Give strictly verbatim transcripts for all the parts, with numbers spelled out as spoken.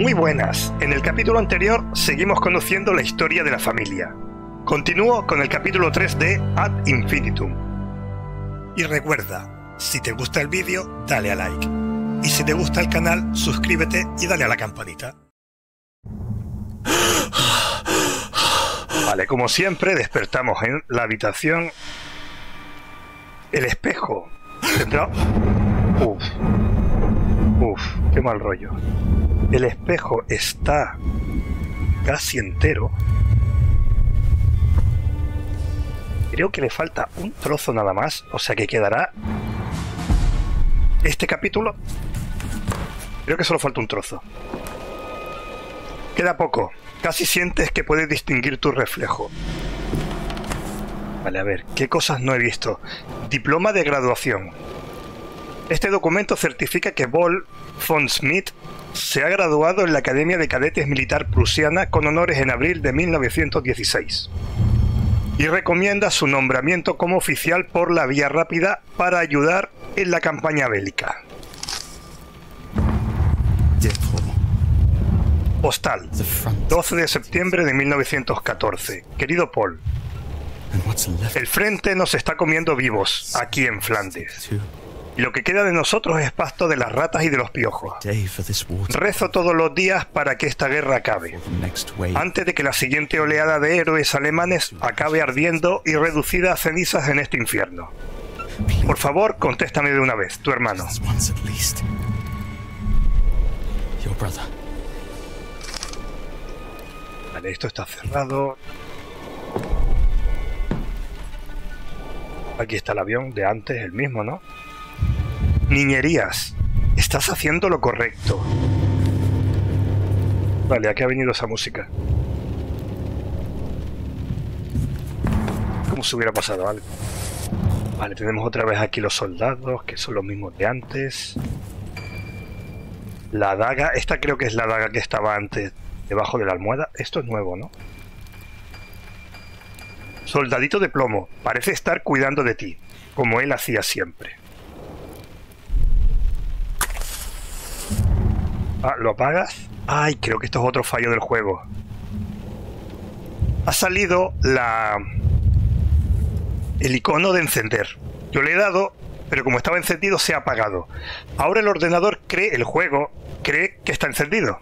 Muy buenas, en el capítulo anterior seguimos conociendo la historia de la familia. Continúo con el capítulo tres de Ad Infinitum. Y recuerda, si te gusta el vídeo, dale a like. Y si te gusta el canal, suscríbete y dale a la campanita. Vale, como siempre, despertamos en la habitación. El espejo. ¿Tendrá? Uf. Uf, qué mal rollo. El espejo está casi entero. Creo que le falta un trozo nada más, o sea que quedará... Este capítulo... Creo que solo falta un trozo. Queda poco. Casi sientes que puedes distinguir tu reflejo. Vale, a ver, ¿qué cosas no he visto? Diploma de graduación. Este documento certifica que Ball Von Schmidt se ha graduado en la Academia de Cadetes Militar Prusiana con honores en abril de mil novecientos dieciséis. Y recomienda su nombramiento como oficial por la vía rápida para ayudar en la campaña bélica. Postal, doce de septiembre de mil novecientos catorce. Querido Paul, el frente nos está comiendo vivos, aquí en Flandes. Y lo que queda de nosotros es pasto de las ratas y de los piojos. Rezo todos los días para que esta guerra acabe, antes de que la siguiente oleada de héroes alemanes acabe ardiendo y reducida a cenizas en este infierno. Por favor, contéstame de una vez, tu hermano. Vale, esto está cerrado. Aquí está el avión de antes, el mismo, ¿no? Niñerías, estás haciendo lo correcto. Vale, ¿a qué ha venido esa música? Como si hubiera pasado algo. Vale, tenemos otra vez aquí los soldados, que son los mismos de antes. La daga, esta creo que es la daga que estaba antes debajo de la almohada. Esto es nuevo, ¿no? Soldadito de plomo, parece estar cuidando de ti, como él hacía siempre. Ah, ¿lo apagas? Ay, creo que esto es otro fallo del juego. Ha salido la... el icono de encender. Yo le he dado, pero como estaba encendido se ha apagado. Ahora el ordenador cree, el juego, cree que está encendido.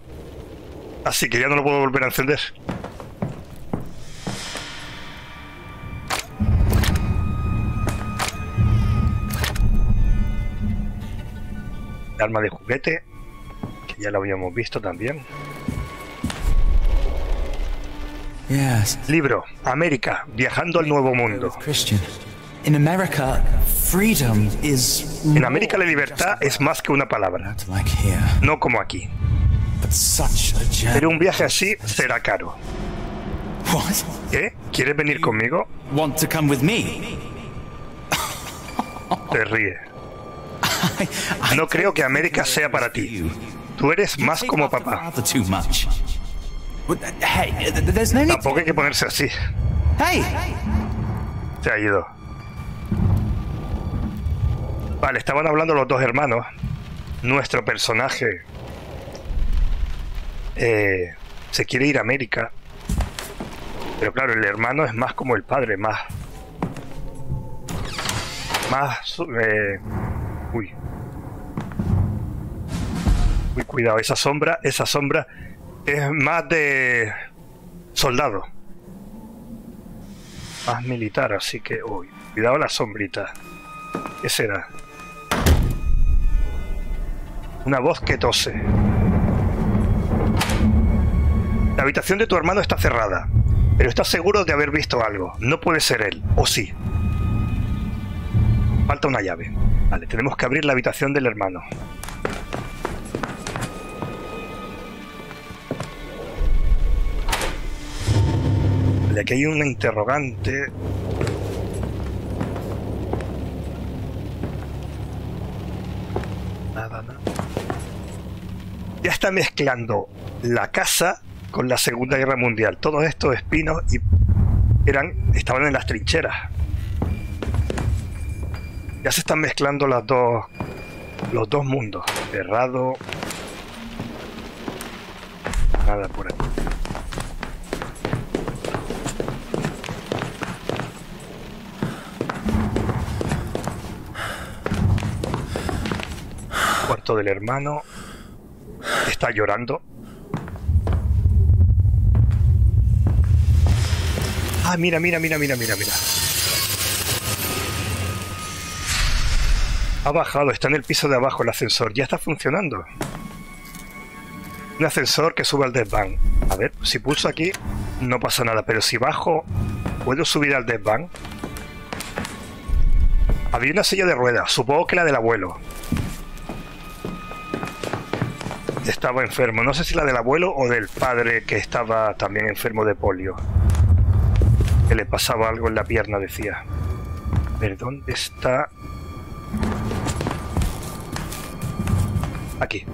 Así que ya no lo puedo volver a encender. El arma de juguete... Ya lo habíamos visto también. Yes. Libro, América, viajando al nuevo mundo. Christian. In America, freedom is en América la libertad es más que una palabra. Like no como aquí. Pero un viaje así será caro. What? ¿Qué? ¿Quieres venir you conmigo? Want to come with me? Te ríe. I, I no creo que América sea para ti. Tú eres más como papá. Tampoco hay que ponerse así. Se ha ido. Vale, estaban hablando los dos hermanos. Nuestro personaje eh, se quiere ir a América. Pero claro, el hermano es más como el padre, más... Más... Eh, uy. Cuidado, esa sombra, esa sombra es más de soldado, más militar, así que uy, cuidado la sombrita. ¿Qué será? Una voz que tose. La habitación de tu hermano está cerrada, pero estás seguro de haber visto algo. No puede ser él, o sí. Falta una llave. Vale, tenemos que abrir la habitación del hermano. Aquí hay una interrogante. Nada, nada. Ya está mezclando la casa con la Segunda Guerra Mundial. Todos estos espinos y eran, estaban en las trincheras. Ya se están mezclando las dos, los dos mundos. Cerrado. pasada por aquí. Cuarto del hermano. Está llorando. Ah, mira, mira, mira, mira, mira, mira. Ha bajado, está en el piso de abajo el ascensor. Ya está funcionando. Un ascensor que sube al desván. A ver, si pulso aquí no pasa nada, pero si bajo, ¿puedo subir al desván? Había una silla de ruedas, supongo que la del abuelo. Estaba enfermo, no sé si la del abuelo o del padre que estaba también enfermo de polio. Que le pasaba algo en la pierna, decía. A ver, ¿dónde está? Aquí.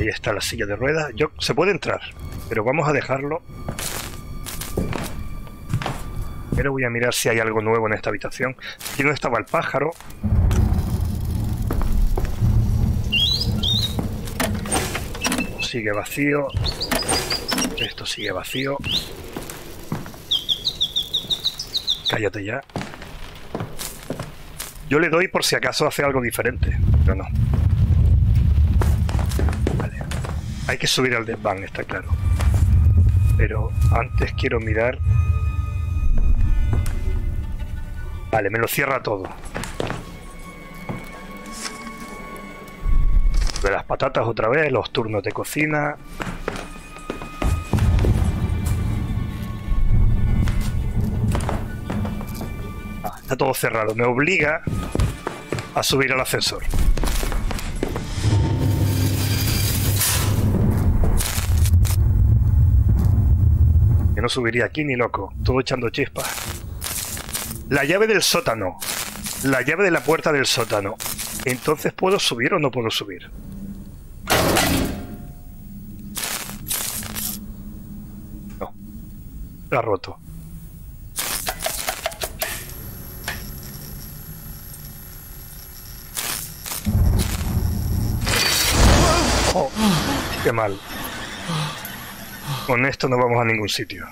Ahí está la silla de ruedas. Yo, se puede entrar, pero vamos a dejarlo. Pero voy a mirar si hay algo nuevo en esta habitación. Aquí no estaba el pájaro. Sigue vacío. Esto sigue vacío. Cállate ya. Yo le doy por si acaso hace algo diferente, pero no. Vale. Hay que subir al desván, está claro. Pero antes quiero mirar... Vale, me lo cierra todo. De las patatas otra vez, los turnos de cocina... Está todo cerrado, me obliga a subir al ascensor. Que no subiría aquí ni loco, todo echando chispas. La llave del sótano, la llave de la puerta del sótano. Entonces, ¿puedo subir o no puedo subir? No, la ha roto. Oh, qué mal. Con esto no vamos a ningún sitio.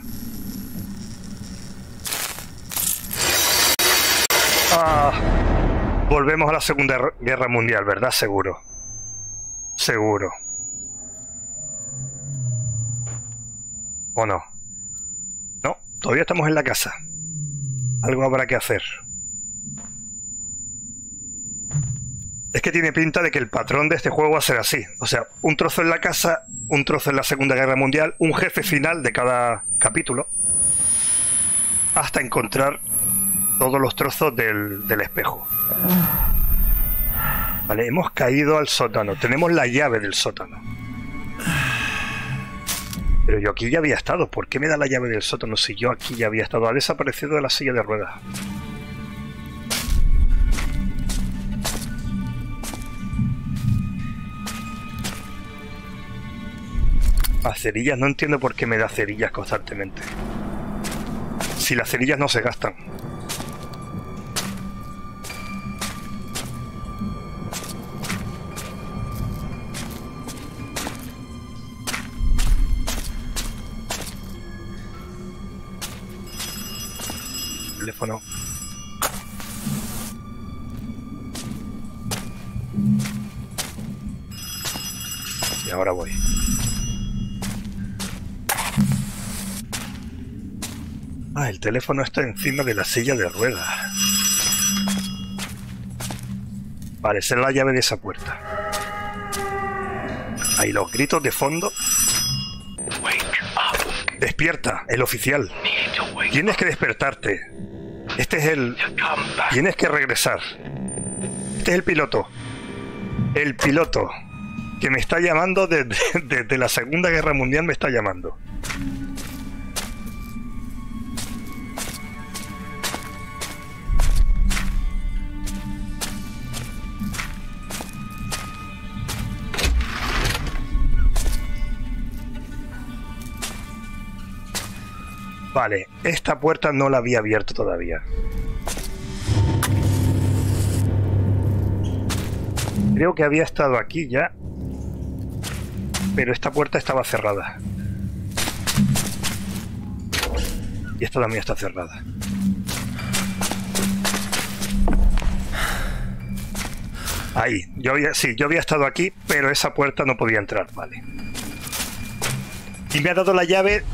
Ah, volvemos a la Segunda Guerra Mundial, ¿verdad? Seguro. Seguro. ¿O no? No, todavía estamos en la casa. Algo habrá que hacer. Es que tiene pinta de que el patrón de este juego va a ser así. O sea, un trozo en la casa, un trozo en la Segunda Guerra Mundial, un jefe final de cada capítulo. Hasta encontrar todos los trozos del, del espejo. Vale, hemos caído al sótano. Tenemos la llave del sótano. Pero yo aquí ya había estado. ¿Por qué me da la llave del sótano si yo aquí ya había estado? Ha desaparecido de la silla de ruedas. Las cerillas, no entiendo por qué me da cerillas constantemente. Si las cerillas no se gastan. Teléfono. Y ahora voy. Ah, el teléfono está encima de la silla de ruedas. Vale, esa es la llave de esa puerta. Ahí los gritos de fondo. Despierta, el oficial. Tienes que despertarte. Este es el... Tienes que regresar. Este es el piloto. El piloto. Que me está llamando desde, desde la Segunda Guerra Mundial me está llamando. Vale, esta puerta no la había abierto todavía. Creo que había estado aquí ya. pero esta puerta estaba cerrada. Y esta también está cerrada. Ahí, yo había, sí, yo había estado aquí, pero esa puerta no podía entrar, vale. Y me ha dado la llave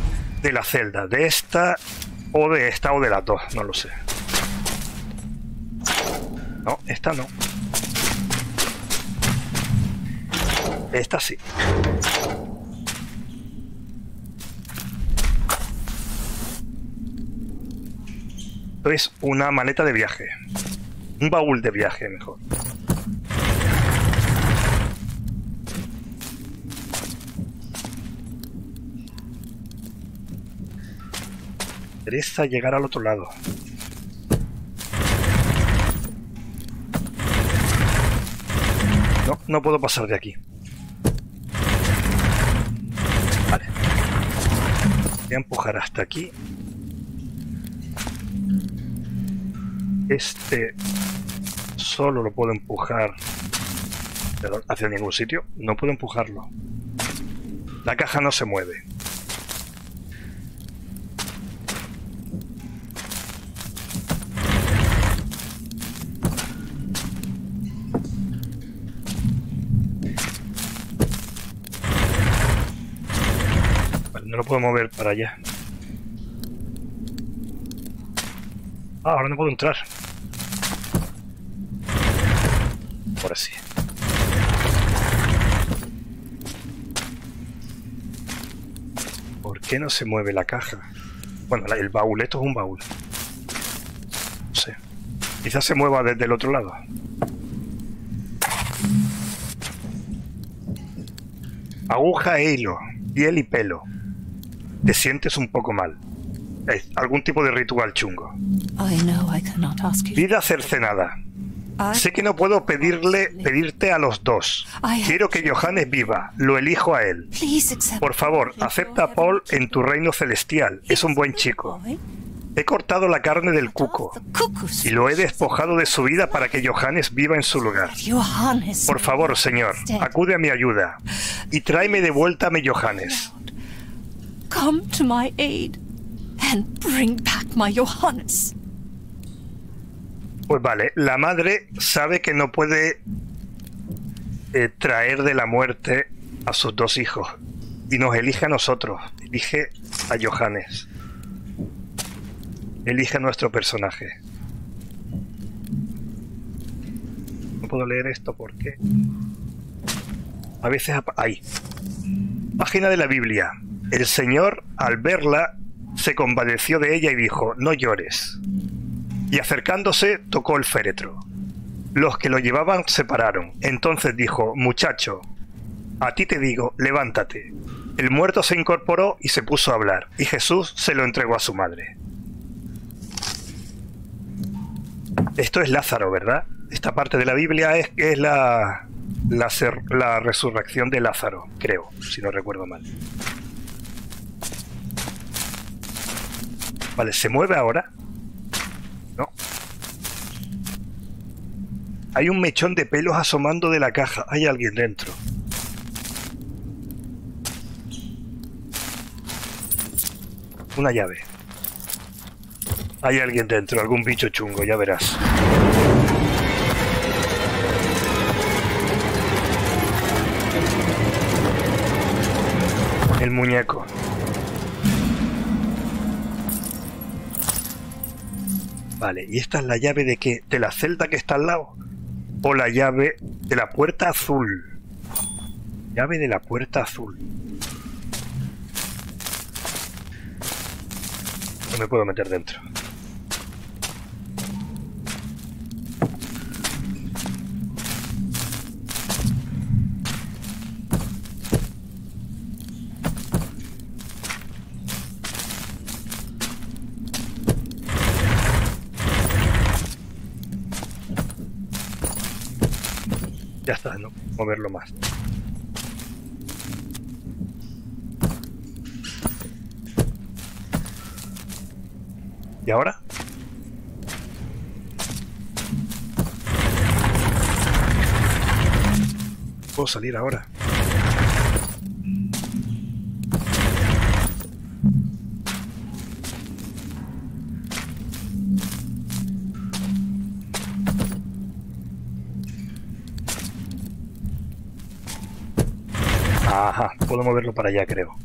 de la celda, de esta o de esta o de las dos, no lo sé. No, esta no. Esta sí. Esto es una maleta de viaje. Un baúl de viaje, mejor. Interesa llegar al otro lado. No, no puedo pasar de aquí. Vale. Voy a empujar hasta aquí. Este solo lo puedo empujar. Perdón, hacia ningún sitio. No puedo empujarlo. La caja no se mueve. No puedo mover para allá. Ah, ahora no puedo entrar. Ahora sí. ¿Por qué no se mueve la caja? Bueno, el baúl, esto es un baúl. No sé. Quizás se mueva desde el otro lado. Aguja e hilo, piel y pelo. Te sientes un poco mal. Es algún tipo de ritual chungo. Vida cercenada. Sé que no puedo pedirle, pedirte a los dos. Quiero que Johannes viva. Lo elijo a él. Por favor, acepta a Paul en tu reino celestial. Es un buen chico. He cortado la carne del cuco y lo he despojado de su vida para que Johannes viva en su lugar. Por favor, señor, acude a mi ayuda y tráeme de vuelta a mi Johannes. Come to my aid and bring back my Johannes. Pues vale, la madre sabe que no puede eh, traer de la muerte a sus dos hijos y nos elige a nosotros, elige a Johannes, elige a nuestro personaje. No puedo leer esto porque a veces ahí. Página de la Biblia. El Señor, al verla, se compadeció de ella y dijo, no llores. Y acercándose, tocó el féretro. Los que lo llevaban se pararon. Entonces dijo, muchacho, a ti te digo, levántate. El muerto se incorporó y se puso a hablar, y Jesús se lo entregó a su madre. Esto es Lázaro, ¿verdad? Esta parte de la Biblia es, es la, la, ser, la resurrección de Lázaro, creo, si no recuerdo mal. Vale, ¿se mueve ahora? No. Hay un mechón de pelos asomando de la caja. Hay alguien dentro. Una llave. Hay alguien dentro, algún bicho chungo, ya verás. El muñeco. Vale, ¿y esta es la llave de qué? ¿De la celda que está al lado? ¿O la llave de la puerta azul? Llave de la puerta azul. No me puedo meter dentro. Ya está, no puedo moverlo más. ¿Y ahora? Puedo salir ahora. Ajá, puedo moverlo para allá, creo.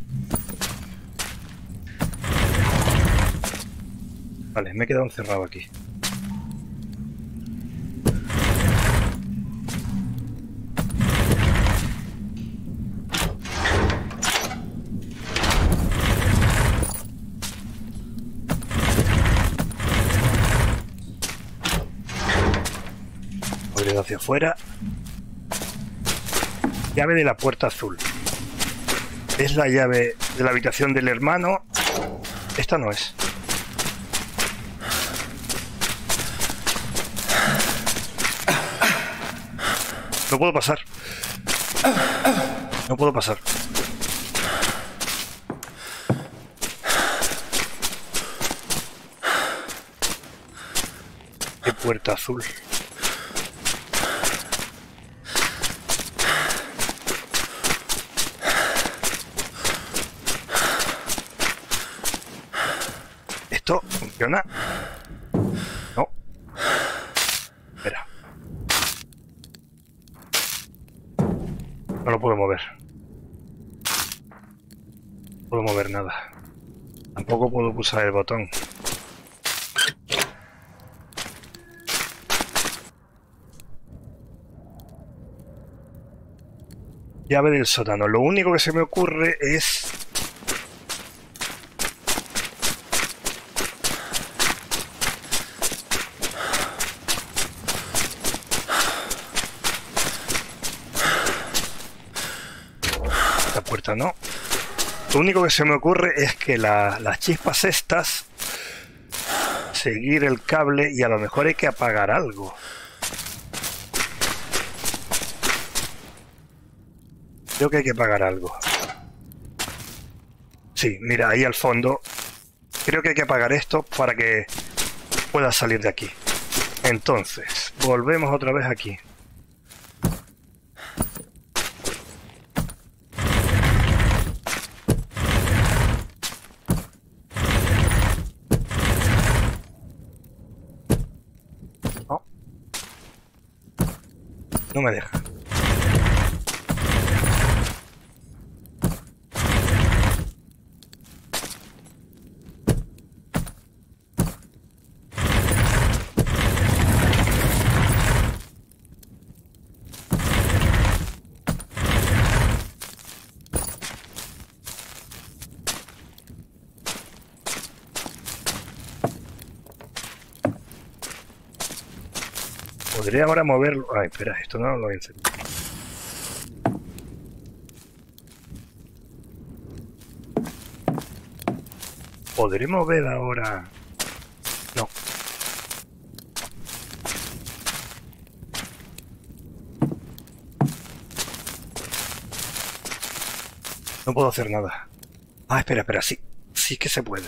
Vale, me he quedado encerrado aquí. Podría ir hacia afuera. Llave de la puerta azul. Es la llave de la habitación del hermano. Esta no es. No puedo pasar. No puedo pasar. ¿Qué puerta azul? ¿Esto funciona? No. Espera. No lo puedo mover. No puedo mover nada. Tampoco puedo pulsar el botón. Llave del sótano. Lo único que se me ocurre es... No. Lo único que se me ocurre es que la, las chispas estas, seguir el cable y a lo mejor hay que apagar algo. Creo que hay que apagar algo. Sí, mira, ahí al fondo. Creo que hay que apagar esto para que pueda salir de aquí. Entonces, volvemos otra vez aquí. No me deja. Podría ahora moverlo... Ay, espera, esto no lo voy a hacer. ¿Podré mover ahora...? No. No puedo hacer nada. Ah, espera, espera, sí. Sí que se puede.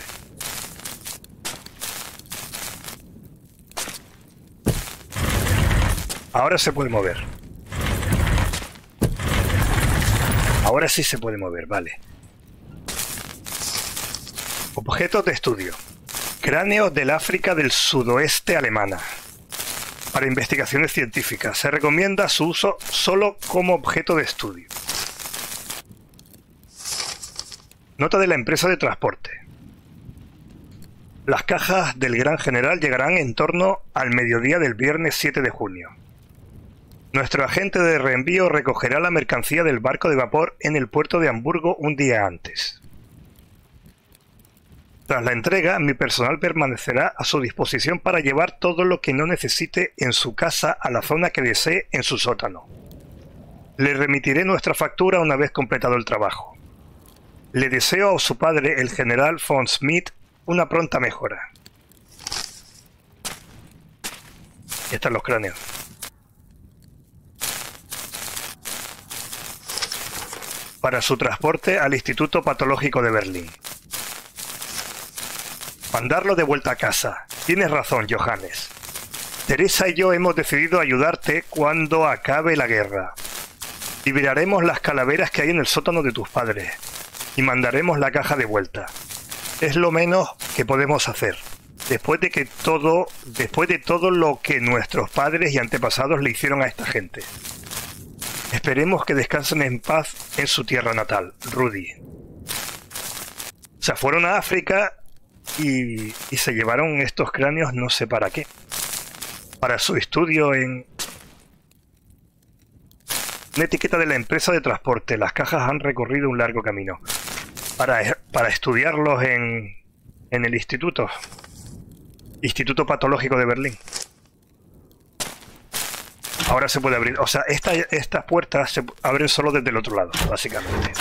Ahora se puede mover. Ahora sí se puede mover, vale. Objetos de estudio. Cráneos del África del sudoeste alemana. Para investigaciones científicas. Se recomienda su uso solo como objeto de estudio. Nota de la empresa de transporte. Las cajas del Gran General llegarán en torno al mediodía del viernes siete de junio. Nuestro agente de reenvío recogerá la mercancía del barco de vapor en el puerto de Hamburgo un día antes. Tras la entrega, mi personal permanecerá a su disposición para llevar todo lo que no necesite en su casa a la zona que desee en su sótano. Le remitiré nuestra factura una vez completado el trabajo. Le deseo a su padre, el general von Schmidt, una pronta mejora. Ya están los cráneos. Para su transporte al Instituto Patológico de Berlín. Mandarlo de vuelta a casa. Tienes razón, Johannes. Teresa y yo hemos decidido ayudarte cuando acabe la guerra. Liberaremos las calaveras que hay en el sótano de tus padres y mandaremos la caja de vuelta. Es lo menos que podemos hacer, después de que todo, después de todo lo que nuestros padres y antepasados le hicieron a esta gente. Esperemos que descansen en paz en su tierra natal, Rudy. O sea, fueron a África y, y se llevaron estos cráneos no sé para qué. Para su estudio en... Una etiqueta de la empresa de transporte. Las cajas han recorrido un largo camino. Para, para estudiarlos en, en el instituto. Instituto Patológico de Berlín. Ahora se puede abrir. O sea, esta, estas puertas se abren solo desde el otro lado, básicamente.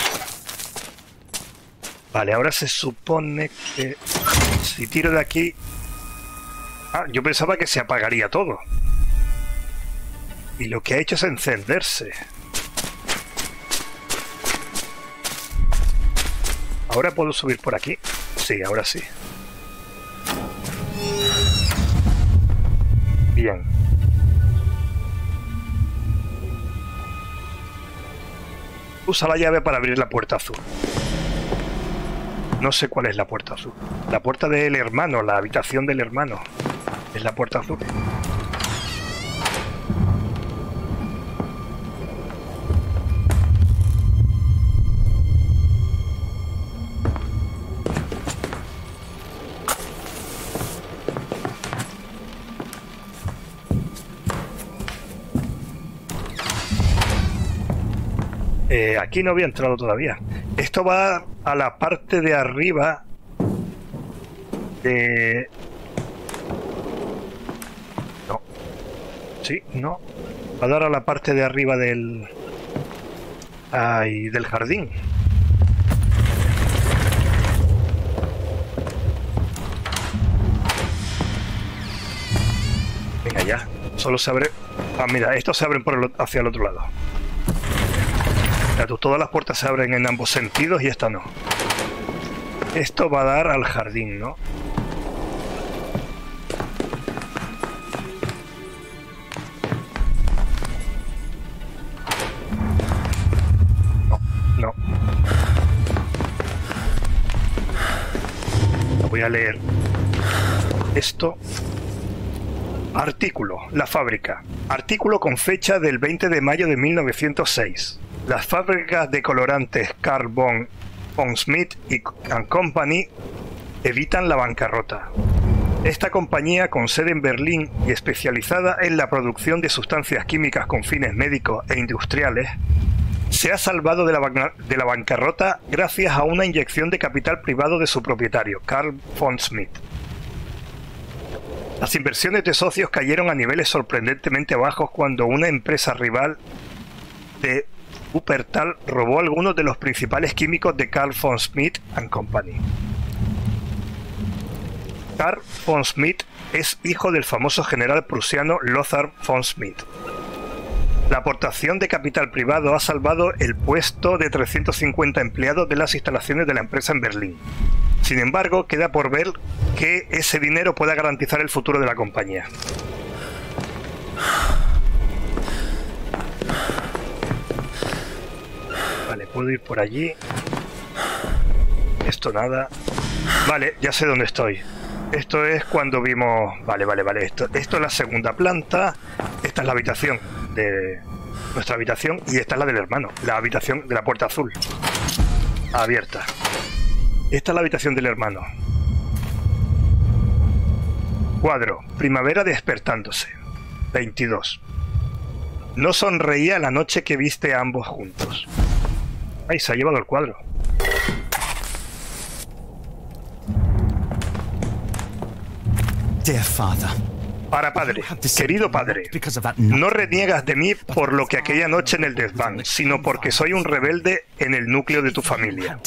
Vale, ahora se supone que... Si tiro de aquí... Ah, yo pensaba que se apagaría todo. Y lo que ha hecho es encenderse. ¿Ahora puedo subir por aquí? Sí, ahora sí. Bien. Usa la llave para abrir la puerta azul. No sé cuál es la puerta azul. La puerta del hermano, la habitación del hermano. Es la puerta azul. Eh, aquí no había entrado todavía. Esto va a la parte de arriba de... No. Sí, no. Va a dar a la parte de arriba del... Ay, del jardín. Venga ya. Solo se abre... Ah, mira, estos se abren por el... hacia el otro lado. Todas las puertas se abren en ambos sentidos y esta no. Esto va a dar al jardín, ¿no? No, no. Voy a leer esto. Artículo, la fábrica. Artículo con fecha del veinte de mayo de mil novecientos seis. Las fábricas de colorantes Carl von Schmidt y Company evitan la bancarrota. Esta compañía, con sede en Berlín y especializada en la producción de sustancias químicas con fines médicos e industriales, se ha salvado de la, de la bancarrota gracias a una inyección de capital privado de su propietario, Carl von Schmidt. Las inversiones de socios cayeron a niveles sorprendentemente bajos cuando una empresa rival de Wuppertal robó algunos de los principales químicos de Carl von Schmidt and Company. Carl von Schmidt es hijo del famoso general prusiano Lothar von Schmidt. La aportación de capital privado ha salvado el puesto de trescientos cincuenta empleados de las instalaciones de la empresa en Berlín. Sin embargo, queda por ver que ese dinero pueda garantizar el futuro de la compañía. Vale, puedo ir por allí. Esto nada. Vale, ya sé dónde estoy. Esto es cuando vimos... Vale, vale, vale. Esto, esto es la segunda planta. Esta es la habitación de... Nuestra habitación. Y esta es la del hermano. La habitación de la puerta azul. Abierta. Esta es la habitación del hermano. Cuadro. Primavera despertándose. veintidós. No sonreía la noche que viste a ambos juntos. Ay, se ha llevado el cuadro. Para padre, querido padre, no reniegas de mí por lo que aquella noche en el desván, sino porque soy un rebelde en el núcleo de tu familia.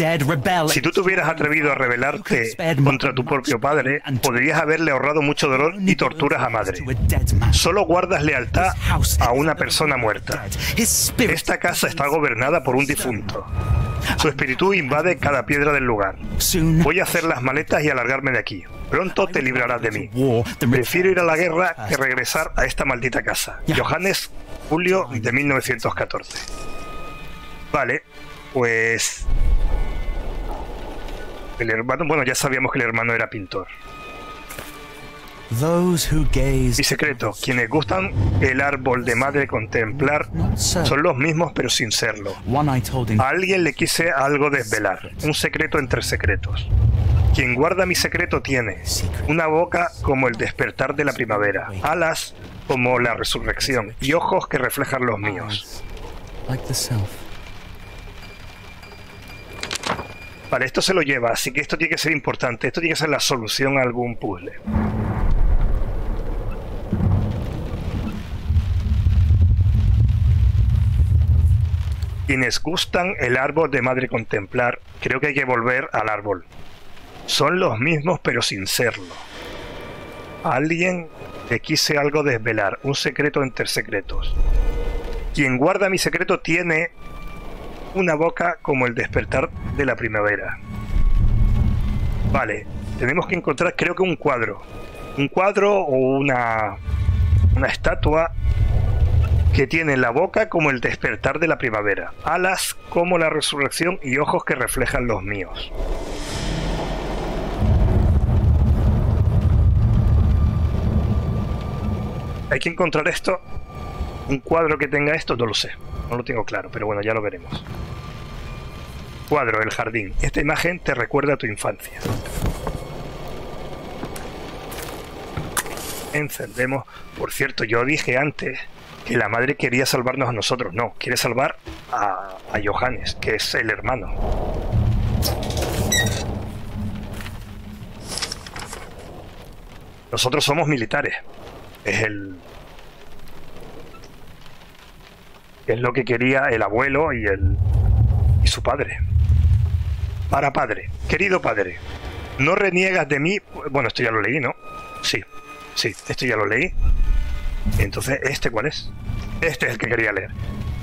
Si tú te hubieras atrevido a rebelarte contra tu propio padre, podrías haberle ahorrado mucho dolor y torturas a madre. Solo guardas lealtad a una persona muerta. Esta casa está gobernada por un difunto. Su espíritu invade cada piedra del lugar. Voy a hacer las maletas y alargarme de aquí. Pronto te librarás de mí. Prefiero ir a la guerra que regresar a esta maldita casa. Johannes, julio de mil novecientos catorce. Vale, pues... El hermano... Bueno, ya sabíamos que el hermano era pintor. Y secreto, quienes gustan el árbol de madre contemplar son los mismos pero sin serlo. A alguien le quise algo desvelar, un secreto entre secretos. Quien guarda mi secreto tiene una boca como el despertar de la primavera, alas como la resurrección y ojos que reflejan los míos. Vale, esto se lo lleva, así que esto tiene que ser importante, esto tiene que ser la solución a algún puzzle. Quienes gustan el árbol de madre contemplar, creo que hay que volver al árbol. Son los mismos pero sin serlo. A alguien le quise algo desvelar, un secreto entre secretos. Quien guarda mi secreto tiene una boca como el despertar de la primavera. Vale, tenemos que encontrar creo que un cuadro. Un cuadro o una, una estatua que tiene la boca como el despertar de la primavera, alas como la resurrección y ojos que reflejan los míos. Hay que encontrar esto. Un cuadro que tenga esto, no lo sé. No lo tengo claro, pero bueno, ya lo veremos. Cuadro, el jardín. Esta imagen te recuerda a tu infancia. Encendemos. Por cierto, yo dije antes que la madre quería salvarnos a nosotros. No, quiere salvar a, a Johannes, que es el hermano. Nosotros somos militares. Es el... es lo que quería el abuelo y el y su padre. Para padre, querido padre, no reniegas de mí. Bueno, esto ya lo leí, ¿no? Sí, sí, esto ya lo leí. Entonces, ¿este cuál es? Este es el que quería leer.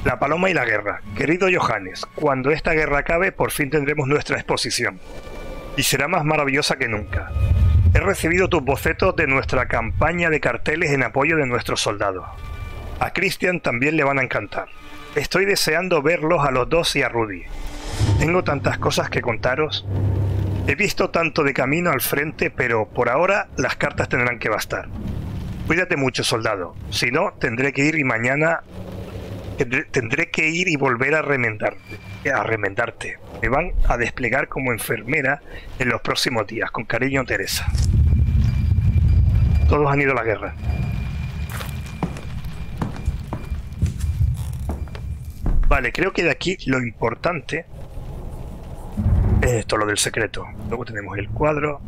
La paloma y la guerra. Querido Johannes, cuando esta guerra acabe, por fin tendremos nuestra exposición. Y será más maravillosa que nunca. He recibido tus bocetos de nuestra campaña de carteles en apoyo de nuestros soldados. A Christian también le van a encantar. Estoy deseando verlos a los dos y a Rudy. Tengo tantas cosas que contaros. He visto tanto de camino al frente, pero por ahora las cartas tendrán que bastar. Cuídate mucho, soldado. Si no, tendré que ir y mañana... Tendré que ir y volver a remendarte. A remendarte. Me van a desplegar como enfermera en los próximos días. Con cariño, Teresa. Todos han ido a la guerra. Vale, creo que de aquí lo importante es esto, lo del secreto. Luego tenemos el cuadro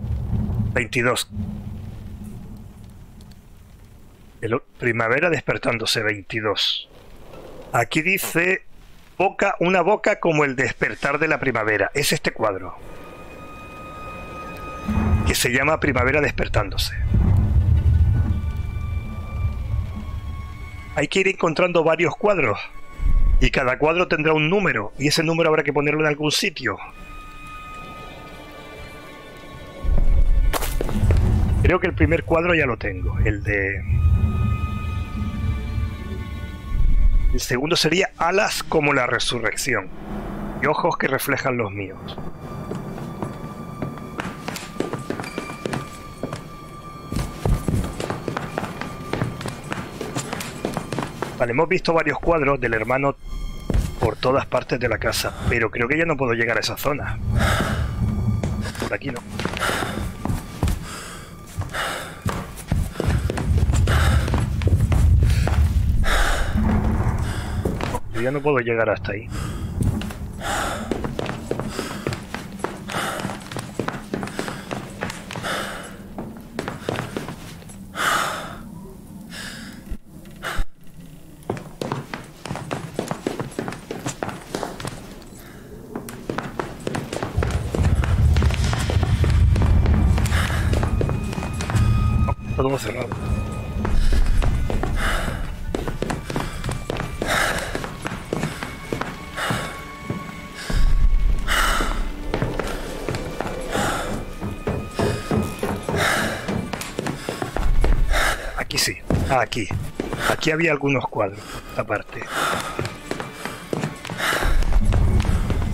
veintidós. El primavera despertándose, veintidós. Aquí dice boca, una boca como el despertar de la primavera. Es este cuadro. Que se llama Primavera despertándose. Hay que ir encontrando varios cuadros. Y cada cuadro tendrá un número, y ese número habrá que ponerlo en algún sitio. Creo que el primer cuadro ya lo tengo, el de... El segundo sería alas como la resurrección, y ojos que reflejan los míos. Vale, hemos visto varios cuadros del hermano por todas partes de la casa, pero creo que ya no puedo llegar a esa zona. Por aquí no. Yo ya no puedo llegar hasta ahí. Todo cerrado. Aquí sí, ah, aquí. Aquí había algunos cuadros, aparte.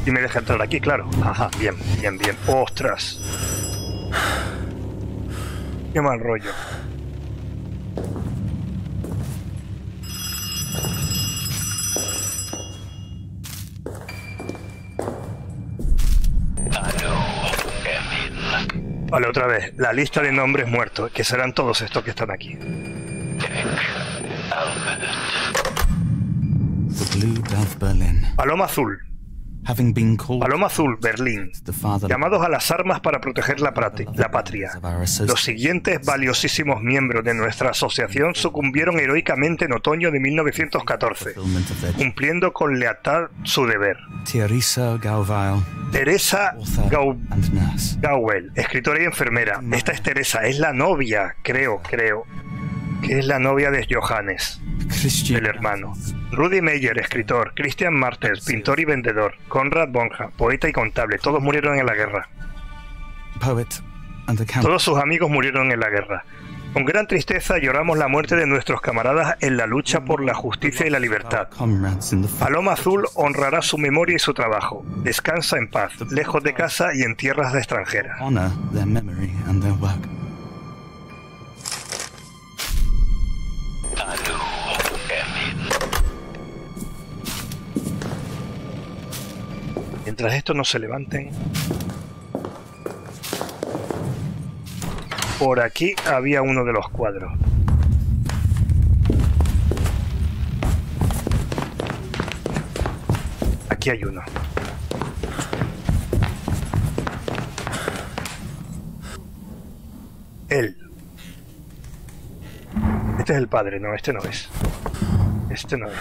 Y me deja entrar aquí, claro. Ajá, bien, bien, bien. ¡Ostras! ¡Qué mal rollo! Vale, otra vez. La lista de nombres muertos, que serán todos estos que están aquí. Paloma Azul. Paloma Azul, Berlín. Llamados a las armas para proteger la, la patria. Los siguientes valiosísimos miembros de nuestra asociación sucumbieron heroicamente en otoño de mil novecientos catorce, cumpliendo con lealtad su deber. Teresa Gau Gauwell, escritora y enfermera. Esta es Teresa, es la novia, creo, creo. que es la novia de Johannes, el hermano. Rudy Meyer, escritor. Christian Martels, pintor y vendedor. Conrad Bonja, poeta y contable. Todos murieron en la guerra. Todos sus amigos murieron en la guerra. Con gran tristeza lloramos la muerte de nuestros camaradas en la lucha por la justicia y la libertad. Paloma Azul honrará su memoria y su trabajo. Descansa en paz, lejos de casa y en tierras extranjeras. Mientras estos no se levanten. Por aquí había uno de los cuadros. Aquí hay uno. Él. Este es el padre, no, este no es. Este no es.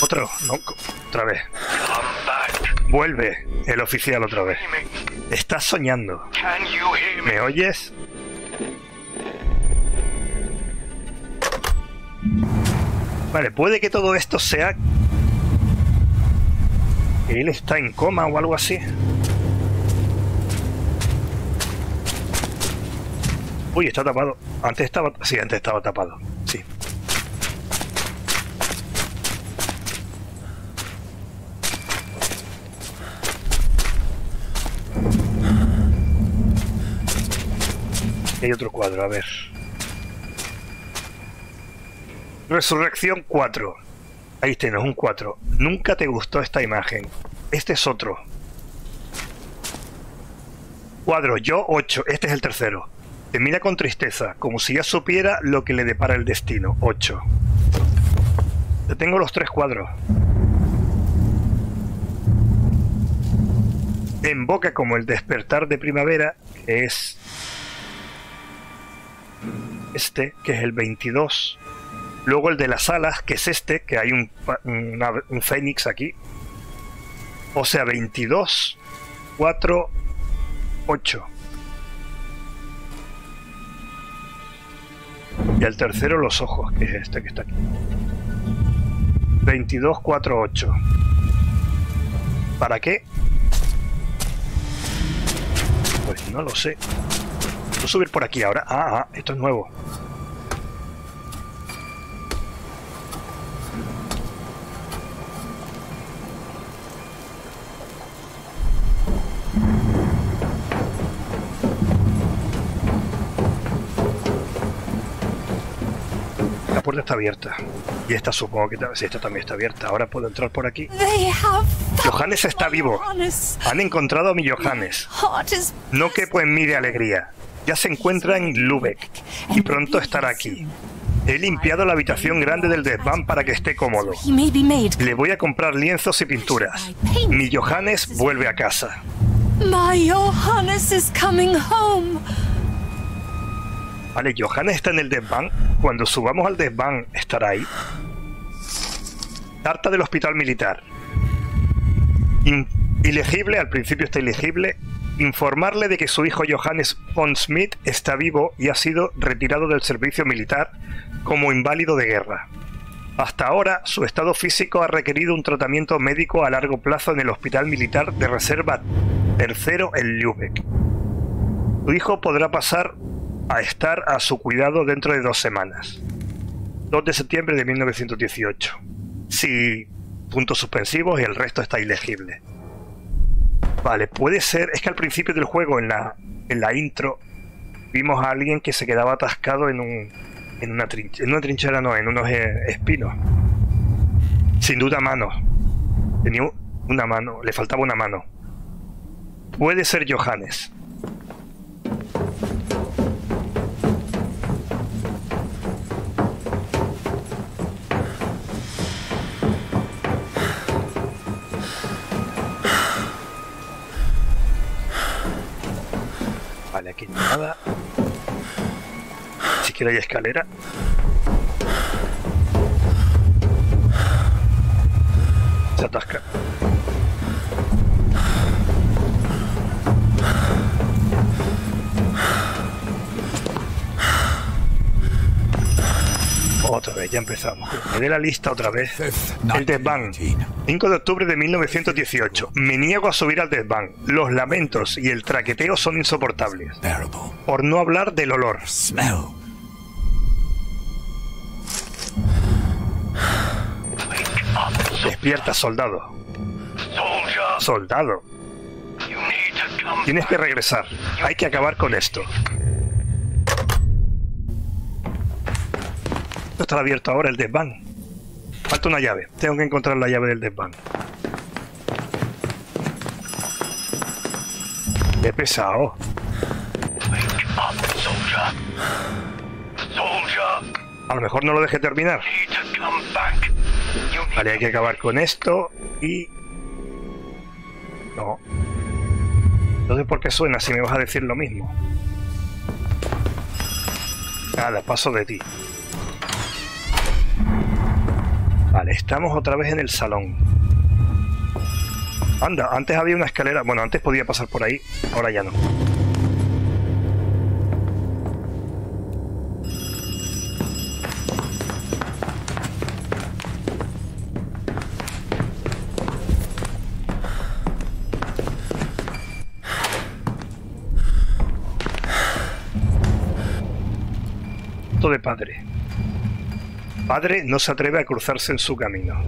Otro, no, otra vez. Vuelve el oficial otra vez. Estás soñando. ¿Me oyes? Vale, puede que todo esto sea... que él está en coma o algo así. Uy, está tapado. Antes estaba... Sí, antes estaba tapado. Sí. Hay otro cuadro, a ver. Resurrección cuatro. Ahí tenemos un cuatro. Nunca te gustó esta imagen. Este es otro. Cuadro, yo ocho. Este es el tercero. Te mira con tristeza, como si ya supiera lo que le depara el destino. ocho. Ya tengo los tres cuadros. En boca como el despertar de primavera, que es... este, que es el veintidós. Luego el de las alas, que es este, que hay un, una, un fénix aquí. O sea, veintidós, cuatro, ocho. Y el tercero, los ojos, que es este que está aquí. veintidós, cuatro, ocho. ¿Para qué? Pues no lo sé. ¿Puedo subir por aquí ahora? Ah, ah, esto es nuevo. La puerta está abierta. Y esta supongo que si esta también está abierta. Ahora puedo entrar por aquí. Johannes está vivo. Han encontrado a mi Johannes. No quepo en mí de alegría. Ya se encuentra en Lübeck y pronto estará aquí. He limpiado la habitación grande del desván para que esté cómodo. Le voy a comprar lienzos y pinturas. Mi Johannes vuelve a casa. Vale, Johannes está en el desván. Cuando subamos al desván, estará ahí. Carta del hospital militar. In- ilegible, al principio está ilegible. Informarle de que su hijo Johannes von Schmidt está vivo y ha sido retirado del servicio militar como inválido de guerra. Hasta ahora, su estado físico ha requerido un tratamiento médico a largo plazo en el Hospital Militar de Reserva tercero en Lübeck. Su hijo podrá pasar a estar a su cuidado dentro de dos semanas. dos de septiembre de mil novecientos dieciocho. Sí, puntos suspensivos y el resto está ilegible. Vale, puede ser... Es que al principio del juego, en la, en la intro, vimos a alguien que se quedaba atascado en un, en una, en una trinchera no, en unos eh, espinos. Sin duda manos. Tenía una mano, le faltaba una mano. Puede ser Johannes. Vale, aquí no hay nada. Ni siquiera hay escalera. Se atasca. Otra vez, ya empezamos. Me dé la lista otra vez. El desván. cinco de octubre de mil novecientos dieciocho. Me niego a subir al desván. Los lamentos y el traqueteo son insoportables. Por no hablar del olor. Despierta, soldado. Soldado. Tienes que regresar. Hay que acabar con esto. No está abierto ahora el desván. Falta una llave. Tengo que encontrar la llave del desván. ¡Qué pesado! A lo mejor no lo deje terminar. Vale, hay que acabar con esto y... No. No sé por qué suena si me vas a decir lo mismo. Nada, paso de ti. Vale, estamos otra vez en el salón. Anda, antes había una escalera. Bueno, antes podía pasar por ahí, ahora ya no. Esto de padre. Padre no se atreve a cruzarse en su camino.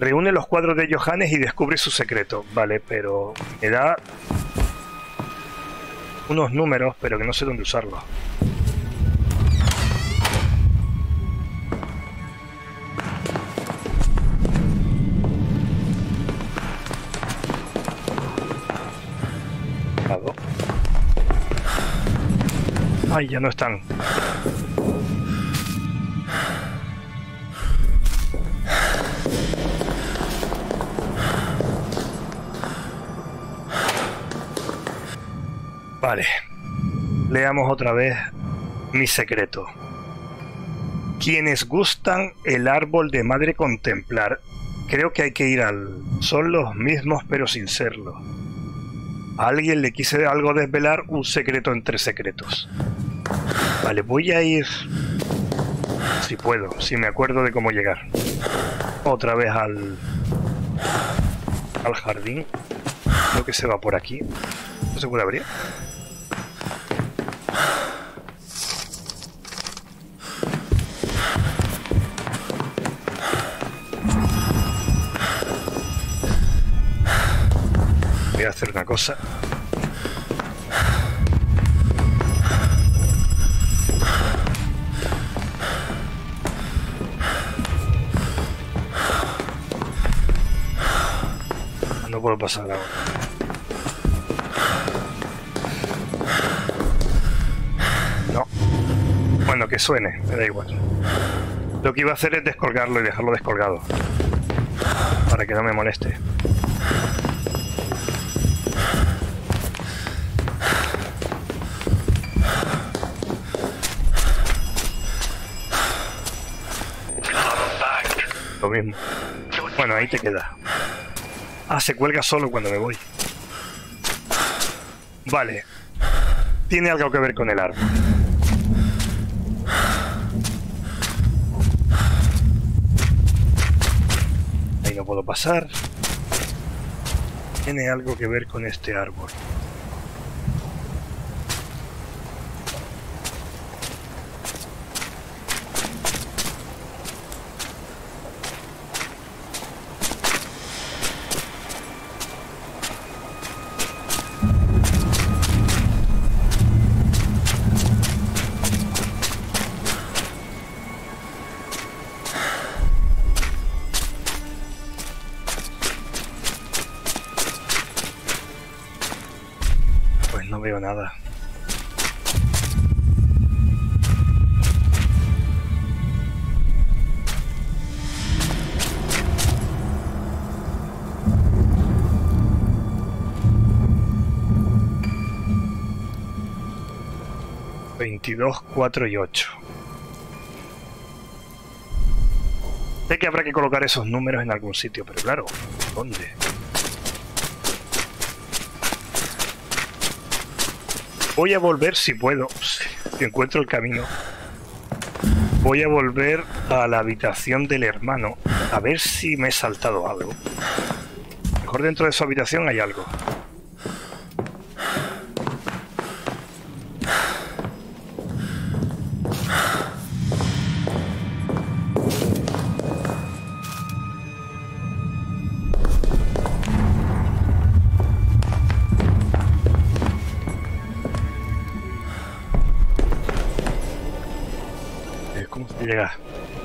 Reúne los cuadros de Johannes y descubre su secreto. Vale, pero me da unos números, pero que no sé dónde usarlos. Ay, ya no están. Vale. Leamos otra vez mi secreto. Quienes gustan el árbol de madre contemplar, creo que hay que ir al... Son los mismos pero sin serlo. A alguien le quise algo desvelar, un secreto entre secretos. Vale, voy a ir, si puedo, si me acuerdo de cómo llegar, otra vez al, al jardín. Creo que se va por aquí. ¿No se puede abrir? Voy a hacer una cosa. No puedo pasar ahora. No. Bueno, que suene, me da igual. Lo que iba a hacer es descolgarlo y dejarlo descolgado. Para que no me moleste. Lo mismo. Bueno, ahí te queda. Ah, se cuelga solo cuando me voy. Vale. Tiene algo que ver con el árbol. Ahí no puedo pasar. Tiene algo que ver con este árbol. no veo nada. veintidós, cuatro y ocho. Sé que habrá que colocar esos números en algún sitio, pero claro, ¿dónde? Voy a volver, si puedo, si encuentro el camino. Voy a volver a la habitación del hermano, a ver si me he saltado algo. Mejor dentro de su habitación hay algo.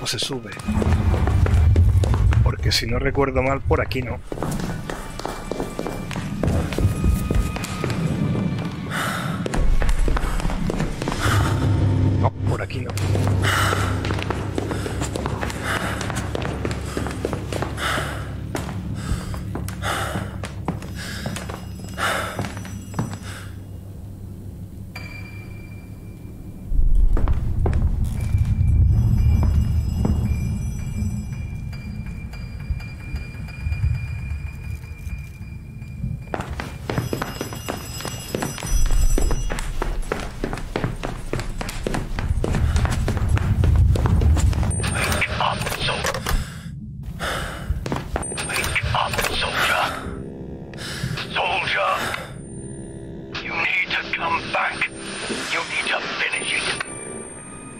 O se sube, porque si no recuerdo mal, por aquí no. No, por aquí no.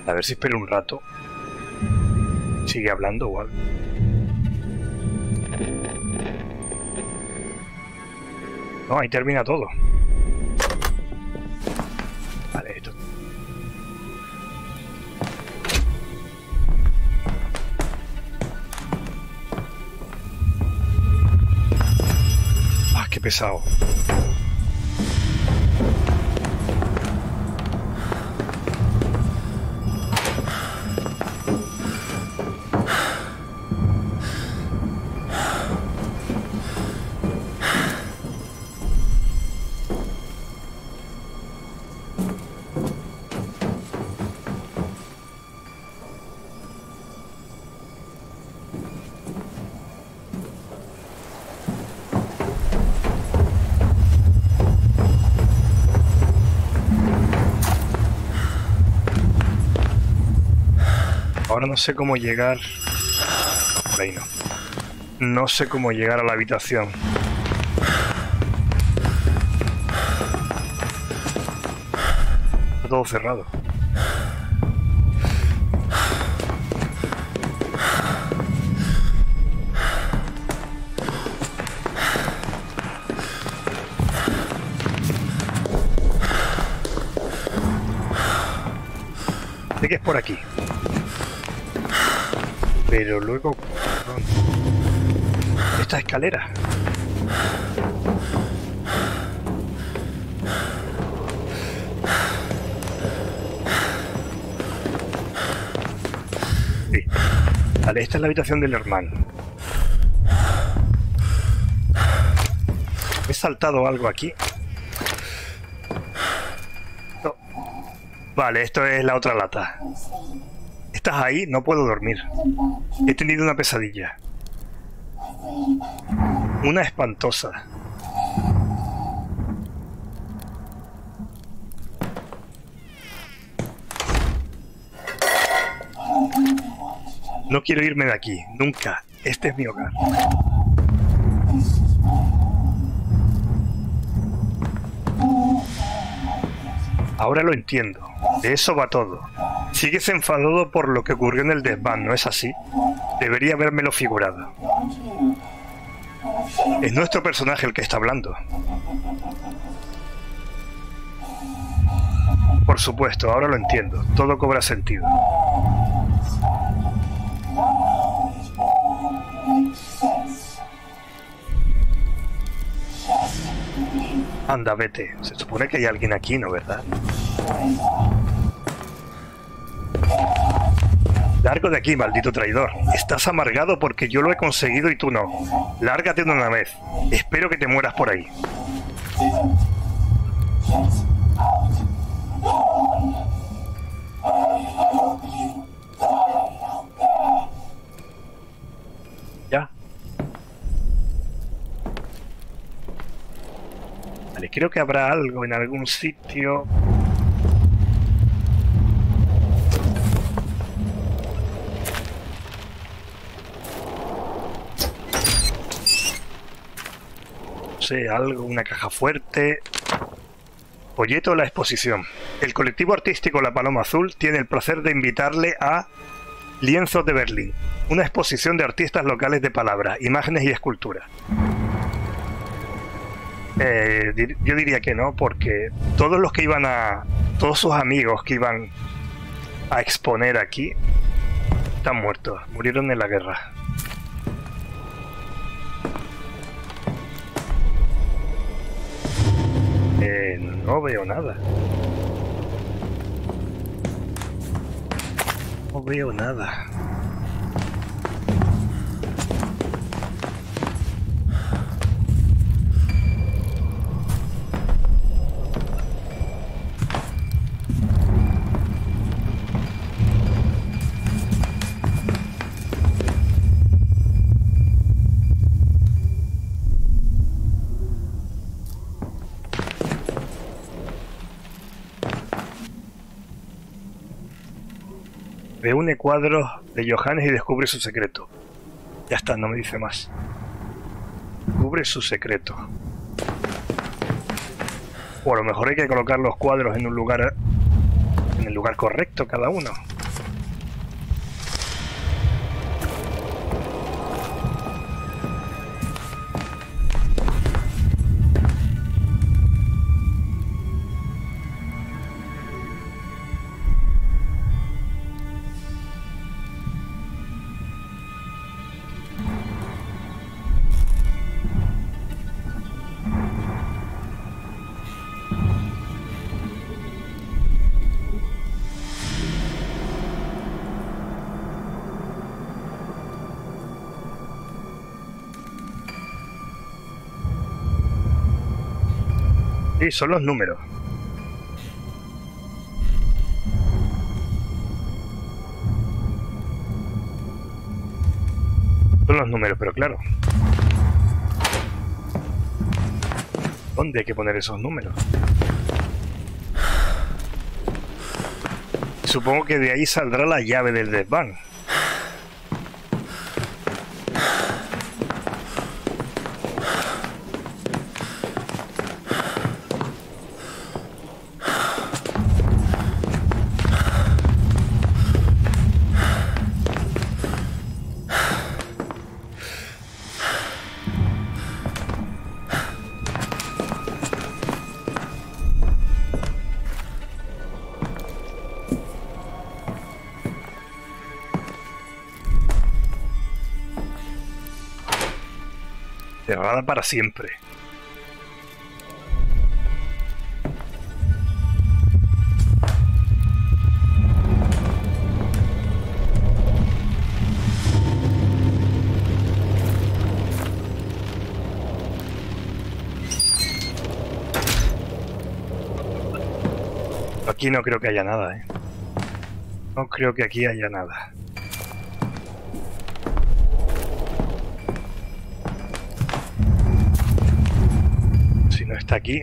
A ver si espero un rato. Sigue hablando igual. No, ahí termina todo. Vale, esto. Ah, qué pesado. Ahora no sé cómo llegar... Por ahí no. No sé cómo llegar a la habitación. Está todo cerrado. Sé que es por aquí. Pero luego... Esta escalera. Sí. Vale, esta es la habitación del hermano. ¿He saltado algo aquí? No. Vale, esto es la otra lata. Estás ahí, no puedo dormir. He tenido una pesadilla. Una espantosa. No quiero irme de aquí, nunca. Este es mi hogar. Ahora lo entiendo. De eso va todo. Sigues enfadado por lo que ocurrió en el desván, ¿no es así? Debería habérmelo figurado. Es nuestro personaje el que está hablando. Por supuesto, ahora lo entiendo. Todo cobra sentido. Anda, vete. Se supone que hay alguien aquí, ¿no, verdad? Largo de aquí, maldito traidor. Estás amargado porque yo lo he conseguido y tú no. Lárgate de una vez. Espero que te mueras por ahí. Ya. Vale, creo que habrá algo en algún sitio. Algo, una caja fuerte. Folleto de la exposición. El colectivo artístico La Paloma Azul tiene el placer de invitarle a Lienzos de Berlín, una exposición de artistas locales de palabras, imágenes y esculturas. Eh, yo diría que no, porque todos los que iban a... todos sus amigos que iban a exponer aquí están muertos, murieron en la guerra. Eh, no veo nada. No veo nada. Reúne cuadros de Johannes y descubre su secreto. Ya está, no me dice más. Descubre su secreto. O a lo mejor hay que colocar los cuadros en un lugar, en el lugar correcto cada uno. Sí, son los números. Son los números, pero claro. ¿Dónde hay que poner esos números? Supongo que de ahí saldrá la llave del desván. Cerrada para siempre. Aquí no creo que haya nada, ¿eh? No creo que aquí haya nada. Está aquí.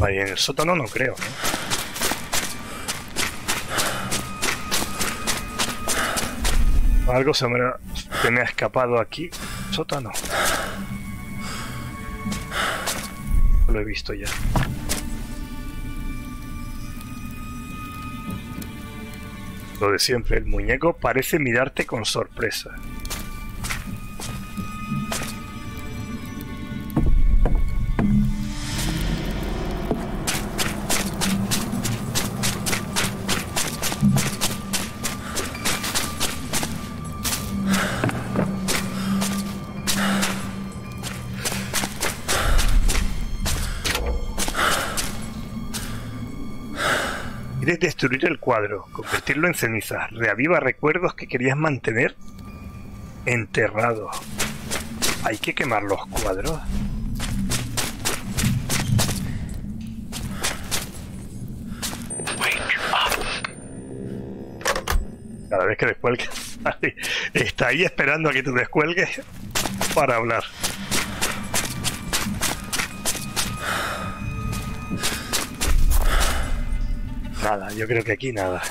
Ahí en el sótano no creo, ¿no? Algo se me, ha, se me ha escapado aquí. Sótano. Lo he visto ya. lo de siempre, el muñeco parece mirarte con sorpresa. ¿Quieres destruir el cuadro, convertirlo en cenizas, reaviva recuerdos que querías mantener enterrados? ¿Hay que quemar los cuadros? Cada vez que descuelgues, está ahí esperando a que tú descuelgues para hablar. Nada, yo creo que aquí nada.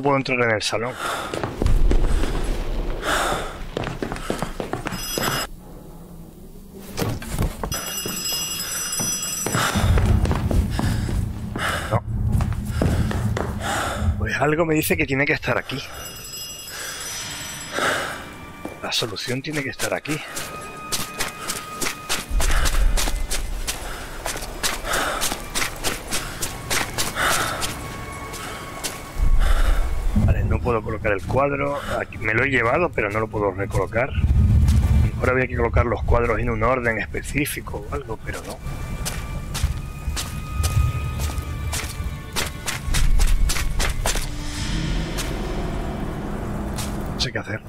Puedo entrar en el salón. No. Pues algo me dice que tiene que estar aquí. La solución tiene que estar aquí. Puedo colocar el cuadro, aquí me lo he llevado pero no lo puedo recolocar. Ahora había que colocar los cuadros en un orden específico o algo, pero no. No sé qué hacer.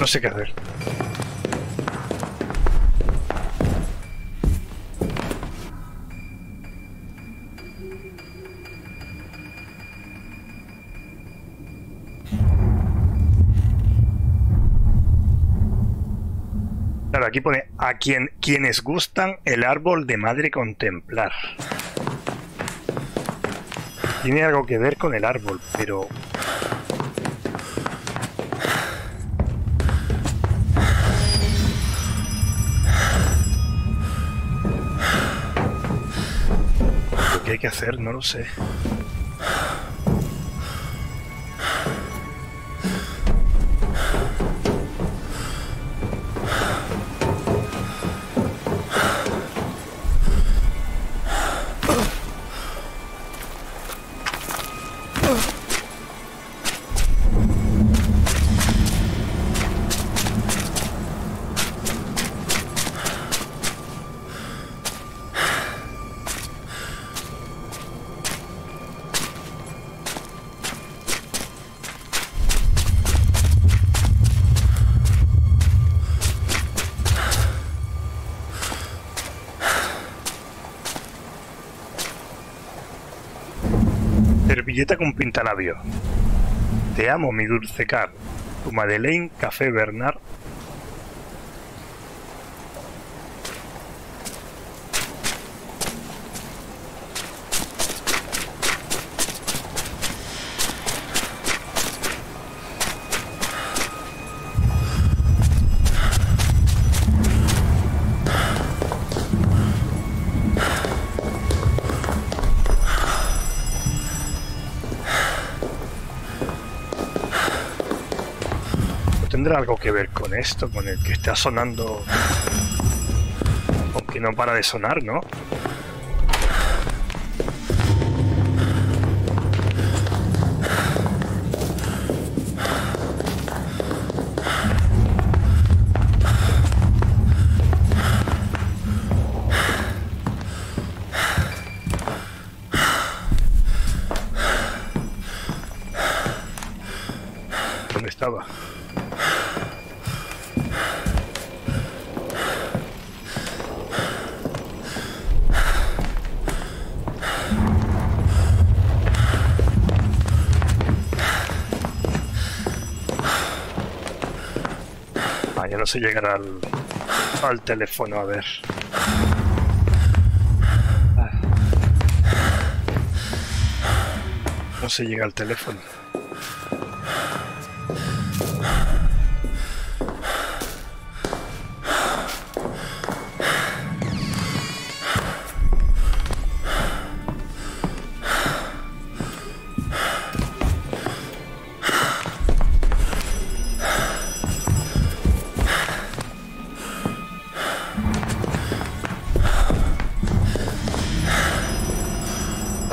No sé qué hacer. Claro, aquí pone a quien quienes gustan el árbol de madre contemplar. Tiene algo que ver con el árbol, pero... ¿qué hay que hacer? No lo sé. servilleta con pintalabios. Te amo, mi dulce Carl. Tu Madeleine, Café Bernard. ¿Tendrá algo que ver con esto, con el que está sonando, aunque no para de sonar, no? ¿Dónde estaba? Ya no sé llegar al, al teléfono, a ver. No se llega al teléfono.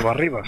Arriba.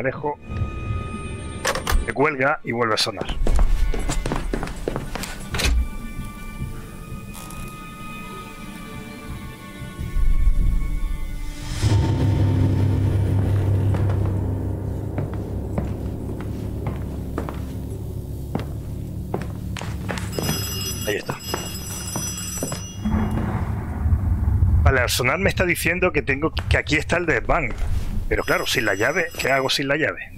Alejo, se cuelga y vuelve a sonar. Ahí está. Vale, al sonar me está diciendo que tengo que aquí está el desván. Pero claro, sin la llave, ¿qué hago sin la llave?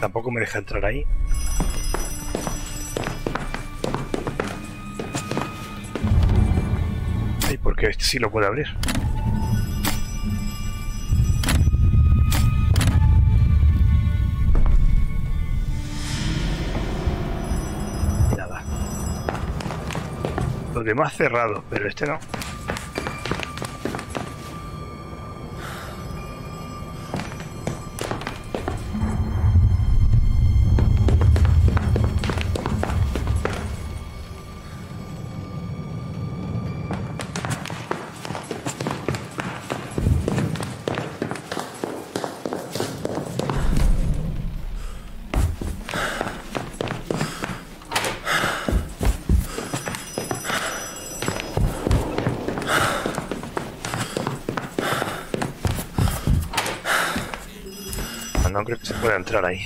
Tampoco me deja entrar ahí. ¿Y por qué este sí lo puede abrir? Nada. Los demás cerrados, pero este no. no creo que se pueda entrar ahí.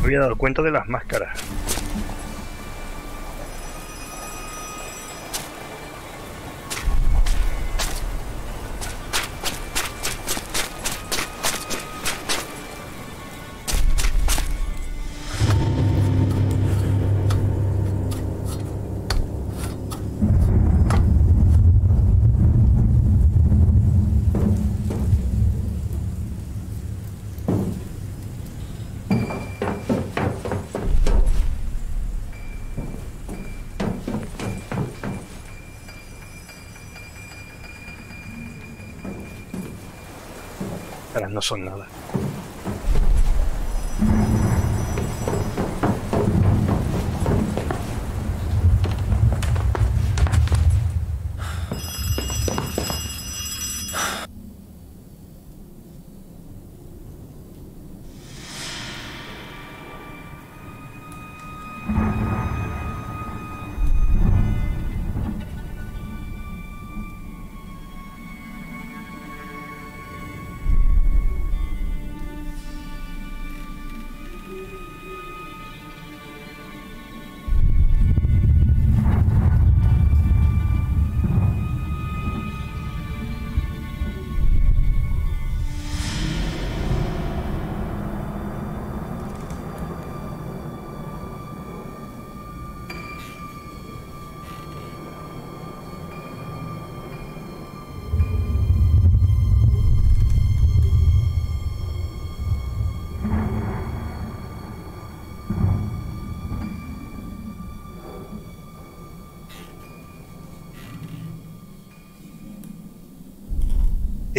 Me había dado cuenta de las máscaras. No son nada.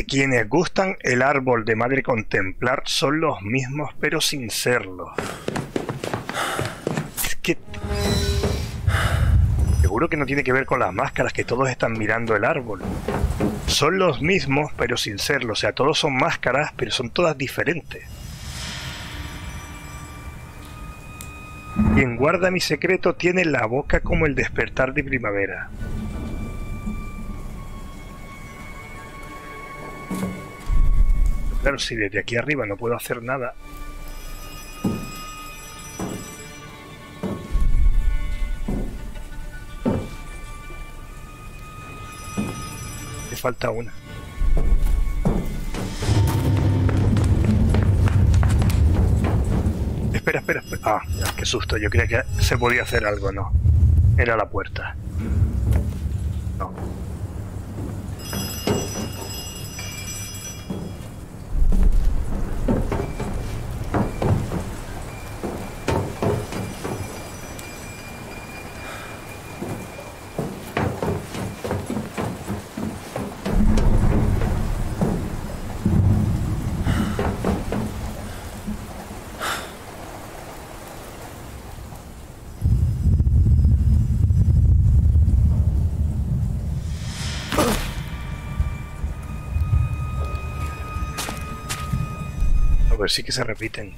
Quienes gustan el árbol de madre contemplar son los mismos, pero sin serlo. Es que... Seguro que no tiene que ver con las máscaras, que todos están mirando el árbol. Son los mismos, pero sin serlo. O sea, todos son máscaras, pero son todas diferentes. Quien guarda mi secreto tiene la boca como el despertar de primavera. Claro, si desde aquí arriba no puedo hacer nada. Me falta una. Espera, espera, espera. Ah, qué susto. Yo creía que se podía hacer algo, no. Era la puerta. No. Pero sí que se repiten.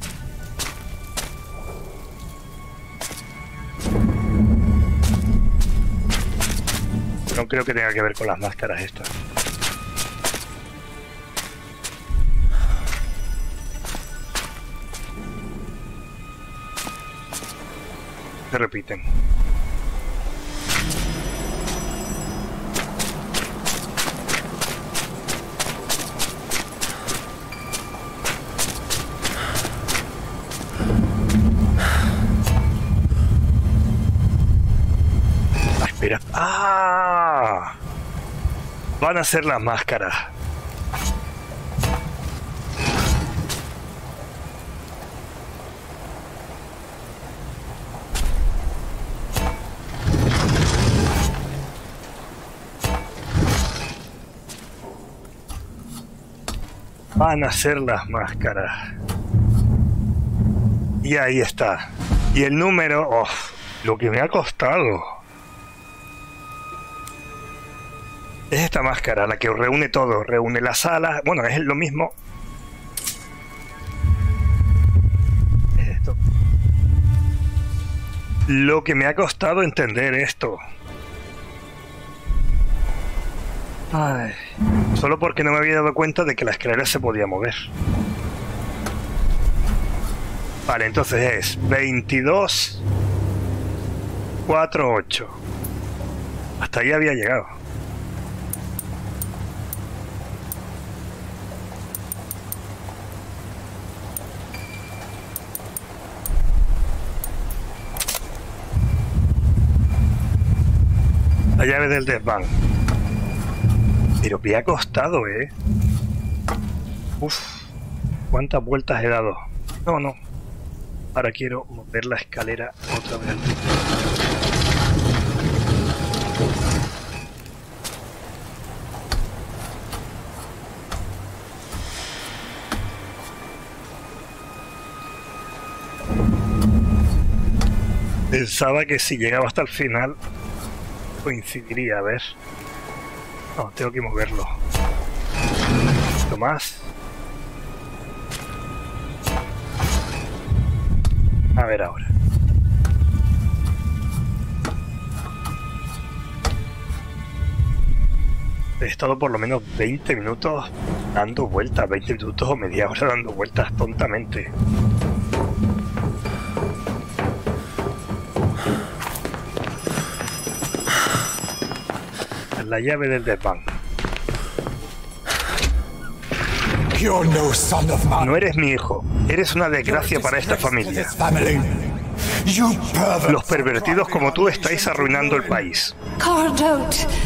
No creo que tenga que ver con las máscaras estas. Se repiten. ¡Ah! Van a ser las máscaras. Van a ser las máscaras. Y ahí está. Y el número... Oh, lo que me ha costado. Es esta máscara la que reúne todo, reúne las alas, bueno, es lo mismo. Es esto. Lo que me ha costado entender esto. Ay, solo porque no me había dado cuenta de que la escalera se podía mover. Vale, entonces es veintidós, cuatro, ocho. Hasta ahí había llegado. La llave del desván. Pero me ha costado, ¿eh? Uf, cuántas vueltas he dado. No, no. Ahora quiero mover la escalera otra vez. Pensaba que si llegaba hasta el final coincidiría, a ver. No, tengo que moverlo. Un poquito más. A ver ahora. He estado por lo menos veinte minutos dando vueltas, veinte minutos o media hora dando vueltas tontamente. La llave del desván. No eres mi hijo. Eres una desgracia para esta familia. Los pervertidos como tú estáis arruinando el país.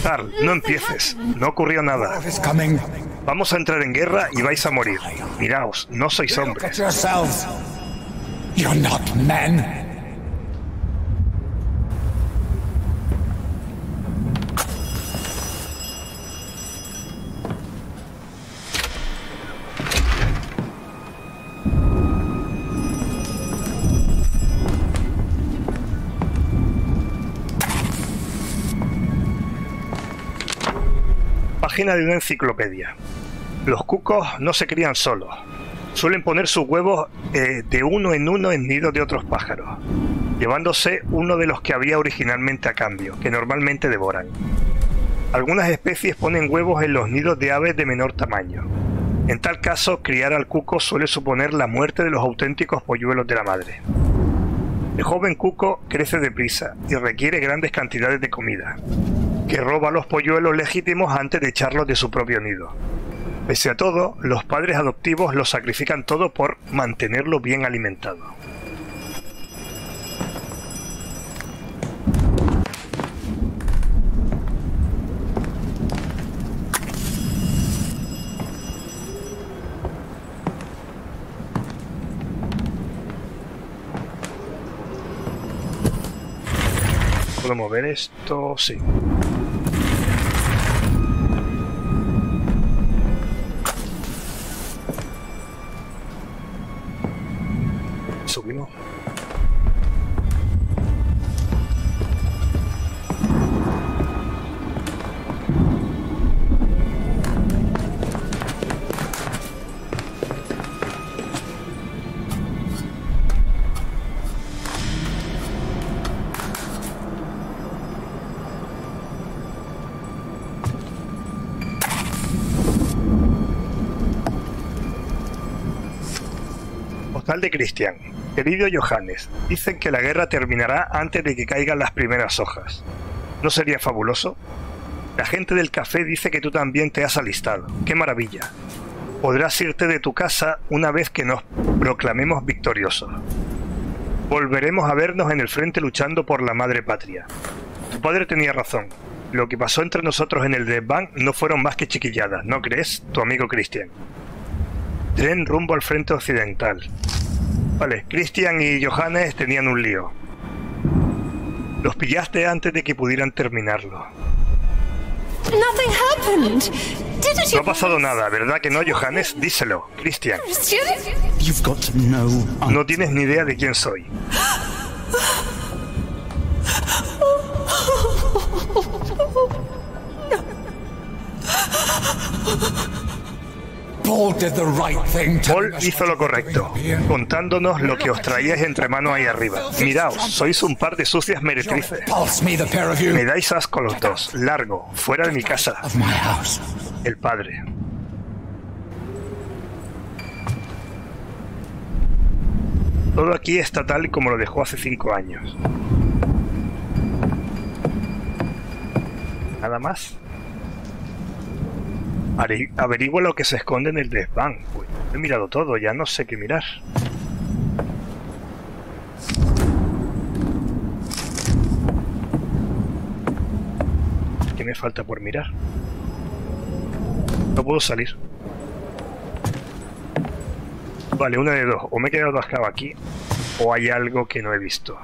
Carl, no empieces. No ocurrió nada. Vamos a entrar en guerra y vais a morir. Miraos, no sois hombres. De una enciclopedia. Los cucos no se crían solos. Suelen poner sus huevos eh, de uno en uno en nidos de otros pájaros, llevándose uno de los que había originalmente a cambio, que normalmente devoran. Algunas especies ponen huevos en los nidos de aves de menor tamaño. En tal caso, criar al cuco suele suponer la muerte de los auténticos polluelos de la madre. El joven cuco crece deprisa y requiere grandes cantidades de comida, que roba a los polluelos legítimos antes de echarlos de su propio nido. Pese a todo, los padres adoptivos lo sacrifican todo por mantenerlo bien alimentado. ¿Puedo mover esto? Sí. Subimos. Postal de Christian. Querido Johannes, dicen que la guerra terminará antes de que caigan las primeras hojas. ¿No sería fabuloso? La gente del café dice que tú también te has alistado. ¡Qué maravilla! Podrás irte de tu casa una vez que nos proclamemos victoriosos. Volveremos a vernos en el frente luchando por la madre patria. Tu padre tenía razón. Lo que pasó entre nosotros en el desván no fueron más que chiquilladas, ¿no crees, tu amigo Christian? Tren rumbo al frente occidental. Vale, Christian y Johannes tenían un lío. Los pillaste antes de que pudieran terminarlo. No ha pasado nada, ¿verdad que no, Johannes? Díselo, Christian. No tienes ni idea de quién soy. Paul hizo lo correcto, contándonos lo que os traíais entre manos ahí arriba. Miraos, sois un par de sucias meretrices. Me dais asco los dos. Largo, fuera de mi casa. El padre. Todo aquí está tal y como lo dejó hace cinco años. ¿Nada más? Averigua lo que se esconde en el desván. Uy, he mirado todo, ya no sé qué mirar. ¿Qué me falta por mirar? No puedo salir. Vale, una de dos. O me he quedado atascado aquí, o hay algo que no he visto.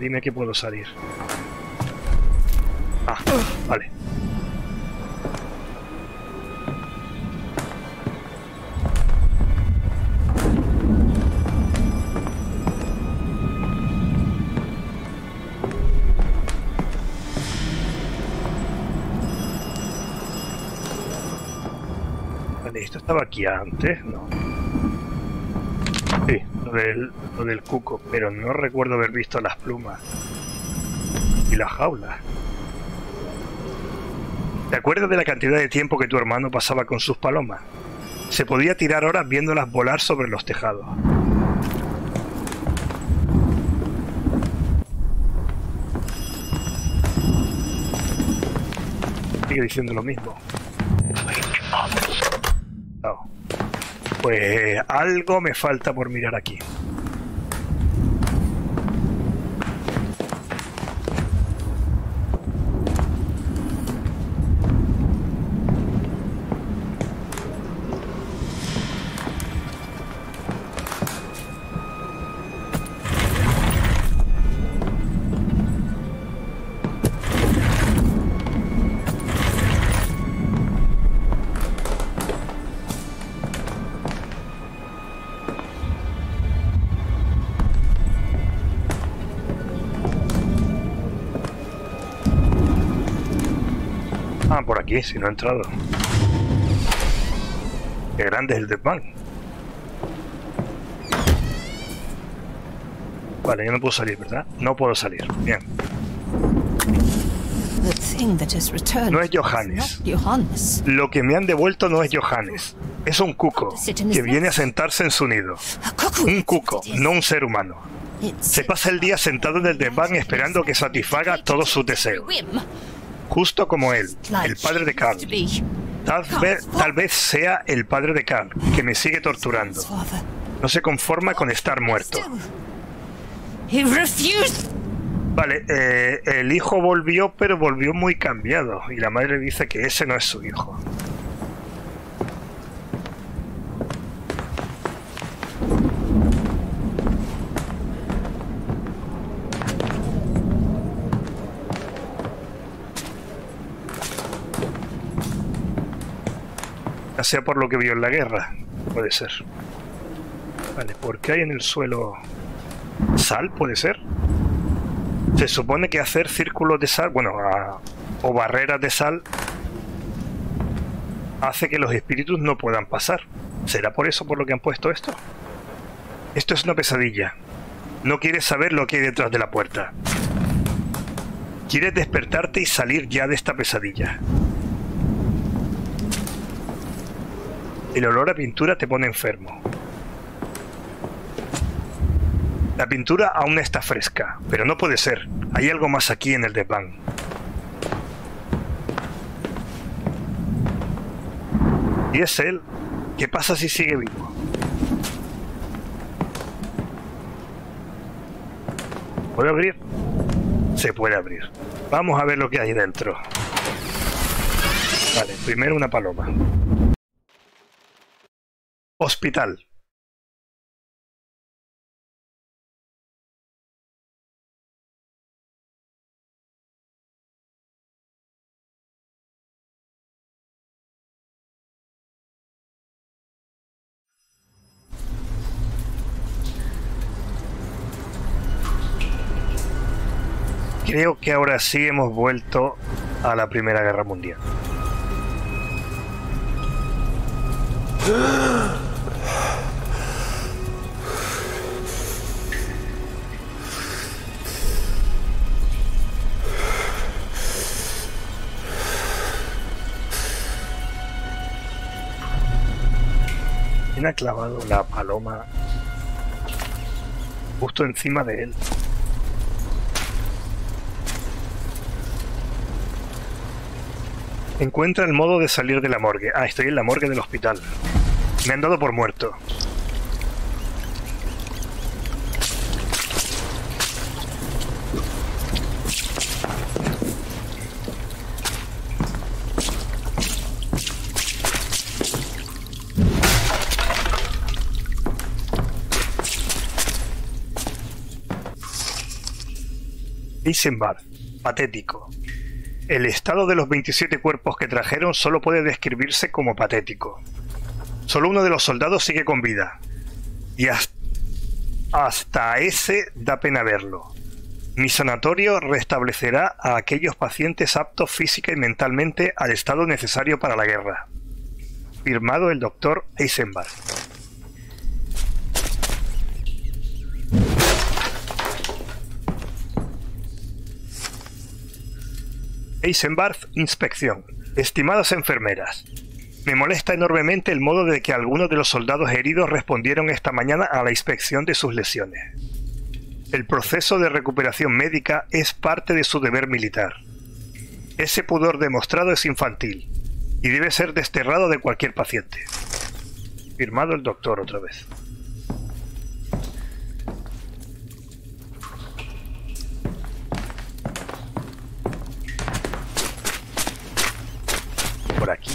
Dime que puedo salir. Ah, vale. Vale, esto estaba aquí antes, ¿no? Sí. Del, lo del cuco, pero no recuerdo haber visto las plumas y las jaulas. ¿Te acuerdas de la cantidad de tiempo que tu hermano pasaba con sus palomas? Se podía tirar horas viéndolas volar sobre los tejados. Sigue diciendo lo mismo. Oh. Pues algo me falta por mirar aquí. Aquí, si no ha entrado. Qué grande es el desván. Vale, yo no puedo salir, ¿verdad? No puedo salir. Bien. No es Johannes. Lo que me han devuelto no es Johannes. Es un cuco que viene a sentarse en su nido. Un cuco, no un ser humano. Se pasa el día sentado en el desván esperando que satisfaga todos sus deseos. Justo como él, el padre de Carl. Tal vez, tal vez sea el padre de Carl, que me sigue torturando. No se conforma con estar muerto. Vale, eh, el hijo volvió, pero volvió muy cambiado. Y la madre dice que ese no es su hijo. Ya sea por lo que vio en la guerra, puede ser. Vale, ¿por qué hay en el suelo sal? ¿Puede ser? Se supone que hacer círculos de sal, bueno, a, o barreras de sal, hace que los espíritus no puedan pasar. ¿Será por eso por lo que han puesto esto? Esto es una pesadilla. No quieres saber lo que hay detrás de la puerta. Quieres despertarte y salir ya de esta pesadilla. El olor a pintura te pone enfermo. La pintura aún está fresca, pero no puede ser. Hay algo más aquí en el desván. Y es él. ¿Qué pasa si sigue vivo? ¿Puedo abrir? Se puede abrir. Vamos a ver lo que hay dentro. Vale, primero una paloma. Hospital. Creo que ahora sí hemos vuelto a la Primera Guerra Mundial. ¿Quién ha clavado la paloma justo encima de él? Encuentra el modo de salir de la morgue. Ah, estoy en la morgue del hospital. Me han dado por muerto. Eisenbarth, patético. El estado de los veintisiete cuerpos que trajeron solo puede describirse como patético. Solo uno de los soldados sigue con vida. Y hasta, hasta ese da pena verlo. Mi sanatorio restablecerá a aquellos pacientes aptos física y mentalmente al estado necesario para la guerra. Firmado el doctor Eisenbarth. Eisenbarth, inspección. Estimadas enfermeras, me molesta enormemente el modo de que algunos de los soldados heridos respondieron esta mañana a la inspección de sus lesiones. El proceso de recuperación médica es parte de su deber militar. Ese pudor demostrado es infantil y debe ser desterrado de cualquier paciente. Firmado el doctor otra vez. Por aquí.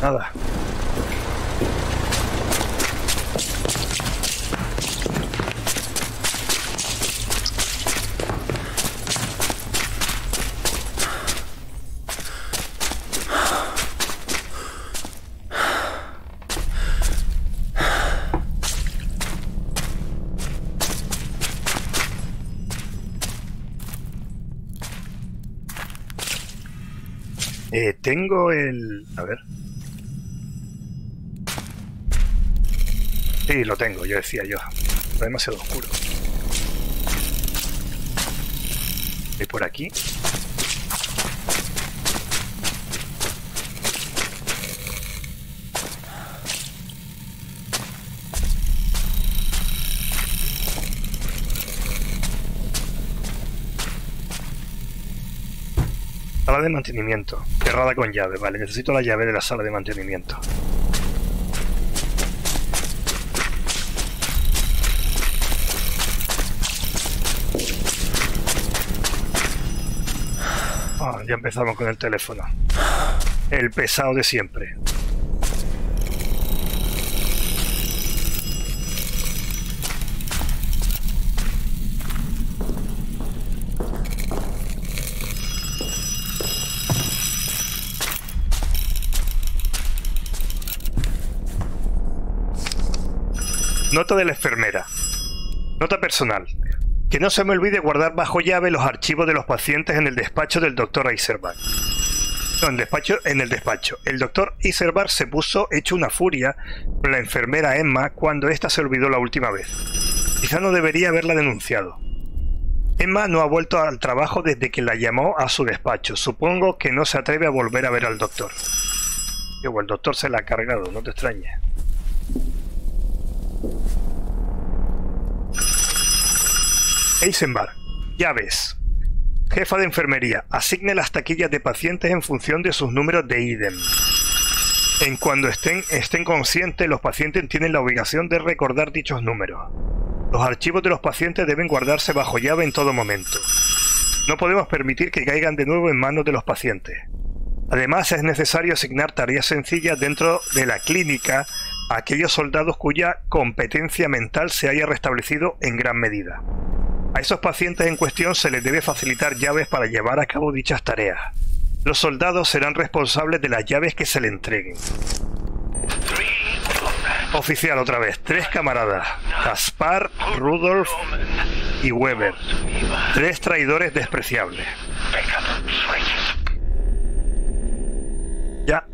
Nada. Eh, tengo el... A ver. Sí, lo tengo, yo decía yo. Está demasiado oscuro. Voy por aquí. Sala de mantenimiento, cerrada con llave, vale, necesito la llave de la sala de mantenimiento. Ah, ya empezamos con el teléfono. El pesado de siempre. Nota de la enfermera. Nota personal. Que no se me olvide guardar bajo llave los archivos de los pacientes en el despacho del doctor Eisenbarth. No, en, despacho, en el despacho. El doctor Eisenbarth se puso hecho una furia con la enfermera Emma cuando ésta se olvidó la última vez. Quizá no debería haberla denunciado. Emma no ha vuelto al trabajo desde que la llamó a su despacho. Supongo que no se atreve a volver a ver al doctor. Digo, el doctor se la ha cargado, no te extrañes. Eisenbarth, llaves. Jefa de enfermería, asigne las taquillas de pacientes en función de sus números de ídem. En cuando estén, estén conscientes, los pacientes tienen la obligación de recordar dichos números. Los archivos de los pacientes deben guardarse bajo llave en todo momento. No podemos permitir que caigan de nuevo en manos de los pacientes. Además, es necesario asignar tareas sencillas dentro de la clínica a aquellos soldados cuya competencia mental se haya restablecido en gran medida. A esos pacientes en cuestión se les debe facilitar llaves para llevar a cabo dichas tareas. Los soldados serán responsables de las llaves que se le entreguen. Oficial, otra vez. Tres camaradas. Kaspar, Rudolf y Weber. Tres traidores despreciables. Ya.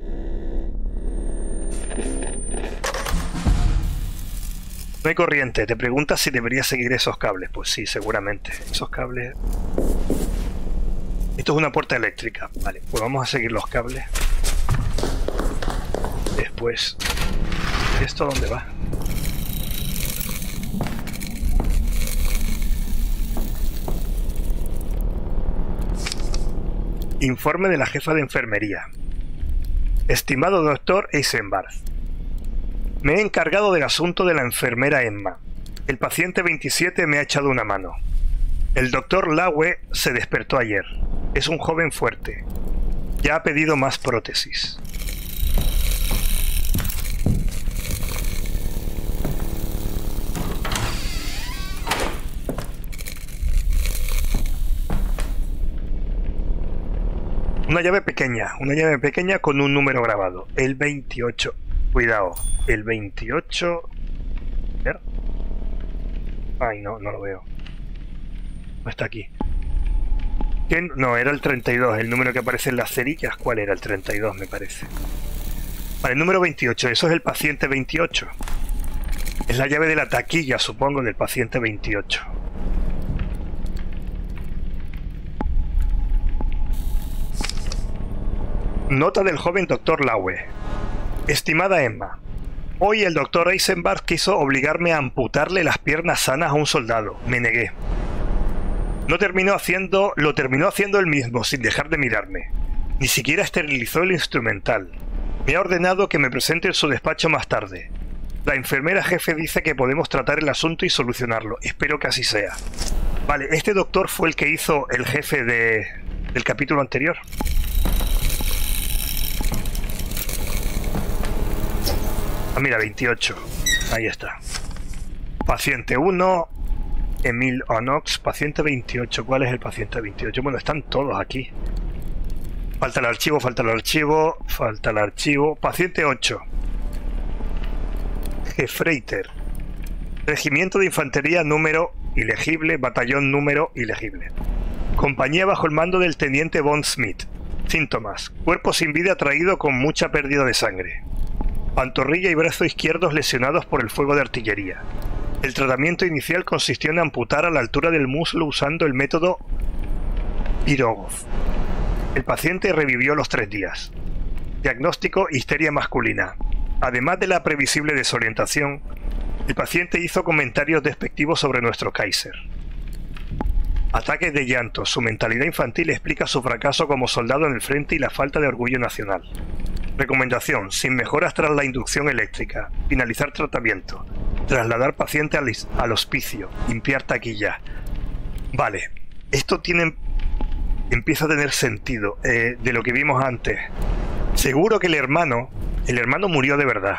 No hay corriente. Te preguntas si debería seguir esos cables. Pues sí, seguramente. Esos cables... Esto es una puerta eléctrica. Vale, pues vamos a seguir los cables. Después... ¿Esto dónde va? Informe de la jefa de enfermería. Estimado doctor Eisenbarth, me he encargado del asunto de la enfermera Emma. El paciente veintisiete me ha echado una mano. El doctor Laue se despertó ayer. Es un joven fuerte. Ya ha pedido más prótesis. Una llave pequeña, una llave pequeña con un número grabado, el veintiocho. Cuidado, el veintiocho... Ay, no, no lo veo. No está aquí. ¿Qué? No, era el treinta y dos, el número que aparece en las cerillas. ¿Cuál era? El treinta y dos, me parece. Vale, el número veintiocho, eso es el paciente veintiocho. Es la llave de la taquilla, supongo, del paciente veintiocho. Nota del joven doctor Laue. Estimada Emma, hoy el doctor Eisenbarth quiso obligarme a amputarle las piernas sanas a un soldado. Me negué. No terminó haciendo, lo terminó haciendo él mismo, sin dejar de mirarme. Ni siquiera esterilizó el instrumental. Me ha ordenado que me presente en su despacho más tarde. La enfermera jefe dice que podemos tratar el asunto y solucionarlo. Espero que así sea. Vale, este doctor fue el que hizo el jefe de, del capítulo anterior. Ah, mira, veintiocho. Ahí está. Paciente uno, Emil Onox. Paciente veintiocho. ¿Cuál es el paciente veintiocho? Bueno, están todos aquí. Falta el archivo, falta el archivo, falta el archivo. Paciente ocho. Gefreiter. Regimiento de Infantería número ilegible, batallón número ilegible. Compañía bajo el mando del teniente Von Schmidt. Síntomas. Cuerpo sin vida traído con mucha pérdida de sangre. Pantorrilla y brazo izquierdos lesionados por el fuego de artillería. El tratamiento inicial consistió en amputar a la altura del muslo usando el método Pirogov. El paciente revivió los tres días. Diagnóstico: histeria masculina. Además de la previsible desorientación, el paciente hizo comentarios despectivos sobre nuestro Kaiser. Ataques de llanto. Su mentalidad infantil explica su fracaso como soldado en el frente y la falta de orgullo nacional. Recomendación: sin mejoras tras la inducción eléctrica, finalizar tratamiento, trasladar paciente al, al hospicio, limpiar taquilla. Vale, esto tiene, empieza a tener sentido eh, de lo que vimos antes. Seguro que el hermano, el hermano murió de verdad.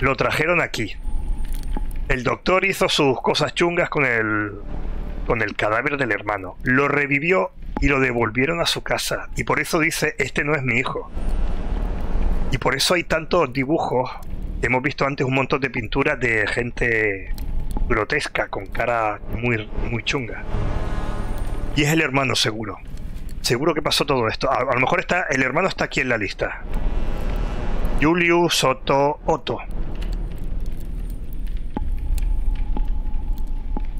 Lo trajeron aquí. El doctor hizo sus cosas chungas con el, con el cadáver del hermano. Lo revivió y lo devolvieron a su casa. Y por eso dice, este no es mi hijo. Y por eso hay tantos dibujos. Hemos visto antes un montón de pinturas de gente grotesca, con cara muy, muy chunga. Y es el hermano, seguro. Seguro que pasó todo esto. A, a lo mejor está, el hermano está aquí en la lista. Julius Otto Otto.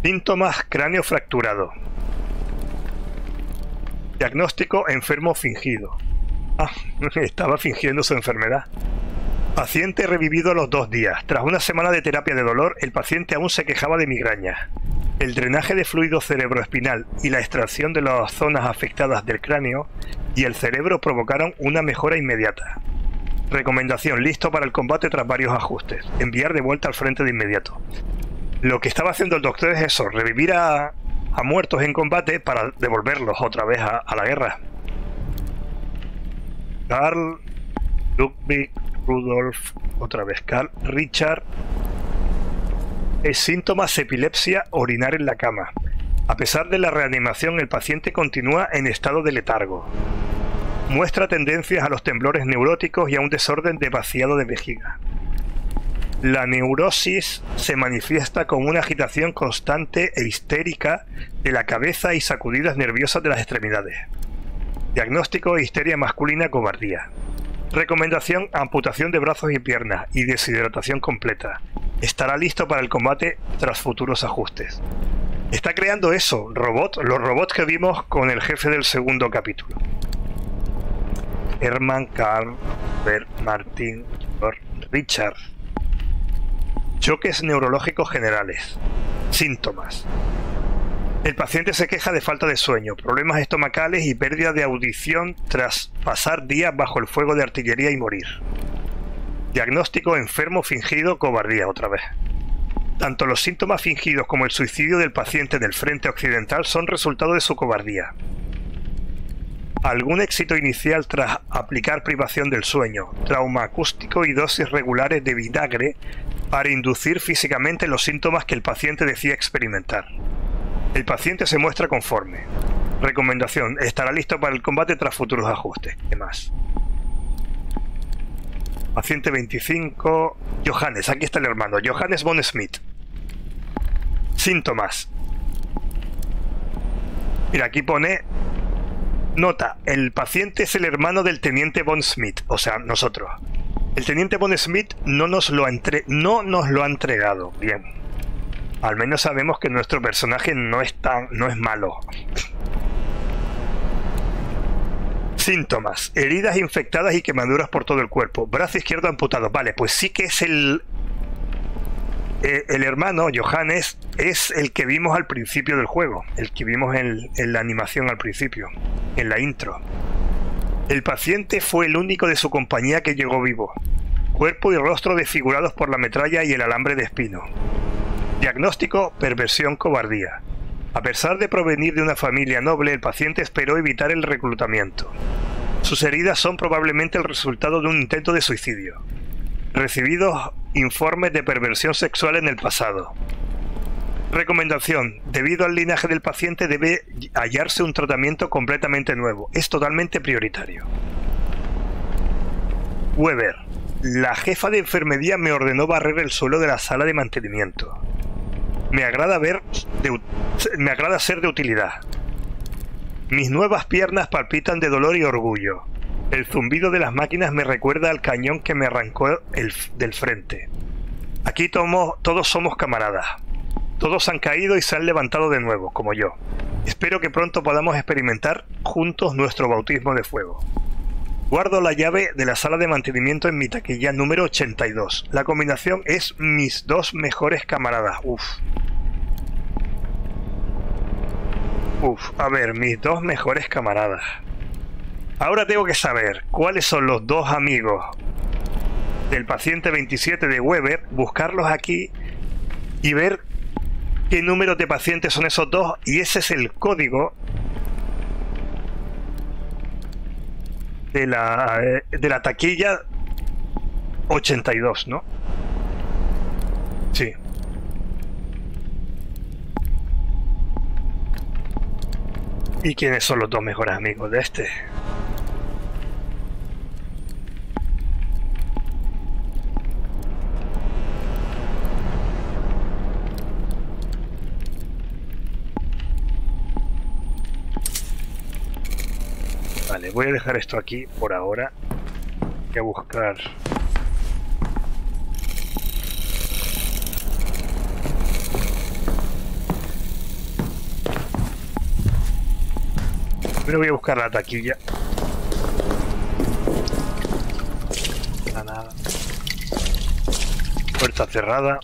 Síntomas: cráneo fracturado. Diagnóstico: enfermo fingido. Ah, estaba fingiendo su enfermedad. Paciente revivido a los dos días. Tras una semana de terapia de dolor, el paciente aún se quejaba de migraña. El drenaje de fluido cerebroespinal y la extracción de las zonas afectadas del cráneo y el cerebro provocaron una mejora inmediata. Recomendación: listo para el combate tras varios ajustes. Enviar de vuelta al frente de inmediato. Lo que estaba haciendo el doctor es eso, revivir a, a muertos en combate para devolverlos otra vez a, a la guerra. Carl, Ludwig, Rudolf, otra vez Carl, Richard. Síntomas: epilepsia, orinar en la cama. A pesar de la reanimación, el paciente continúa en estado de letargo. Muestra tendencias a los temblores neuróticos y a un desorden de vaciado de vejiga. La neurosis se manifiesta con una agitación constante e histérica de la cabeza y sacudidas nerviosas de las extremidades. Diagnóstico: histeria masculina, cobardía. Recomendación: amputación de brazos y piernas y deshidratación completa. Estará listo para el combate tras futuros ajustes. Está creando eso, robot, los robots que vimos con el jefe del segundo capítulo. Hermann, Karl, Bert, Martin, Richard. Choques neurológicos generales. Síntomas. El paciente se queja de falta de sueño, problemas estomacales y pérdida de audición tras pasar días bajo el fuego de artillería y morir. Diagnóstico: enfermo fingido, cobardía otra vez. Tanto los síntomas fingidos como el suicidio del paciente del frente occidental son resultado de su cobardía. Algún éxito inicial tras aplicar privación del sueño, trauma acústico y dosis regulares de vinagre para inducir físicamente los síntomas que el paciente decía experimentar. El paciente se muestra conforme. Recomendación: estará listo para el combate tras futuros ajustes. ¿Qué más? Paciente veinticinco... Johannes, aquí está el hermano, Johannes von Schmidt. Síntomas. Mira, aquí pone... Nota, el paciente es el hermano del teniente von Schmidt, o sea, nosotros. El teniente von Schmidt no nos lo ha, entre... no nos lo ha entregado, bien. Al menos sabemos que nuestro personaje no es, tan... no es malo. Síntomas: heridas infectadas y quemaduras por todo el cuerpo. Brazo izquierdo amputado. Vale, pues sí que es el... Eh, el hermano, Johannes, es el que vimos al principio del juego. El que vimos en, en la animación al principio, en la intro. El paciente fue el único de su compañía que llegó vivo. Cuerpo y rostro desfigurados por la metralla y el alambre de espino. Diagnóstico: perversión, cobardía. A pesar de provenir de una familia noble, el paciente esperó evitar el reclutamiento. Sus heridas son probablemente el resultado de un intento de suicidio. Recibidos informes de perversión sexual en el pasado. Recomendación: debido al linaje del paciente debe hallarse un tratamiento completamente nuevo. Es totalmente prioritario. Weber: la jefa de enfermería me ordenó barrer el suelo de la sala de mantenimiento. Me agrada, ver de, me agrada ser de utilidad. Mis nuevas piernas palpitan de dolor y orgullo. El zumbido de las máquinas me recuerda al cañón que me arrancó el, del frente. Aquí tomo, todos somos camaradas. Todos han caído y se han levantado de nuevo, como yo. Espero que pronto podamos experimentar juntos nuestro bautismo de fuego. Guardo la llave de la sala de mantenimiento en mi taquilla número ochenta y dos. La combinación es mis dos mejores camaradas. Uf. Uf, a ver, mis dos mejores camaradas. Ahora tengo que saber cuáles son los dos amigos del paciente veintisiete de Weber, buscarlos aquí y ver qué número de pacientes son esos dos, y ese es el código de la, de la taquilla ochenta y dos, ¿no? Sí. ¿Y quiénes son los dos mejores amigos de este? Vale, voy a dejar esto aquí por ahora. Voy a buscar... Primero voy a buscar la taquilla. Nada, nada. Puerta cerrada.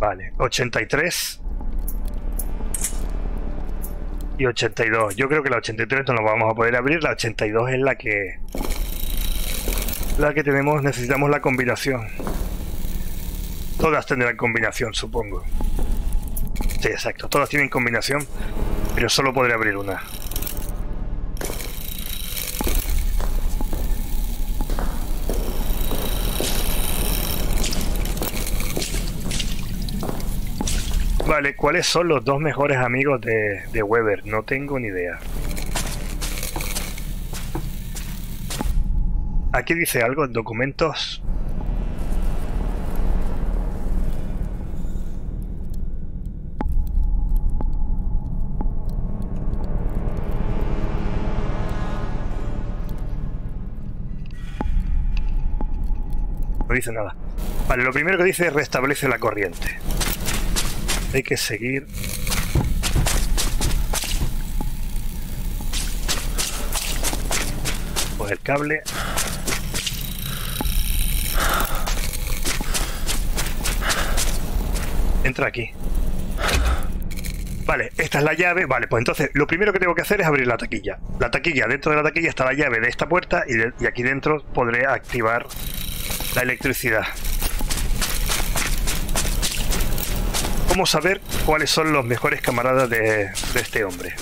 Vale, ochenta y tres y ochenta y dos. Yo creo que la ochenta y tres no la vamos a poder abrir. La ochenta y dos es la que... La que tenemos, necesitamos la combinación. Todas tendrán combinación, supongo. Sí, exacto, todas tienen combinación, pero solo podré abrir una. Vale, ¿cuáles son los dos mejores amigos de, de Weber? No tengo ni idea. Aquí dice algo en documentos. No dice nada. Vale, lo primero que dice es restablece la corriente. Hay que seguir. Pues el cable. Entra aquí. Vale, esta es la llave. Vale, pues entonces lo primero que tengo que hacer es abrir la taquilla. La taquilla, dentro de la taquilla está la llave de esta puerta y, de, y aquí dentro podré activar la electricidad. ¿Cómo saber cuáles son los mejores camaradas de, de este hombre?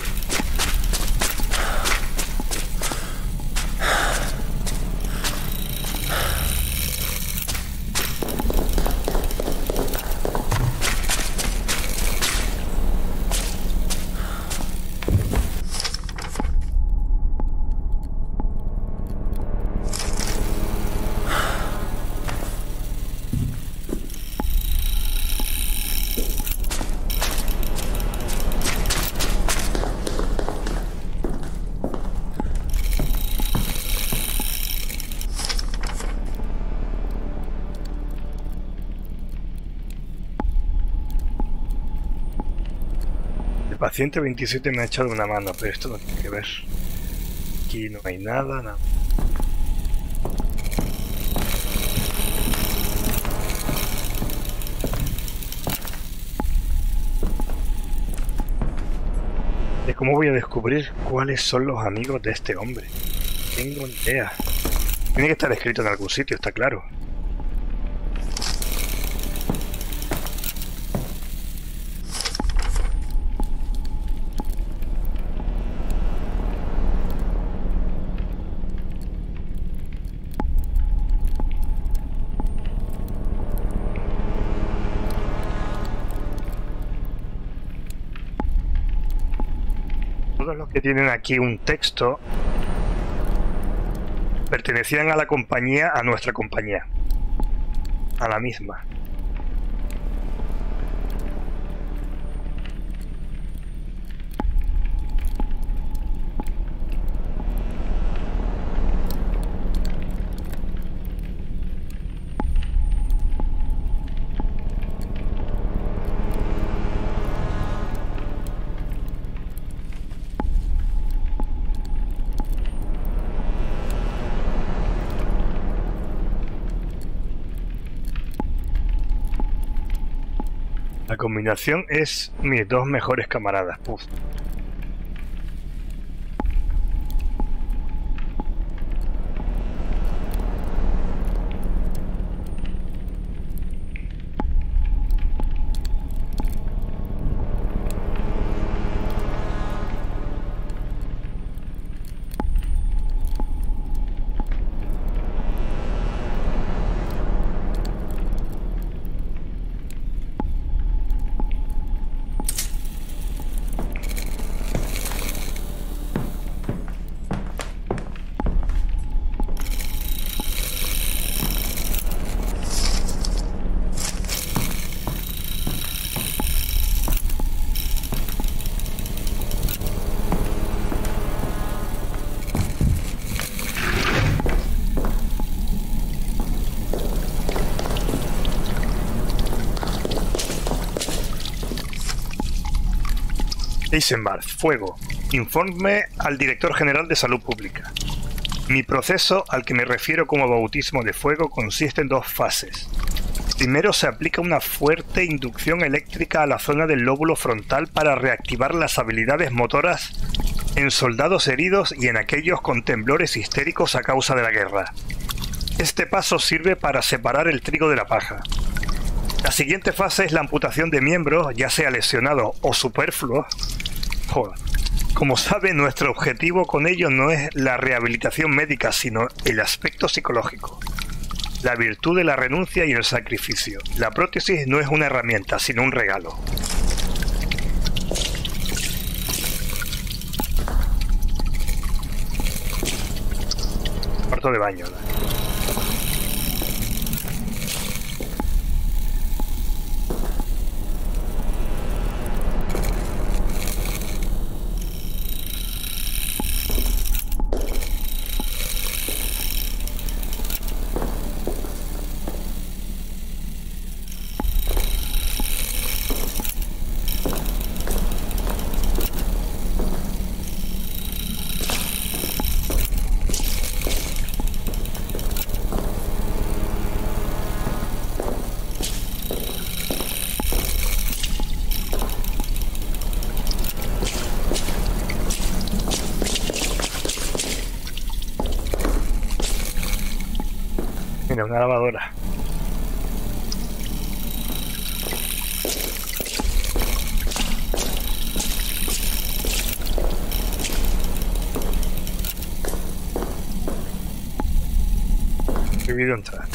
ciento veintisiete me ha echado una mano, pero esto no tiene que ver. Aquí no hay nada, nada. ¿De cómo voy a descubrir cuáles son los amigos de este hombre? No tengo ni idea. Tiene que estar escrito en algún sitio, está claro. Que tienen aquí un texto, pertenecían a la compañía, a nuestra compañía, a la misma. Combinación es mis dos mejores camaradas. Puf. Eisenbarth, fuego. Informe al director general de Salud Pública. Mi proceso, al que me refiero como bautismo de fuego, consiste en dos fases. Primero se aplica una fuerte inducción eléctrica a la zona del lóbulo frontal para reactivar las habilidades motoras en soldados heridos y en aquellos con temblores histéricos a causa de la guerra. Este paso sirve para separar el trigo de la paja. La siguiente fase es la amputación de miembros, ya sea lesionados o superfluos. Joder. Como sabe, nuestro objetivo con ello no es la rehabilitación médica, sino el aspecto psicológico. La virtud de la renuncia y el sacrificio. La prótesis no es una herramienta, sino un regalo. cuarto de baño. Una lavadora. Prohibido entrar.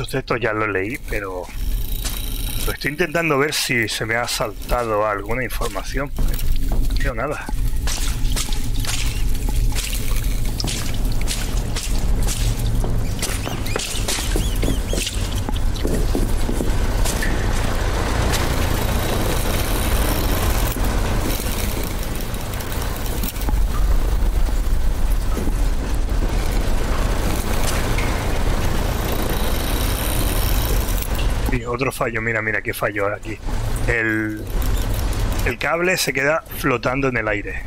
Estos textos ya los leí, pero lo estoy intentando ver si se me ha saltado alguna información. No creo nada. Otro fallo, mira, mira qué fallo aquí. El, el cable se queda flotando en el aire.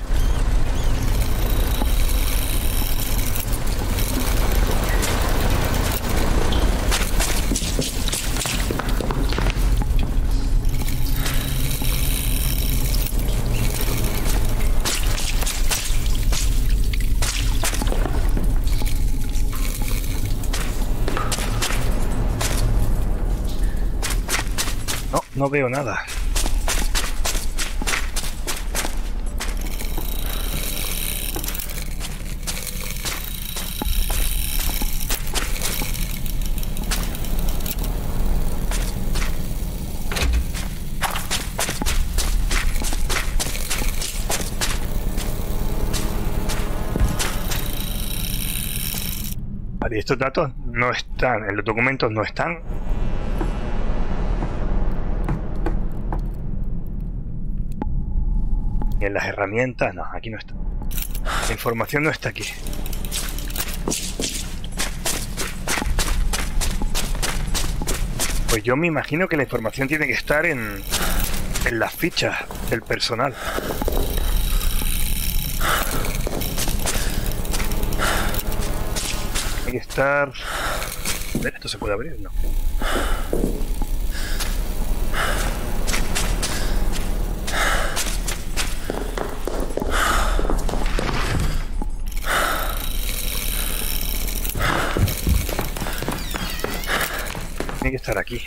No veo nada. Vale, estos datos no están, en los documentos no están. En las herramientas, no, aquí no está. La información no está aquí. Pues yo me imagino que la información tiene que estar en, en las fichas del personal. Tiene que estar... A ver, ¿esto se puede abrir? No. Tiene que estar aquí.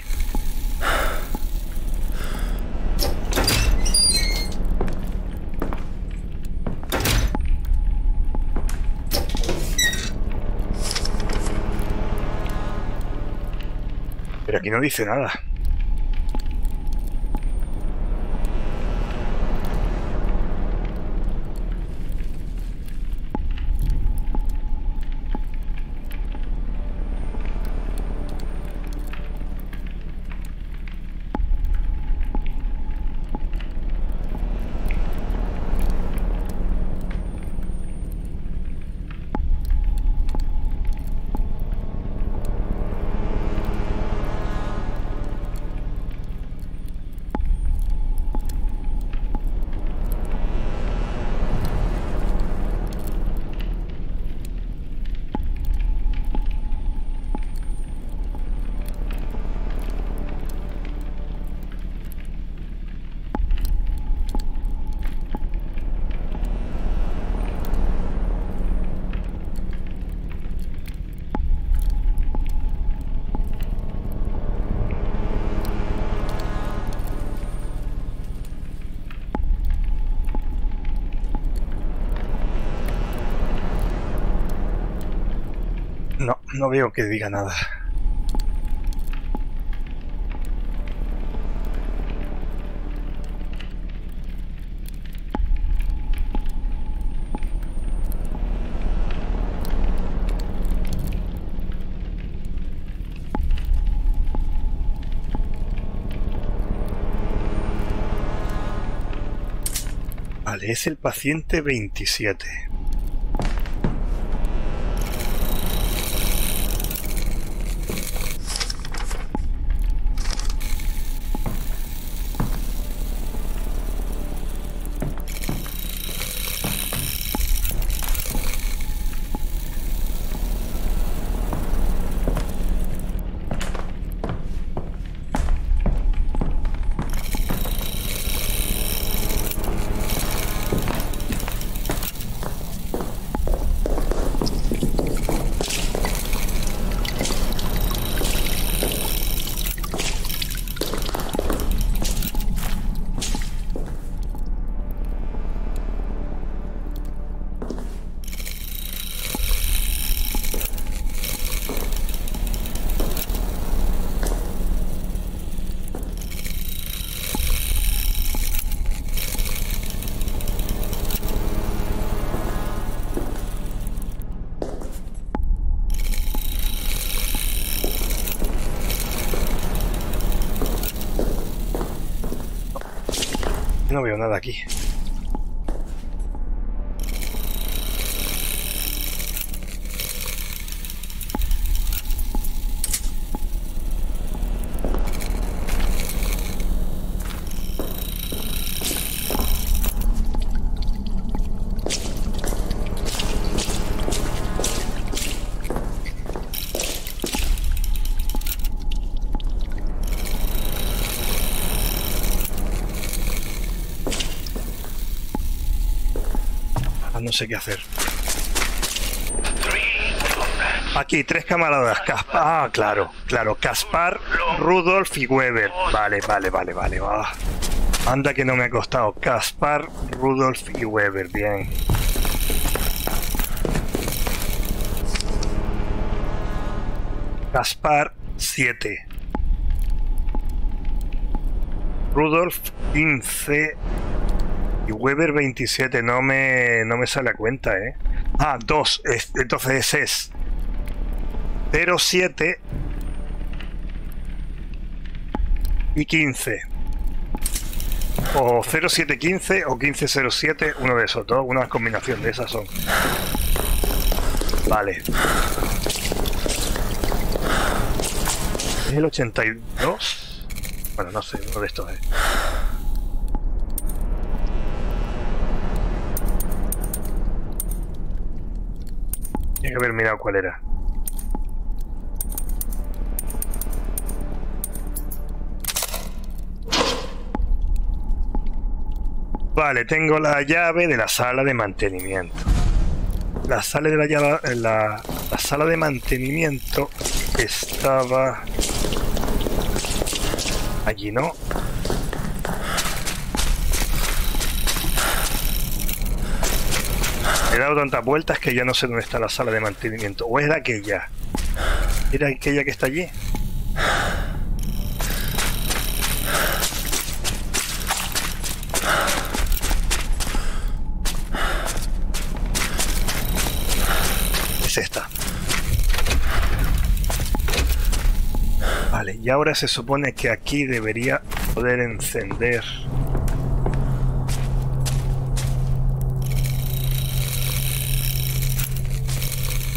Pero aquí no dice nada. No, no veo que diga nada. Vale, es el paciente veintisiete. No veo nada aquí. No sé qué hacer. Aquí, tres camaradas. Caspar. Ah, claro, claro. Caspar, Rudolf y Weber. Vale, vale, vale, vale. Ah. Anda que no me ha costado. Caspar, Rudolf y Weber. Bien. Caspar, siete. Rudolf, quince. Y Weber veintisiete, no me, no me sale a cuenta, ¿eh? Ah, dos, es, entonces es cero siete y quince. O cero siete quince o quince cero siete, uno de esos dos, una combinación de esas son. Vale. ¿Es el ochenta y dos? Bueno, no sé, uno de estos es. Tiene que haber mirado cuál era. Vale, tengo la llave de la sala de mantenimiento. La sala de la llave, la, la sala de mantenimiento estaba allí, ¿no? He dado tantas vueltas que ya no sé dónde está la sala de mantenimiento. ¿O era aquella? ¿Era aquella que está allí? Es esta. Vale, y ahora se supone que aquí debería poder encender...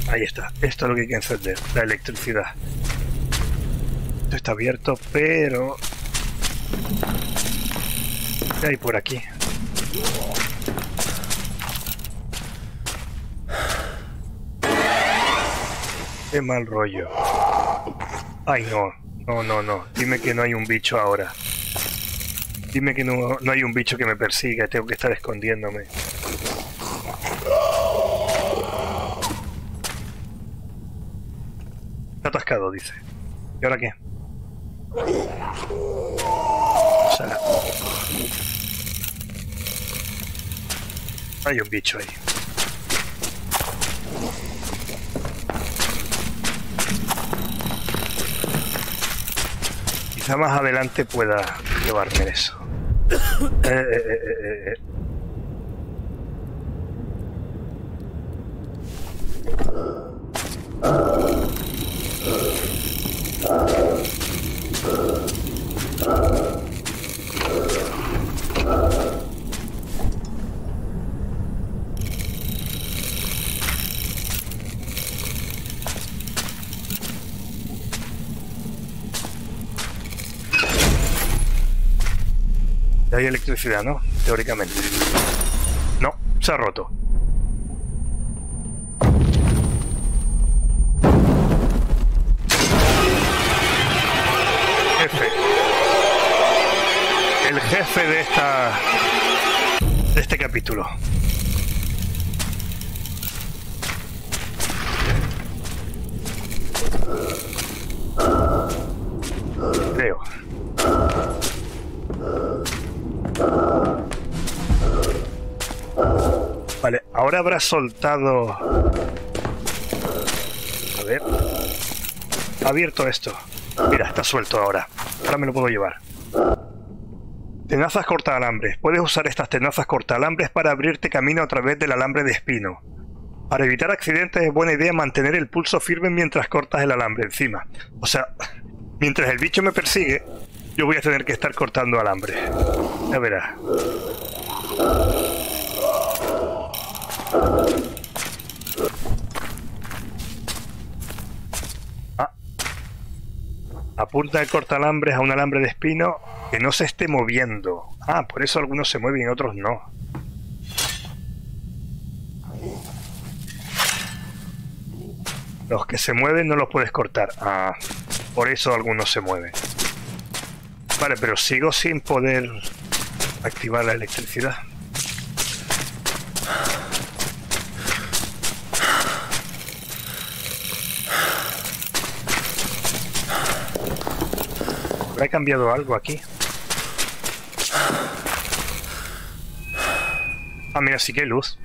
Ahí está, esto es lo que hay que encender, la electricidad. Esto está abierto, pero... ¿Qué hay por aquí? Qué mal rollo. Ay, no, no, no, no. Dime que no hay un bicho ahora. Dime que no, no hay un bicho que me persiga, tengo que estar escondiéndome. Atascado, dice. ¿Y ahora qué? Sala. Hay un bicho ahí. quizá más adelante pueda llevarme eso. Eh, eh, eh, eh. Hay electricidad, ¿no? Teóricamente. No, se ha roto. El jefe de esta de este capítulo. Creo. Vale, ahora habrá soltado. A ver. Ha abierto esto. Mira, está suelto ahora. Ahora me lo puedo llevar. Tenazas cortaalambres. Puedes usar estas tenazas cortaalambres para abrirte camino a través del alambre de espino. Para evitar accidentes es buena idea mantener el pulso firme mientras cortas el alambre encima. O sea, mientras el bicho me persigue, yo voy a tener que estar cortando alambre. Ya verás. Ah. Apunta el cortaalambres a un alambre de espino que no se esté moviendo. Ah, por eso algunos se mueven y otros no. Los que se mueven no los puedes cortar. Ah, por eso algunos se mueven. Vale, pero sigo sin poder activar la electricidad. ¿Habrá cambiado algo aquí? Ah, mira, sí que hay luz.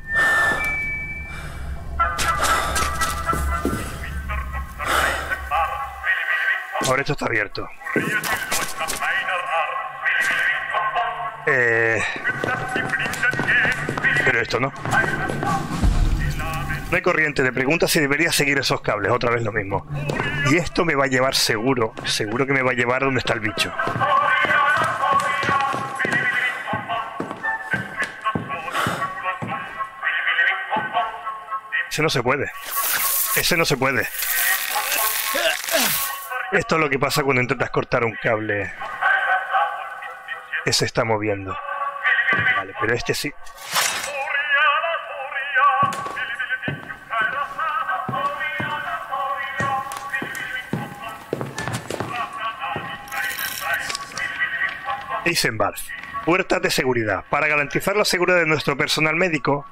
Ahora esto está abierto. Eh... Pero esto no. No hay corriente. Le pregunta si debería seguir esos cables. Otra vez lo mismo. Y esto me va a llevar seguro. Seguro que me va a llevar donde está el bicho. Ese no se puede. Ese no se puede. Esto es lo que pasa cuando intentas cortar un cable. Ese está moviendo. Vale, pero este sí. Eisenbarth. Puertas de seguridad. Para garantizar la seguridad de nuestro personal médico,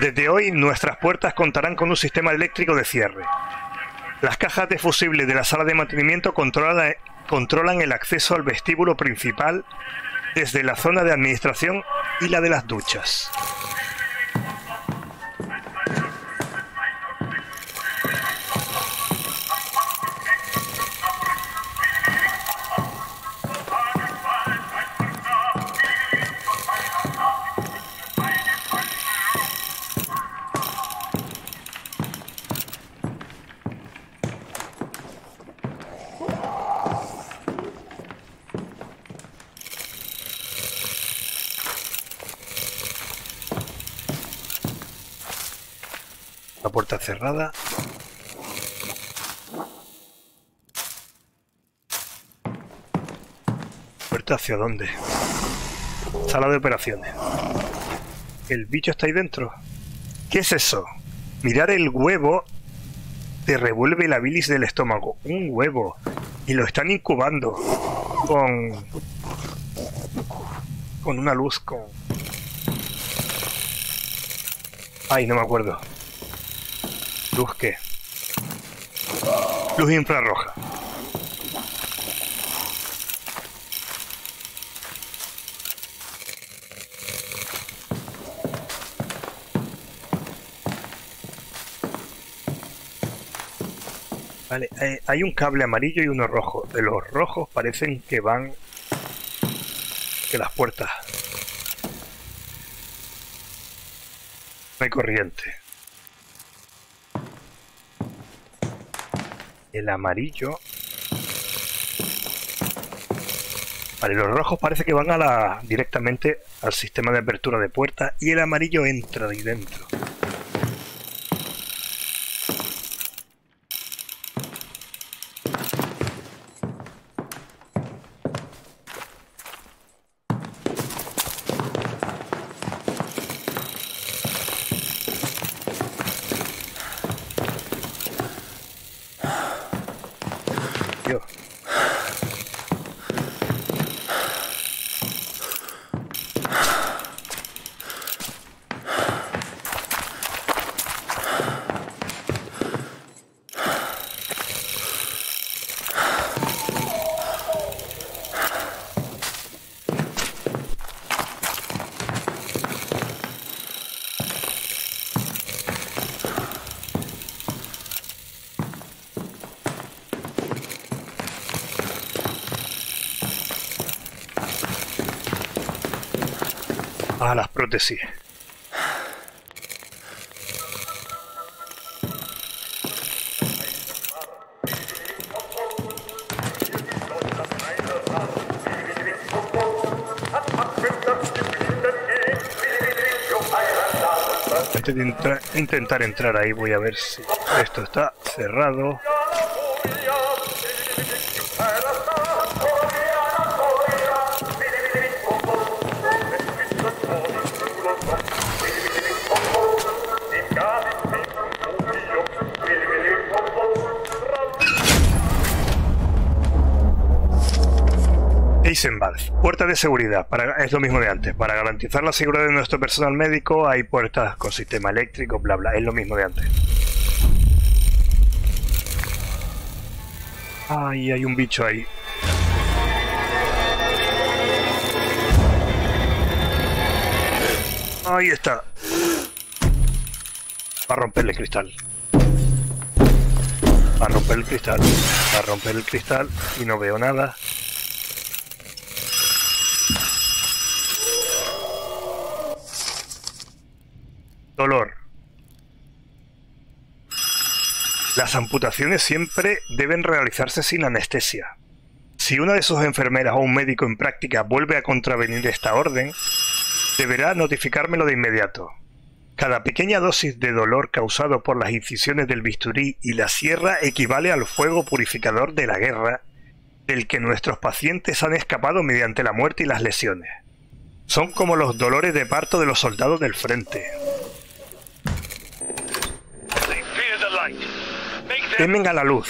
desde hoy nuestras puertas contarán con un sistema eléctrico de cierre. Las cajas de fusible de la sala de mantenimiento controlan, controlan el acceso al vestíbulo principal desde la zona de administración y la de las duchas. Puerta cerrada. ¿Puerta hacia dónde? Sala de operaciones. ¿El bicho está ahí dentro? ¿Qué es eso? Mirar el huevo te revuelve la bilis del estómago. Un huevo. Y lo están incubando con... con una luz con... Ay, no me acuerdo. ¿Luz qué? Luz infrarroja. Vale, eh, hay un cable amarillo y uno rojo. De los rojos parecen que van... que las puertas. No hay corriente. El amarillo... Vale, los rojos parece que van a la, directamente al sistema de apertura de puertas y el amarillo entra de ahí dentro. A las prótesis. Este de entra- intentar entrar ahí, voy a ver si esto está cerrado. Eisenbarth, puerta de seguridad, para, es lo mismo de antes, para garantizar la seguridad de nuestro personal médico hay puertas con sistema eléctrico, bla bla, es lo mismo de antes. Ay, hay un bicho ahí. Ahí está. Va a romperle el cristal. Va a romper el cristal. Va a romper el cristal y no veo nada. Dolor. Las amputaciones siempre deben realizarse sin anestesia. Si una de sus enfermeras o un médico en práctica vuelve a contravenir esta orden, deberá notificármelo de inmediato. Cada pequeña dosis de dolor causado por las incisiones del bisturí y la sierra equivale al fuego purificador de la guerra del que nuestros pacientes han escapado mediante la muerte y las lesiones. Son como los dolores de parto de los soldados del frente. Temen a la luz.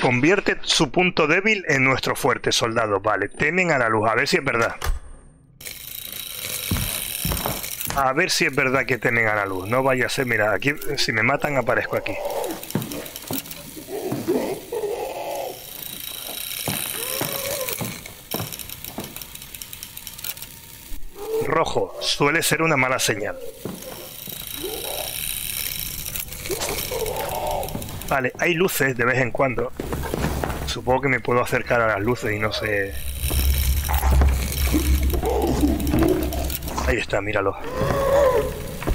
Convierte su punto débil en nuestro fuerte, soldado. Vale, temen a la luz. A ver si es verdad. A ver si es verdad que temen a la luz. No vaya a ser. Mira, aquí si me matan aparezco aquí. Rojo. Suele ser una mala señal. Vale, hay luces de vez en cuando. Supongo que me puedo acercar a las luces y no sé... Ahí está, míralo.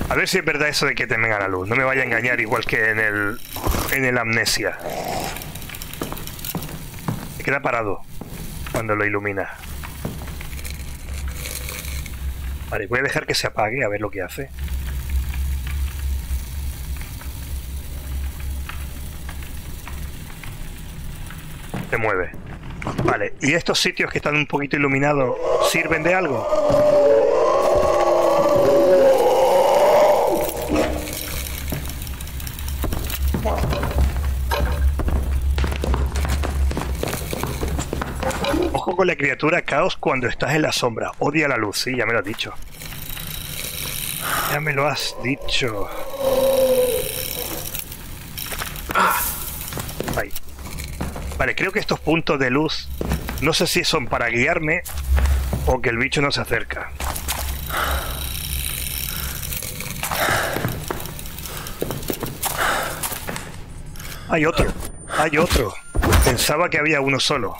A ver si es verdad eso de que temen a la luz. No me vaya a engañar igual que en el... en el amnesia. Se queda parado cuando lo ilumina. Vale, voy a dejar que se apague a ver lo que hace. Se mueve. Vale, ¿y estos sitios que están un poquito iluminados sirven de algo? Ojo con la criatura caos cuando estás en la sombra. Odia la luz, sí, ya me lo has dicho. Ya me lo has dicho. Ahí. Vale, creo que estos puntos de luz, no sé si son para guiarme o que el bicho no se acerca. Hay otro. Hay otro. Pensaba que había uno solo.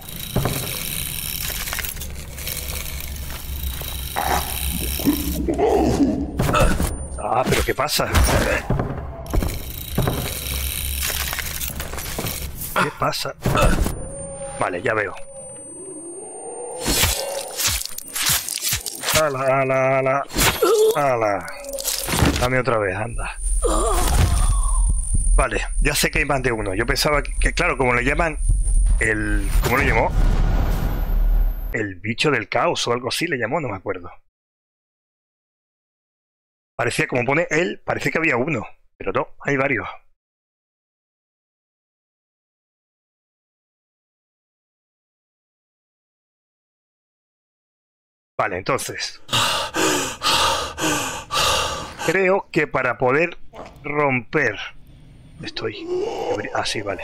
Ah, pero ¿qué pasa? ¿Qué pasa? Vale, ya veo. Ala, ala, ala. Ala. Dame otra vez, anda. Vale, ya sé que hay más de uno. Yo pensaba que, que claro, como le llaman el... ¿Cómo lo llamó? El bicho del caos o algo así le llamó, no me acuerdo. Parecía, como pone él, parecía que había uno, pero no, hay varios. Vale, entonces... Creo que para poder romper... Estoy... Ah, sí, vale.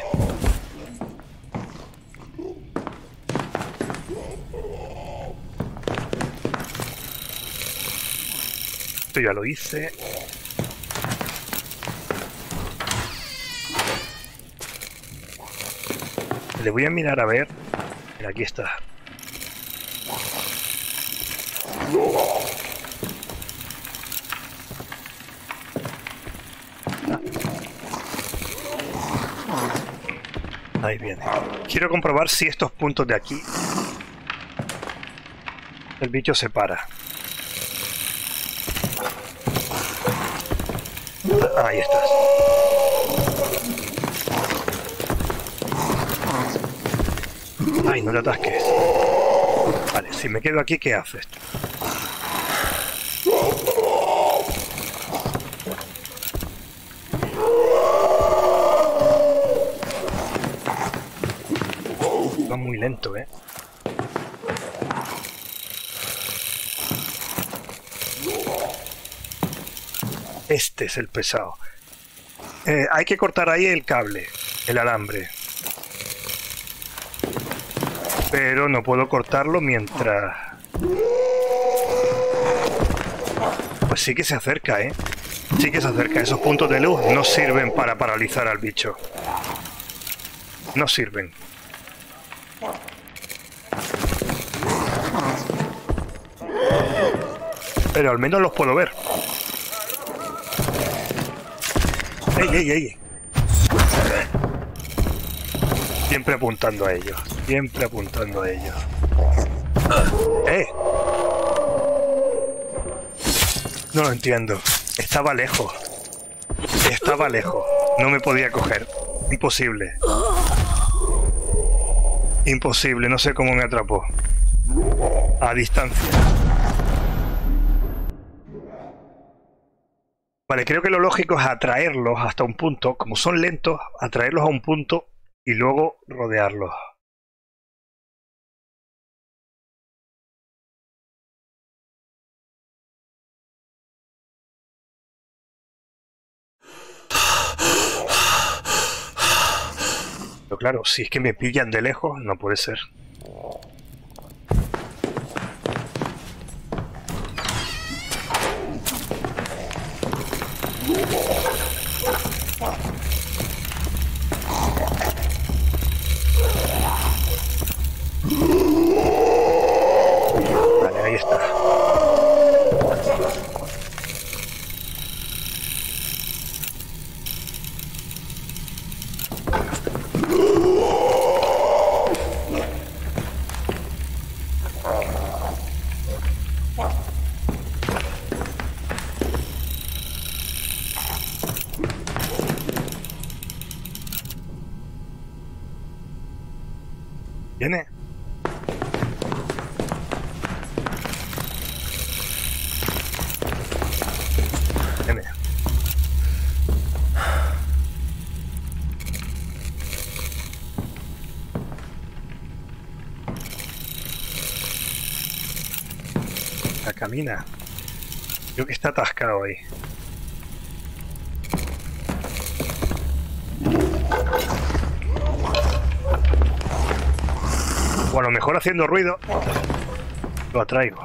Esto ya lo hice. Le voy a mirar a ver. Mira, aquí está. Ahí viene. Quiero comprobar si estos puntos de aquí el bicho se para. Ahí estás. Ay, no le atasques. Vale, si me quedo aquí, ¿qué haces? Va muy lento, ¿eh? Este es el pesado. Eh, hay que cortar ahí el cable, el alambre. Pero no puedo cortarlo mientras... Pues sí que se acerca, ¿eh? Sí que se acerca. Esos puntos de luz no sirven para paralizar al bicho. No sirven. Pero al menos los puedo ver. ¡Ey, ey, ey! Siempre apuntando a ellos. Siempre apuntando a ellos. ¡Eh! No lo entiendo. Estaba lejos. Estaba lejos. No me podía coger. Imposible. Imposible. No sé cómo me atrapó. A distancia. Vale, creo que lo lógico es atraerlos hasta un punto, como son lentos, atraerlos a un punto y luego rodearlos. Pero claro, si es que me pillan de lejos, no puede ser. Vale, ahí está. ¿Viene? Camina. Creo que está atascado ahí. O a lo mejor haciendo ruido lo atraigo.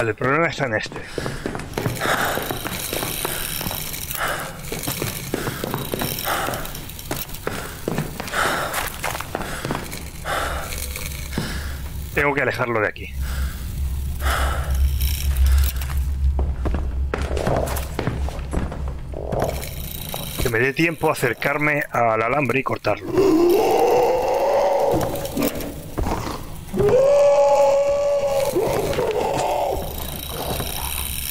Vale, el problema está en este. Tengo que alejarlo de aquí. Que me dé tiempo a acercarme al alambre y cortarlo.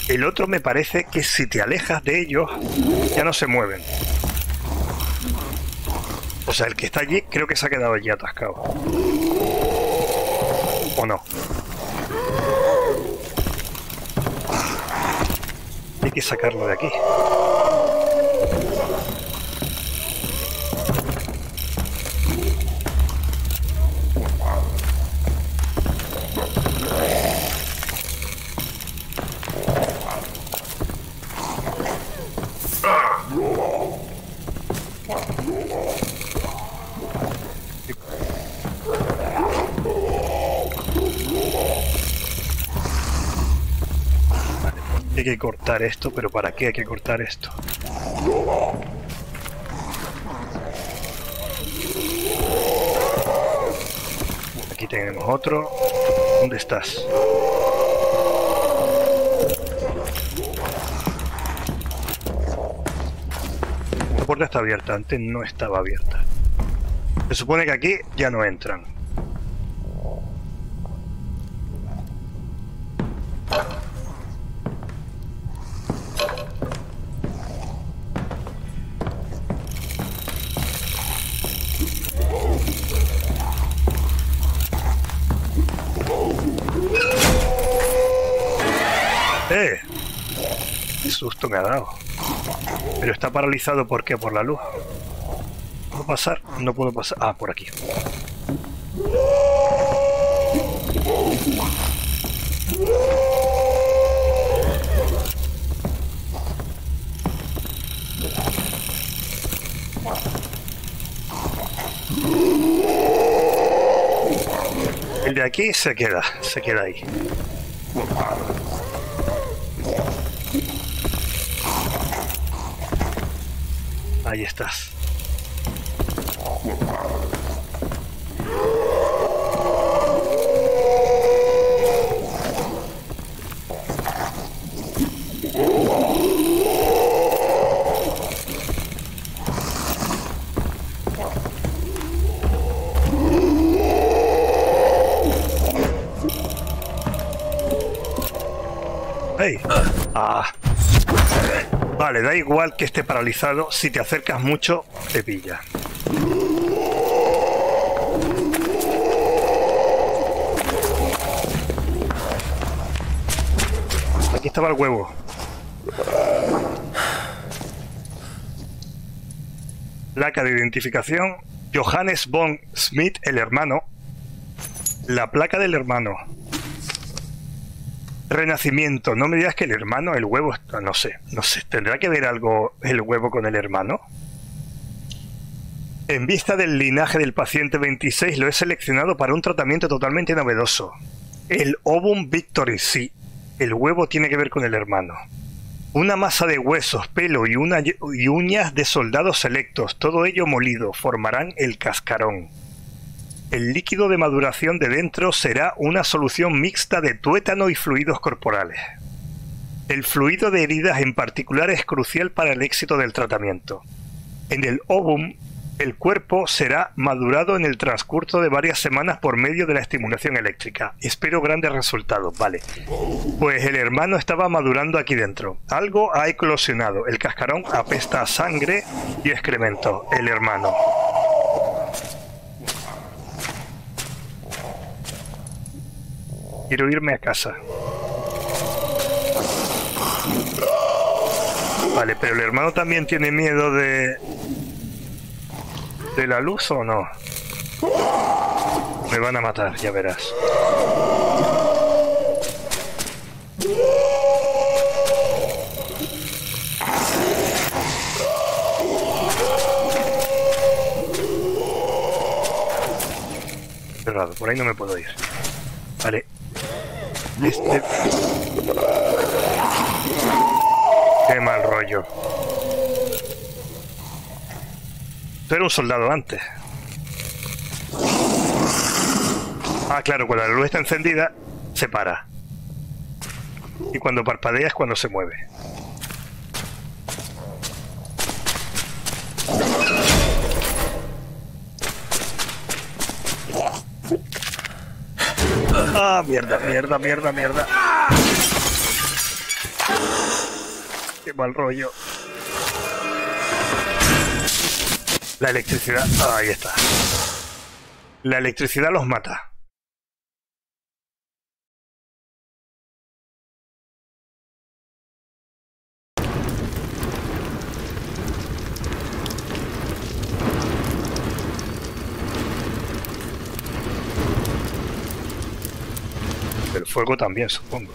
El otro me parece que si te alejas de ellos ya no se mueven. O sea, el que está allí creo que se ha quedado allí atascado. ¿O no? Hay que sacarlo de aquí. Hay que cortar esto, pero ¿para qué hay que cortar esto? Aquí tenemos otro. ¿Dónde estás? La puerta está abierta, antes no estaba abierta. Se supone que aquí ya no entran. Susto me ha dado. Pero está paralizado, ¿por qué? Por la luz. ¿Puedo pasar? No puedo pasar. Ah, por aquí. El de aquí se queda, se queda ahí. Ahí estás. Hey. Ah. Vale, da igual que esté paralizado, si te acercas mucho, te pilla. Aquí estaba el huevo. Placa de identificación, Johannes von Schmidt, el hermano. La placa del hermano. Renacimiento, no me digas que el hermano, el huevo, no sé, no sé, ¿tendrá que ver algo el huevo con el hermano? En vista del linaje del paciente veintiséis lo he seleccionado para un tratamiento totalmente novedoso. El ovum victory, sí, el huevo tiene que ver con el hermano. Una masa de huesos, pelo y, una, y uñas de soldados selectos, todo ello molido, formarán el cascarón. El líquido de maduración de dentro será una solución mixta de tuétano y fluidos corporales. El fluido de heridas en particular es crucial para el éxito del tratamiento. En el ovum, el cuerpo será madurado en el transcurso de varias semanas por medio de la estimulación eléctrica. Espero grandes resultados, vale. Pues el hermano estaba madurando aquí dentro. Algo ha eclosionado. El cascarón apesta a sangre y excremento. El hermano. Quiero irme a casa. Vale, pero el hermano también tiene miedo de... ¿De la luz o no? Me van a matar, ya verás. Cerrado, por ahí no me puedo ir. Vale. Este... Qué mal rollo. Tú eras un soldado antes. Ah, claro, cuando la luz está encendida, se para. Y cuando parpadea es cuando se mueve. Ah, mierda, mierda, mierda, mierda. Qué mal rollo. La electricidad... Ah, ahí está. La electricidad los mata. El fuego también, supongo.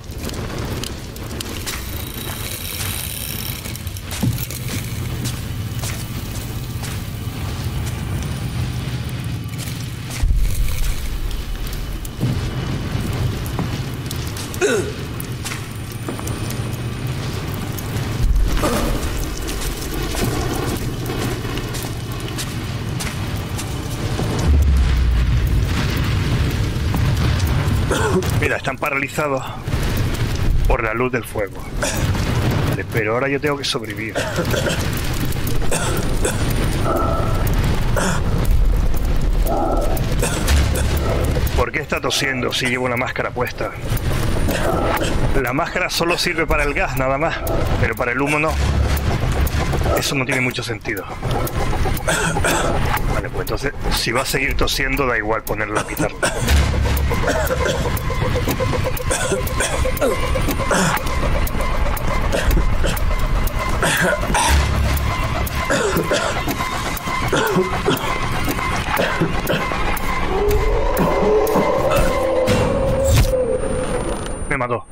Mira, están paralizados por la luz del fuego. Vale, pero ahora yo tengo que sobrevivir. ¿Por qué está tosiendo si llevo una máscara puesta? La máscara solo sirve para el gas, nada más, pero para el humo no. Eso no tiene mucho sentido. Vale, pues entonces, si va a seguir tosiendo, da igual ponerla a quitarla. Me mató.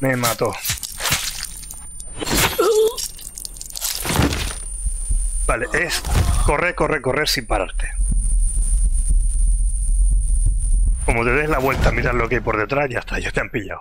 Me mató. Vale, es correr, correr, correr sin pararte. Como te des la vuelta, miras lo que hay por detrás, ya está, ya te han pillado.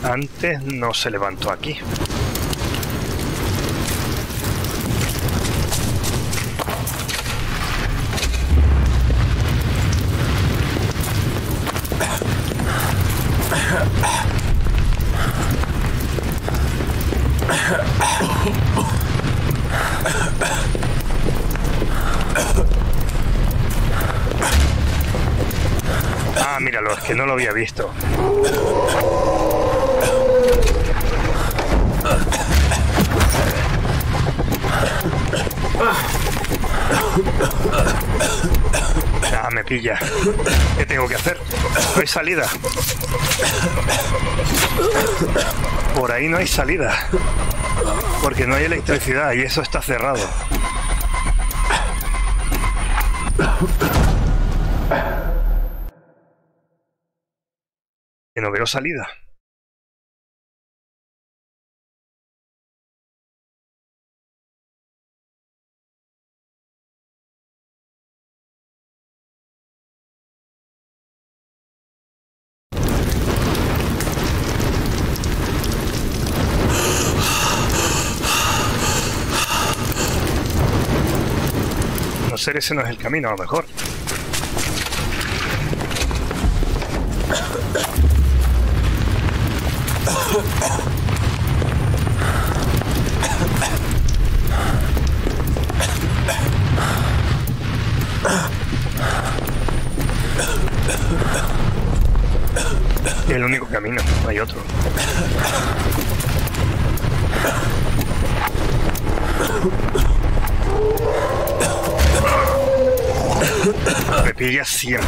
Antes no se levantó aquí. Ah, míralo, es que no lo había visto. Ah, me pilla. ¿Qué tengo que hacer? No hay salida. Por ahí no hay salida. Porque no hay electricidad y eso está cerrado. Que no veo salida. Ese no es el camino, a lo mejor. Es el único camino, no hay otro. Me pilla siempre.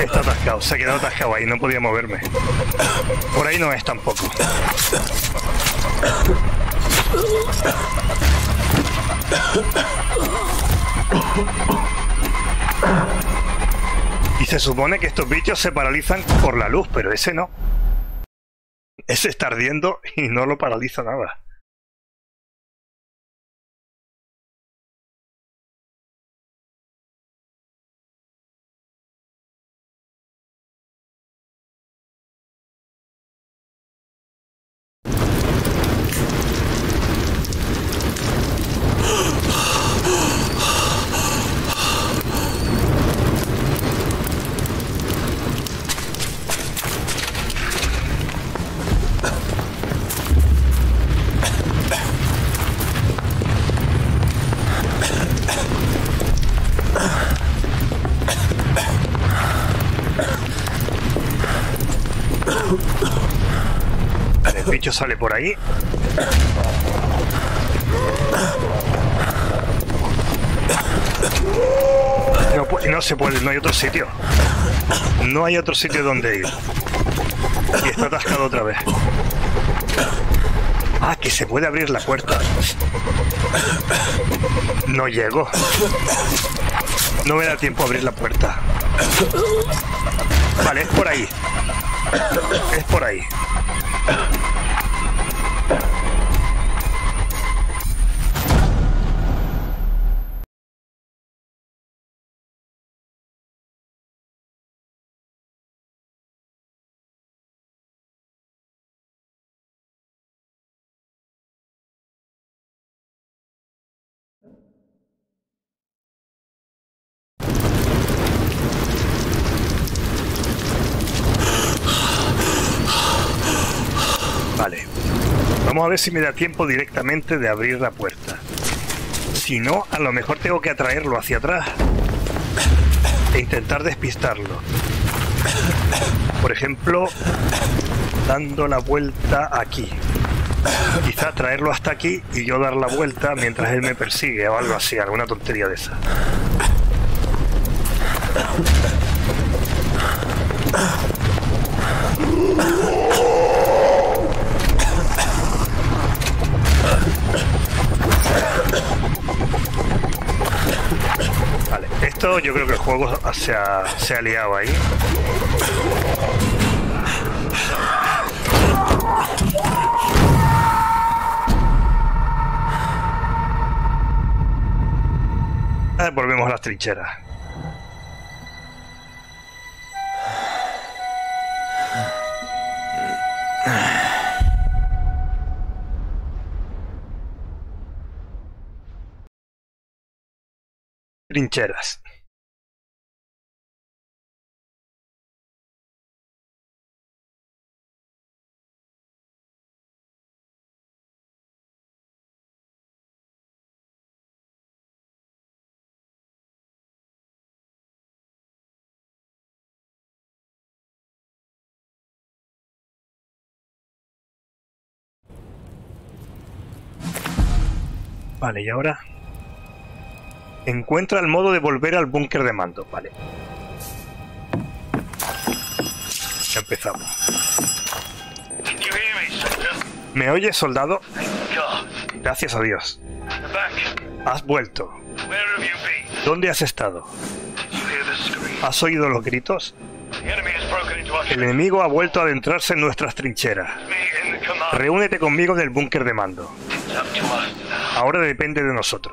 Está atascado, se ha quedado atascado ahí, no podía moverme. Por ahí no es tampoco. Y se supone que estos bichos se paralizan por la luz, pero ese no. Ese está ardiendo y no lo paraliza nada. El bicho sale por ahí. No, no se puede, no hay otro sitio. No hay otro sitio donde ir. Y está atascado otra vez. Ah, que se puede abrir la puerta. No llego. No me da tiempo a abrir la puerta. Vale, es por ahí. Es por ahí. Vamos a ver si me da tiempo directamente de abrir la puerta. Si no, a lo mejor tengo que atraerlo hacia atrás e intentar despistarlo. Por ejemplo, dando la vuelta aquí. Quizá traerlo hasta aquí y yo dar la vuelta mientras él me persigue o algo así, alguna tontería de esa. Vale, esto yo creo que el juego se ha, se ha liado ahí. Ah, volvemos a las trincheras. Trincheras. Vale, y ahora... Encuentra el modo de volver al búnker de mando. Vale. Ya empezamos. ¿Me oyes, soldado? Gracias a Dios. Has vuelto. ¿Dónde has estado? ¿Has oído los gritos? El enemigo ha vuelto a adentrarse en nuestras trincheras. Reúnete conmigo en el búnker de mando. Ahora depende de nosotros.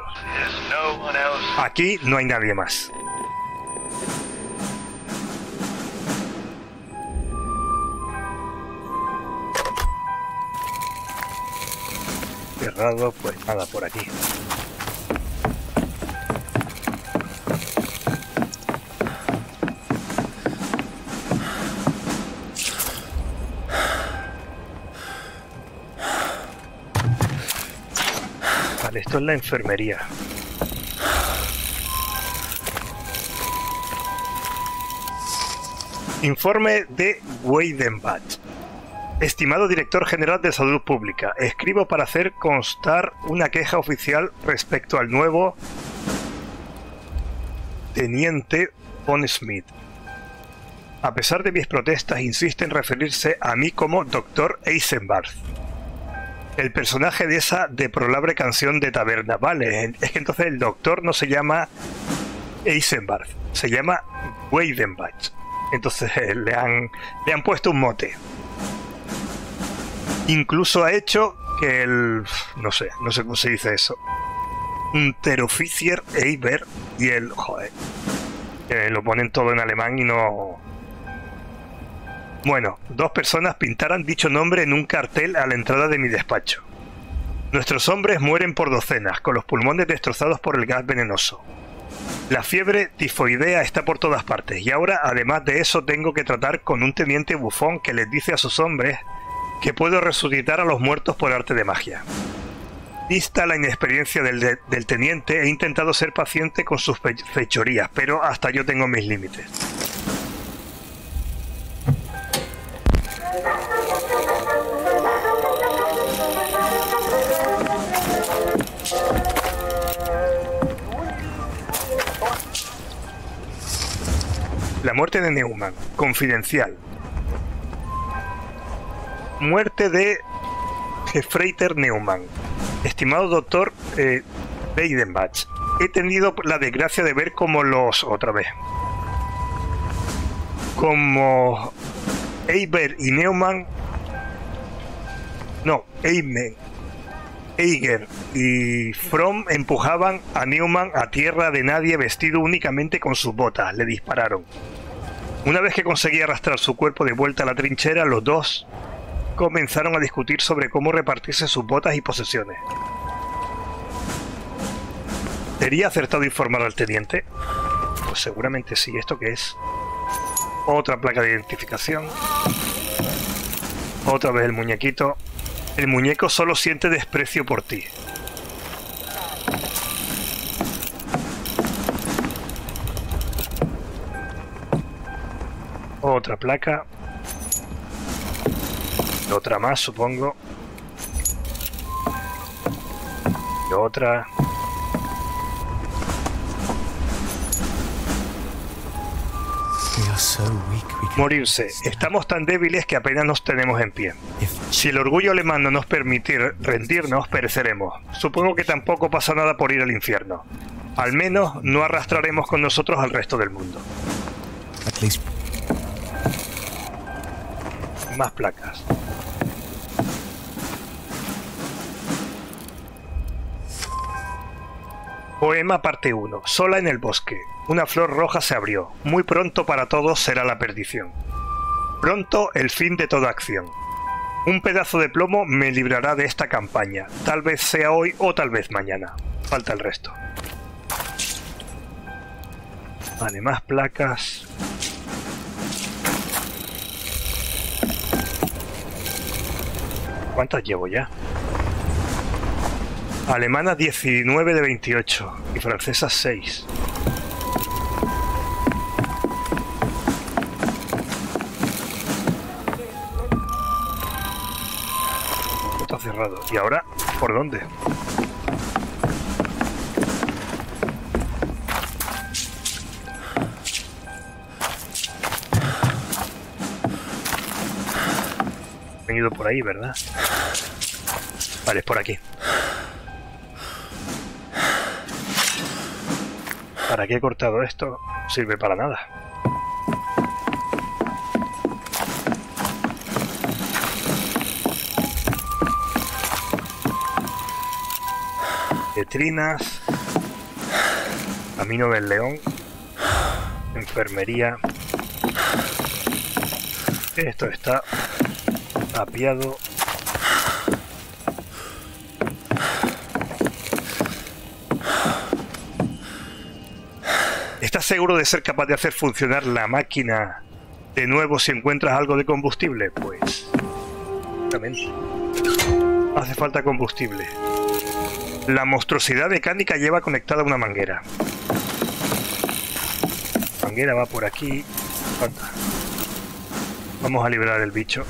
Aquí no hay nadie más. Cerrado, pues nada por aquí. Vale, esto es la enfermería. Informe de Weidenbach. Estimado director general de Salud Pública, escribo para hacer constar una queja oficial respecto al nuevo teniente Von Schmidt, A pesar de mis protestas, insiste en referirse a mí como doctor Eisenbarth, el personaje de esa deplorable canción de taberna. Vale, es que entonces el doctor no se llama Eisenbarth, se llama Weidenbach. Entonces le han, le han puesto un mote. Incluso ha hecho que el... no sé, no sé cómo se dice eso. Un Unteroffizier Eiber y el... joder. Eh, lo ponen todo en alemán y no... Bueno, dos personas pintaran dicho nombre en un cartel a la entrada de mi despacho. Nuestros hombres mueren por docenas, con los pulmones destrozados por el gas venenoso. La fiebre tifoidea está por todas partes y ahora, además de eso, tengo que tratar con un teniente bufón que les dice a sus hombres que puedo resucitar a los muertos por arte de magia. Vista la inexperiencia del, de, del teniente, he intentado ser paciente con sus fechorías, pero hasta yo tengo mis límites. La muerte de Neumann, confidencial. Muerte de Freiter Neumann. Estimado doctor eh, Weidenbach, he tenido la desgracia de ver como los... otra vez. Como Eiber y Neumann... No, Eimer, Eiger y Fromm empujaban a Neumann a tierra de nadie vestido únicamente con sus botas. Le dispararon. Una vez que conseguí arrastrar su cuerpo de vuelta a la trinchera, los dos comenzaron a discutir sobre cómo repartirse sus botas y posesiones. ¿Sería acertado informar al teniente? Pues seguramente sí. ¿Esto qué es? Otra placa de identificación. Otra vez el muñequito. El muñeco solo siente desprecio por ti. Otra placa. Otra más, supongo. Y otra. Morirse. Estamos tan débiles que apenas nos tenemos en pie. Si el orgullo alemán no nos permite rendirnos, pereceremos. Supongo que tampoco pasa nada por ir al infierno. Al menos no arrastraremos con nosotros al resto del mundo. Más placas. Poema parte uno. Sola en el bosque. Una flor roja se abrió. Muy pronto para todos será la perdición. Pronto el fin de toda acción. Un pedazo de plomo me librará de esta campaña. Tal vez sea hoy o tal vez mañana. Falta el resto. Vale, más placas. ¿Cuántas llevo ya? Alemana diecinueve de veintiocho y francesa seis. Está cerrado. ¿Y ahora por dónde? He venido por ahí, ¿verdad? Vale, es por aquí. ¿Para qué he cortado esto? No sirve para nada. Letrinas. Camino del León. Enfermería. Esto está tapiado. ¿Estás seguro de ser capaz de hacer funcionar la máquina de nuevo si encuentras algo de combustible? Pues... exactamente. Hace falta combustible. La monstruosidad mecánica lleva conectada una manguera. La manguera va por aquí. Falta. Vamos a liberar el bicho.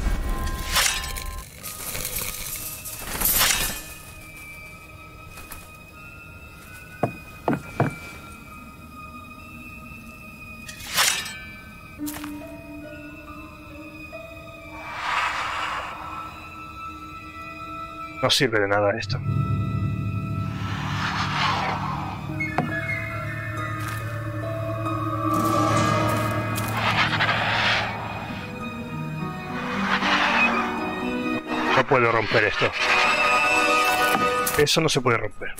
No sirve de nada esto. No puedo romper esto. Eso no se puede romper.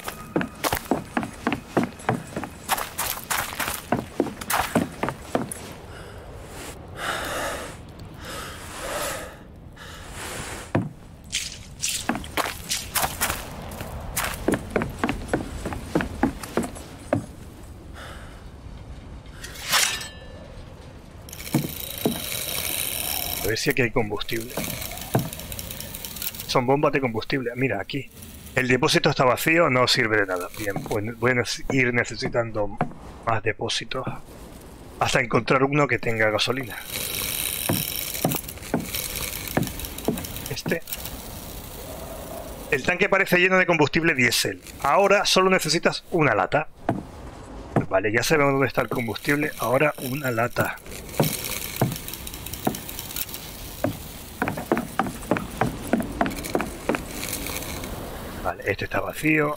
A ver si aquí hay combustible. Son bombas de combustible. Mira, aquí. El depósito está vacío, no sirve de nada. Bien, pues voy a ir necesitando más depósitos hasta encontrar uno que tenga gasolina. Este. El tanque parece lleno de combustible diésel. Ahora solo necesitas una lata. Vale, ya sabemos dónde está el combustible. Ahora una lata. Este está vacío.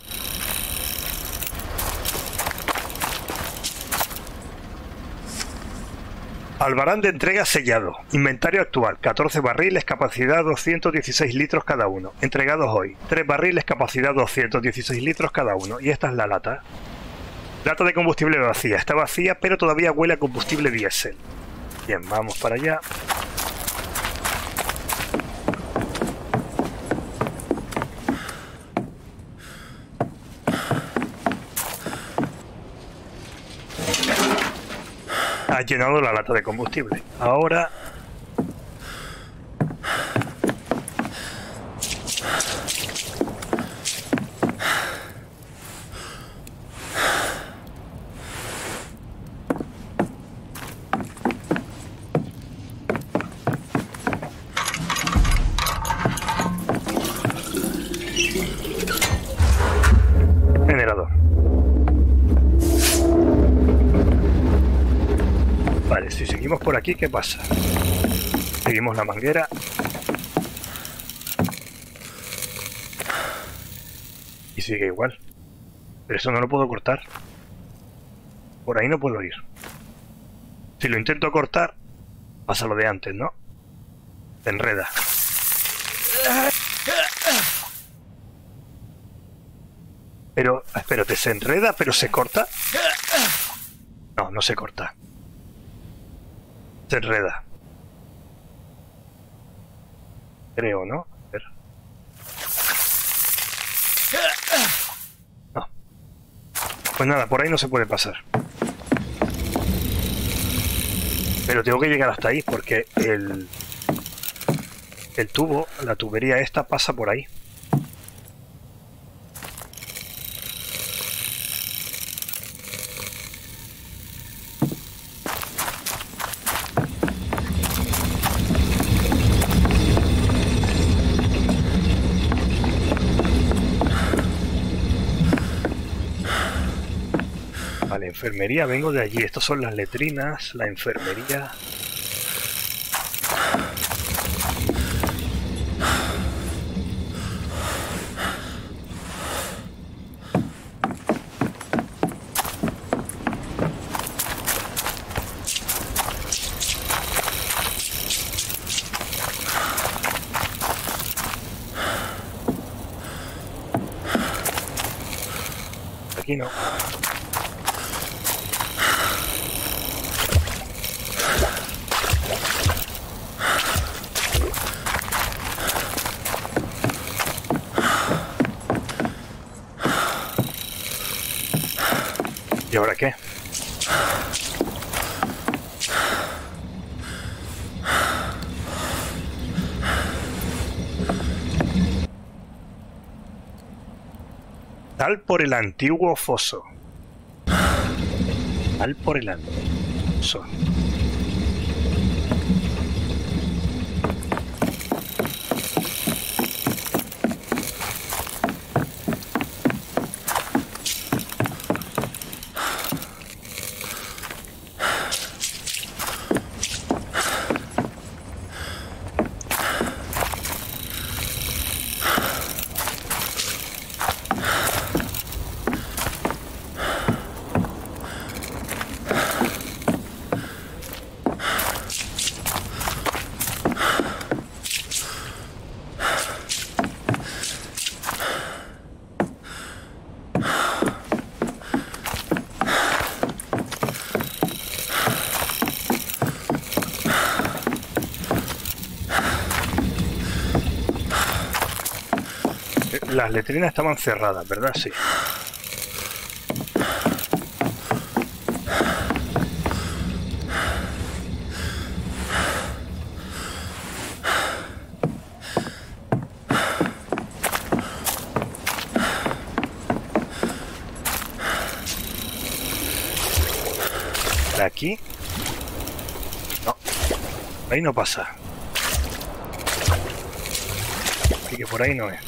Albarán de entrega sellado. Inventario actual. catorce barriles, capacidad doscientos dieciséis litros cada uno. Entregados hoy. tres barriles, capacidad doscientos dieciséis litros cada uno. Y esta es la lata. Lata de combustible vacía. Está vacía, pero todavía huele a combustible diésel. Bien, vamos para allá. Ha llenado la lata de combustible. Ahora aquí, ¿qué pasa? Seguimos la manguera. Y sigue igual. Pero eso no lo puedo cortar. Por ahí no puedo ir. Si lo intento cortar, pasa lo de antes, ¿no? Se enreda. Pero, espérate, ¿se enreda pero se corta? No, no se corta. Se enreda. Creo, ¿no? A ver. No. Pues nada, por ahí no se puede pasar. Pero tengo que llegar hasta ahí porque el... El tubo, la tubería esta pasa por ahí. Enfermería, vengo de allí. Estas son las letrinas, la enfermería. Aquí no. ¿Y ahora qué? Tal por el antiguo foso. Tal por el antiguo foso. las letrinas estaban cerradas, ¿verdad? Sí. ¿De aquí? No. Ahí no pasa. Así que por ahí no es.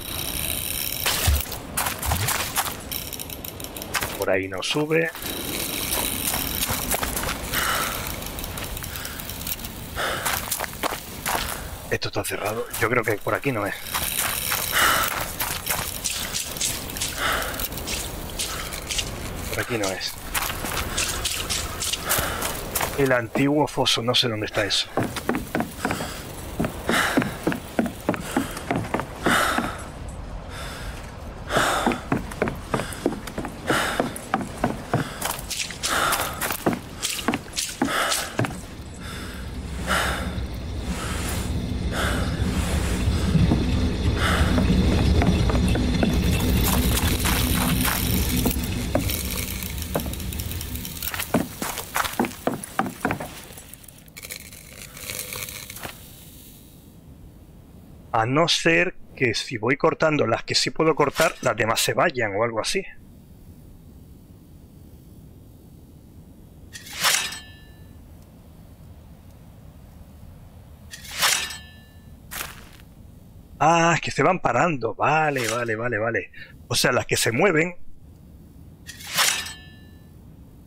Por ahí no sube. Esto está cerrado. Yo creo que por aquí no es. Por aquí no es. El antiguo foso. No sé dónde está eso. A no ser que si voy cortando las que sí puedo cortar, las demás se vayan o algo así. Ah, es que se van parando. Vale, vale, vale, vale. O sea, las que se mueven,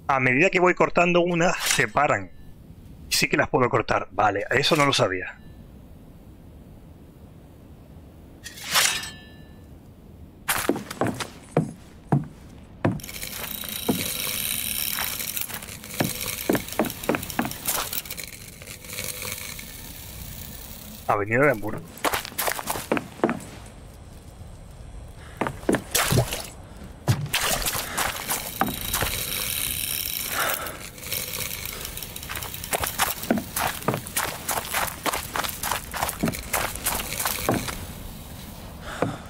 a medida que voy cortando una, se paran. Y sí que las puedo cortar. Vale, eso no lo sabía. Avenida de Hamburgo.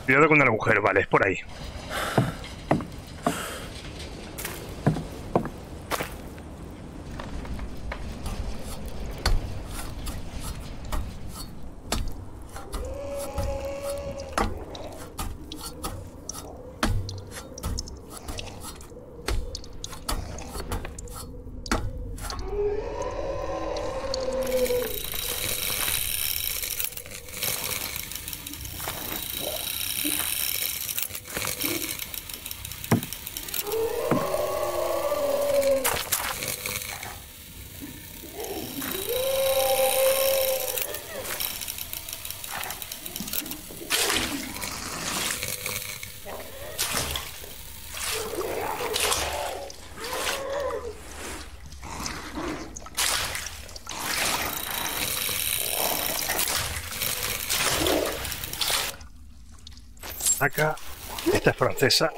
Cuidado con el agujero, vale, es por ahí. Esta es francesa.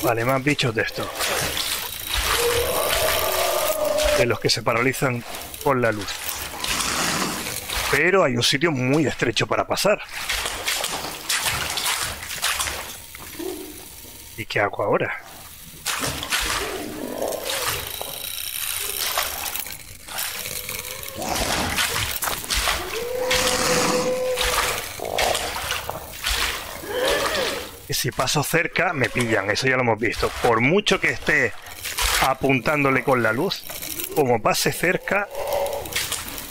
Vale, más bichos de estos. De los que se paralizan con la luz. Pero hay un sitio muy estrecho para pasar. ¿Y qué hago ahora? Si paso cerca, me pillan. Eso ya lo hemos visto. Por mucho que esté apuntándole con la luz, como pase cerca,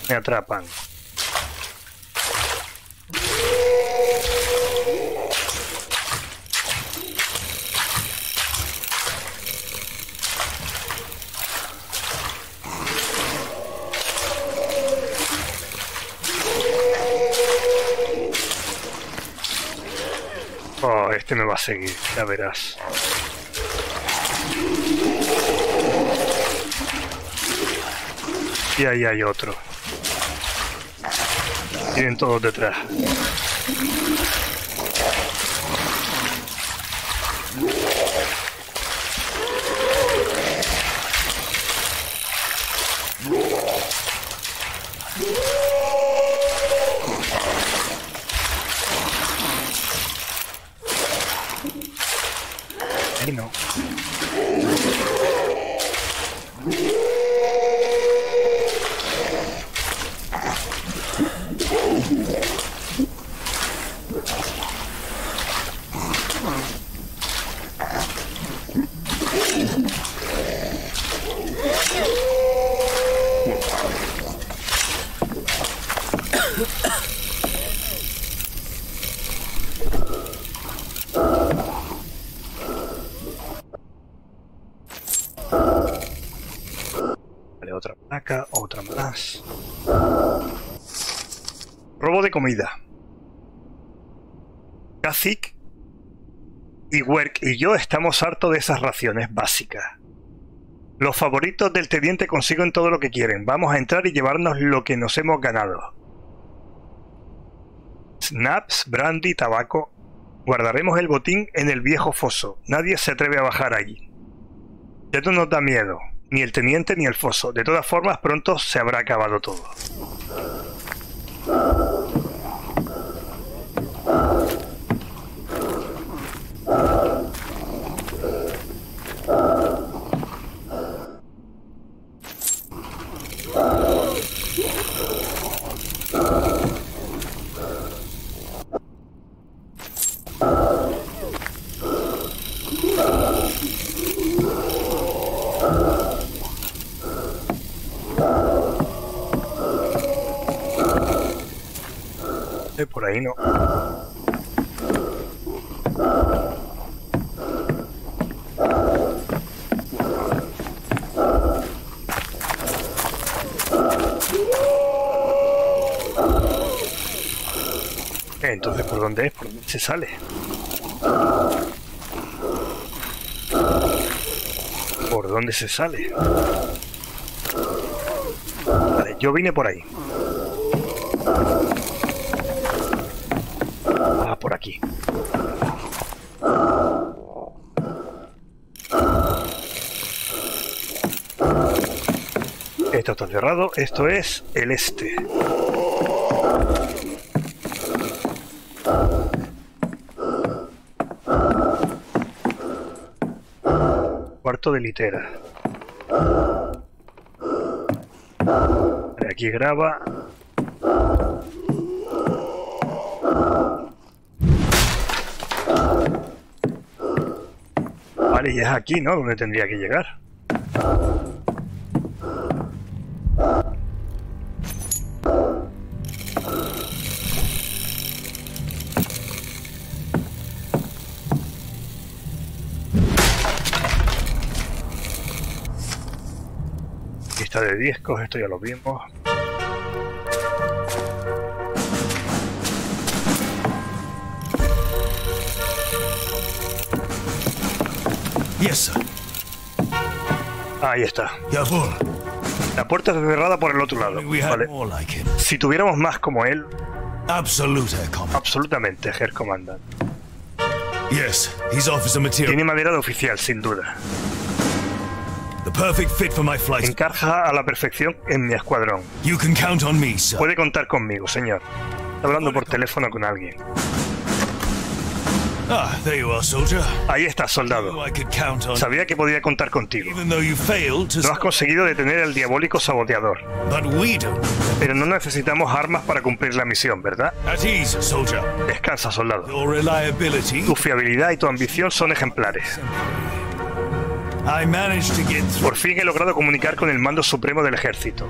me atrapan. Oh, este me va a seguir, ya verás. Y ahí hay otro. Vienen todos detrás. Ahí no. Comida. Cacique y Werk y yo estamos hartos de esas raciones básicas. Los favoritos del teniente consiguen todo lo que quieren. Vamos a entrar y llevarnos lo que nos hemos ganado. Snaps, brandy, tabaco. Guardaremos el botín en el viejo foso. Nadie se atreve a bajar allí. Ya no nos da miedo, ni el teniente ni el foso. De todas formas, pronto se habrá acabado todo. Por ahí no. Entonces, ¿por dónde es? ¿Por dónde se sale? ¿Por dónde se sale? Vale, yo vine por ahí. Por aquí. Esto está cerrado. Esto es el este. Cuarto de litera. Aquí graba. Vale, y es aquí, ¿no? Donde tendría que llegar. Lista de discos, esto ya lo vimos. Yes, sir. Ahí está. La puerta está cerrada por el otro lado. Vale. Si tuviéramos más como él. Absolutamente, Herr Commandant. Yes, he's officer material. Tiene madera de oficial, sin duda. The perfect fit for my flight. Encaja a la perfección en mi escuadrón. You can count on me, sir. Puede contar conmigo, señor. Está hablando por teléfono con alguien. Ah, there you are, soldier. Ahí estás, soldado. Sabía que podía contar contigo. No has conseguido detener al diabólico saboteador. Pero no necesitamos armas para cumplir la misión, ¿verdad? Descansa, soldado. Tu fiabilidad y tu ambición son ejemplares. Por fin he logrado comunicar con el mando supremo del ejército.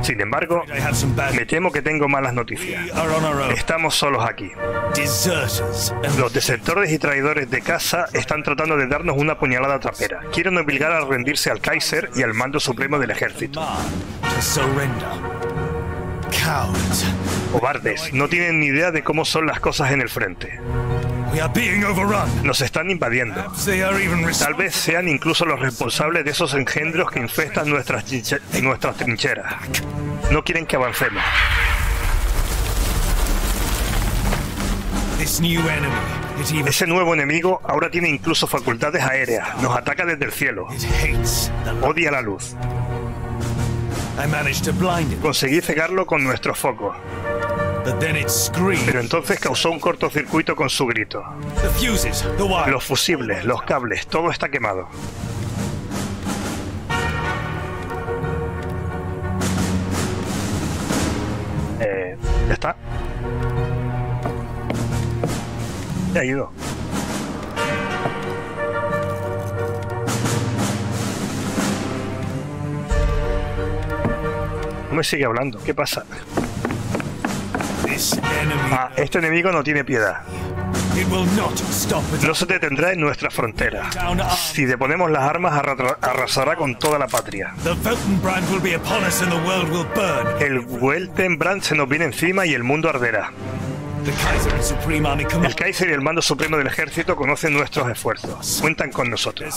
Sin embargo, me temo que tengo malas noticias. Estamos solos aquí. Los desertores y traidores de casa están tratando de darnos una puñalada trapera. Quieren obligar a rendirse al Kaiser y al mando supremo del ejército. Cobardes, no tienen ni idea de cómo son las cosas en el frente. Nos están invadiendo. Tal vez sean incluso los responsables de esos engendros que infestan nuestras, nuestras trincheras. No quieren que avancemos. Ese nuevo enemigo ahora tiene incluso facultades aéreas. Nos ataca desde el cielo. Odia la luz. Conseguí cegarlo con nuestros focos. Pero entonces causó un cortocircuito con su grito. Los fusibles, los cables, todo está quemado. Eh, ya está. Te ayudo. No me sigue hablando. ¿Qué pasa? Ah, este enemigo no tiene piedad. No se detendrá en nuestra frontera. Si deponemos las armas, arrasará con toda la patria. El Weltenbrand se nos viene encima y el mundo arderá. El Kaiser y el mando supremo del ejército conocen nuestros esfuerzos. Cuentan con nosotros.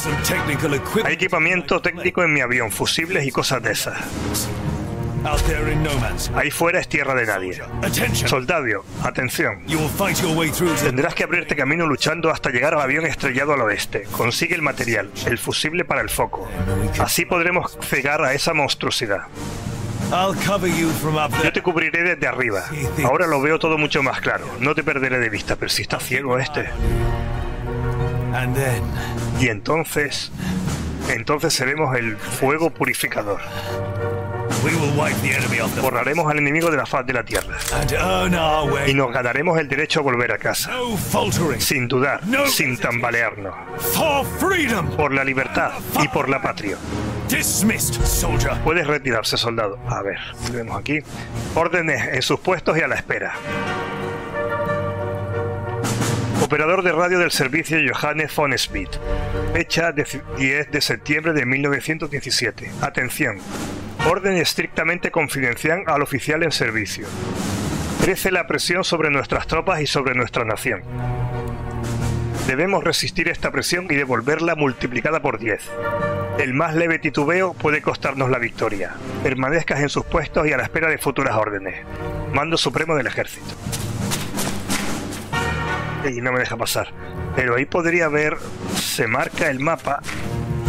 Hay equipamiento técnico en mi avión, fusibles y cosas de esas. Ahí fuera es tierra de nadie. Soldado, atención. Tendrás que abrirte camino luchando hasta llegar al avión estrellado al oeste. Consigue el material, el fusible para el foco. Así podremos cegar a esa monstruosidad. Yo te cubriré desde arriba. Ahora lo veo todo mucho más claro. No te perderé de vista, pero si está ciego este. Y entonces... Entonces seremos el fuego purificador. Borraremos al enemigo de la faz de la tierra y nos ganaremos el derecho a volver a casa, sin dudar, sin tambalearnos, por la libertad y por la patria. Puedes retirarse, soldado. A ver, vemos aquí. Órdenes en sus puestos y a la espera. Operador de radio del servicio Johannes von Schmidt. Fecha diez de septiembre de mil novecientos diecisiete. Atención. Orden estrictamente confidencial al oficial en servicio. Crece la presión sobre nuestras tropas y sobre nuestra nación. Debemos resistir esta presión y devolverla multiplicada por diez. El más leve titubeo puede costarnos la victoria. Permanezcas en sus puestos y a la espera de futuras órdenes. Mando supremo del ejército. Y no me deja pasar. Pero ahí podría ver... Se marca el mapa,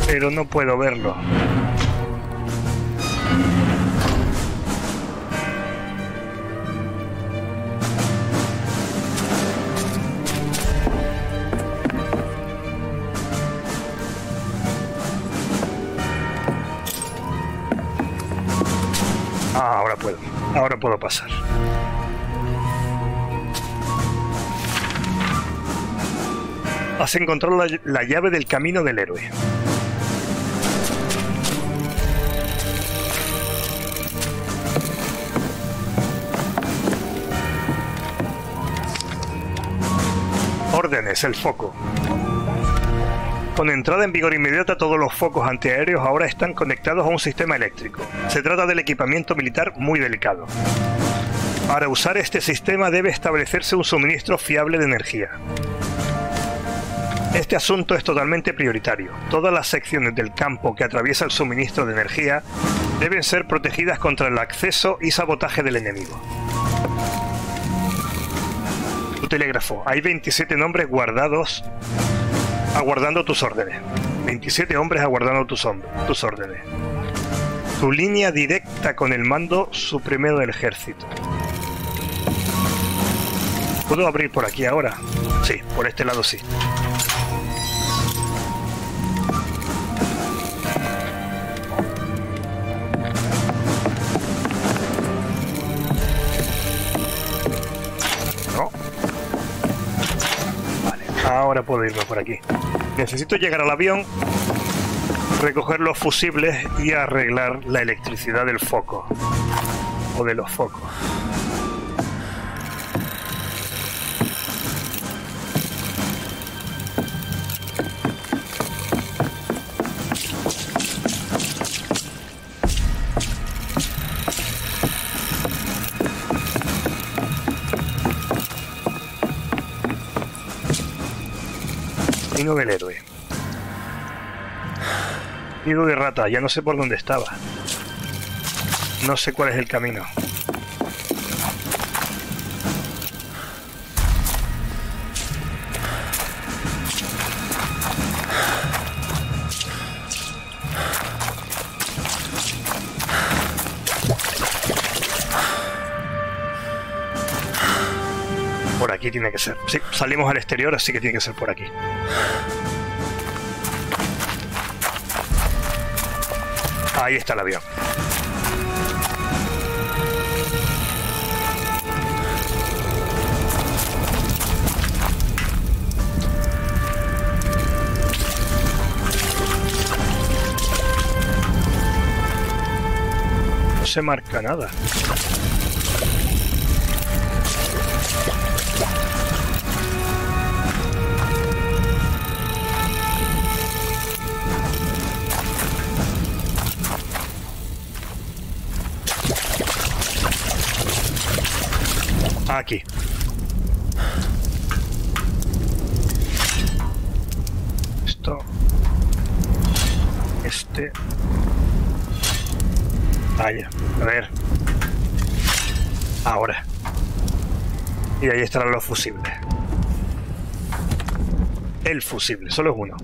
pero no puedo verlo. Ah, ahora puedo. Ahora puedo pasar. Has encontrado la, la llave del camino del héroe. Órdenes, el foco. Con entrada en vigor inmediata, todos los focos antiaéreos ahora están conectados a un sistema eléctrico. Se trata del equipamiento militar muy delicado. Para usar este sistema debe establecerse un suministro fiable de energía. Este asunto es totalmente prioritario. Todas las secciones del campo que atraviesa el suministro de energía deben ser protegidas contra el acceso y sabotaje del enemigo. Tu telégrafo. Hay veintisiete nombres guardados aguardando tus órdenes. veintisiete hombres aguardando tus, tus órdenes. Tu línea directa con el mando supremo del ejército. ¿Puedo abrir por aquí ahora? Sí, por este lado sí. Ahora puedo irme por aquí. Necesito llegar al avión, recoger los fusibles y arreglar la electricidad del foco. O de los focos. camino del héroe. Nido de rata, ya no sé por dónde estaba. No sé cuál es el camino. Por aquí tiene que ser. Sí, salimos al exterior, así que tiene que ser por aquí. Ahí está el avión. No se marca nada. Aquí. Esto. Este. Vaya, a ver. Ahora. Y ahí estarán los fusibles. El fusible, solo es uno.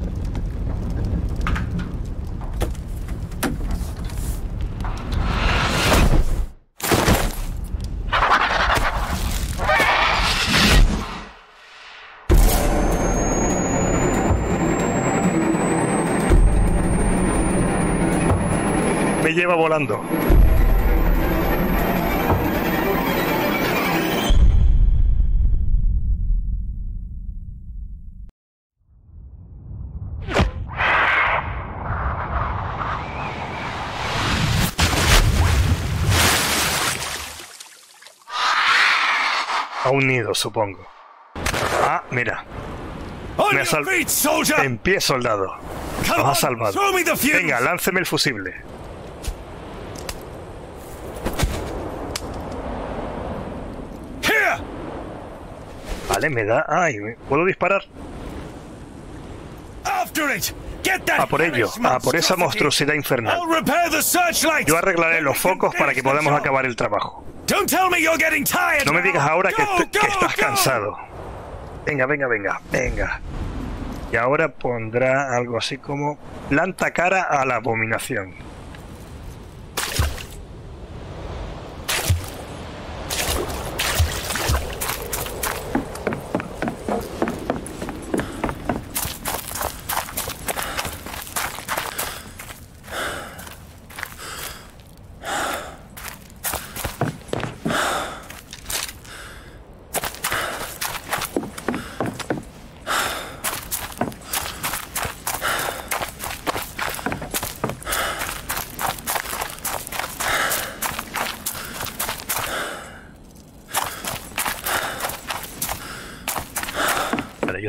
Lleva volando. A un nido, supongo. Ah, mira. Me ha salvado. En pie, soldado. Nos ha salvado. Venga, lánceme el fusible. Vale, me da... ¡Ay! ¿Puedo disparar? ¡A por ello! ¡A por esa monstruosidad infernal! Yo arreglaré los focos para que podamos acabar el trabajo. No me digas ahora que, que estás cansado. Venga, venga, venga, venga. Y ahora pondrá algo así como... Planta cara a la abominación.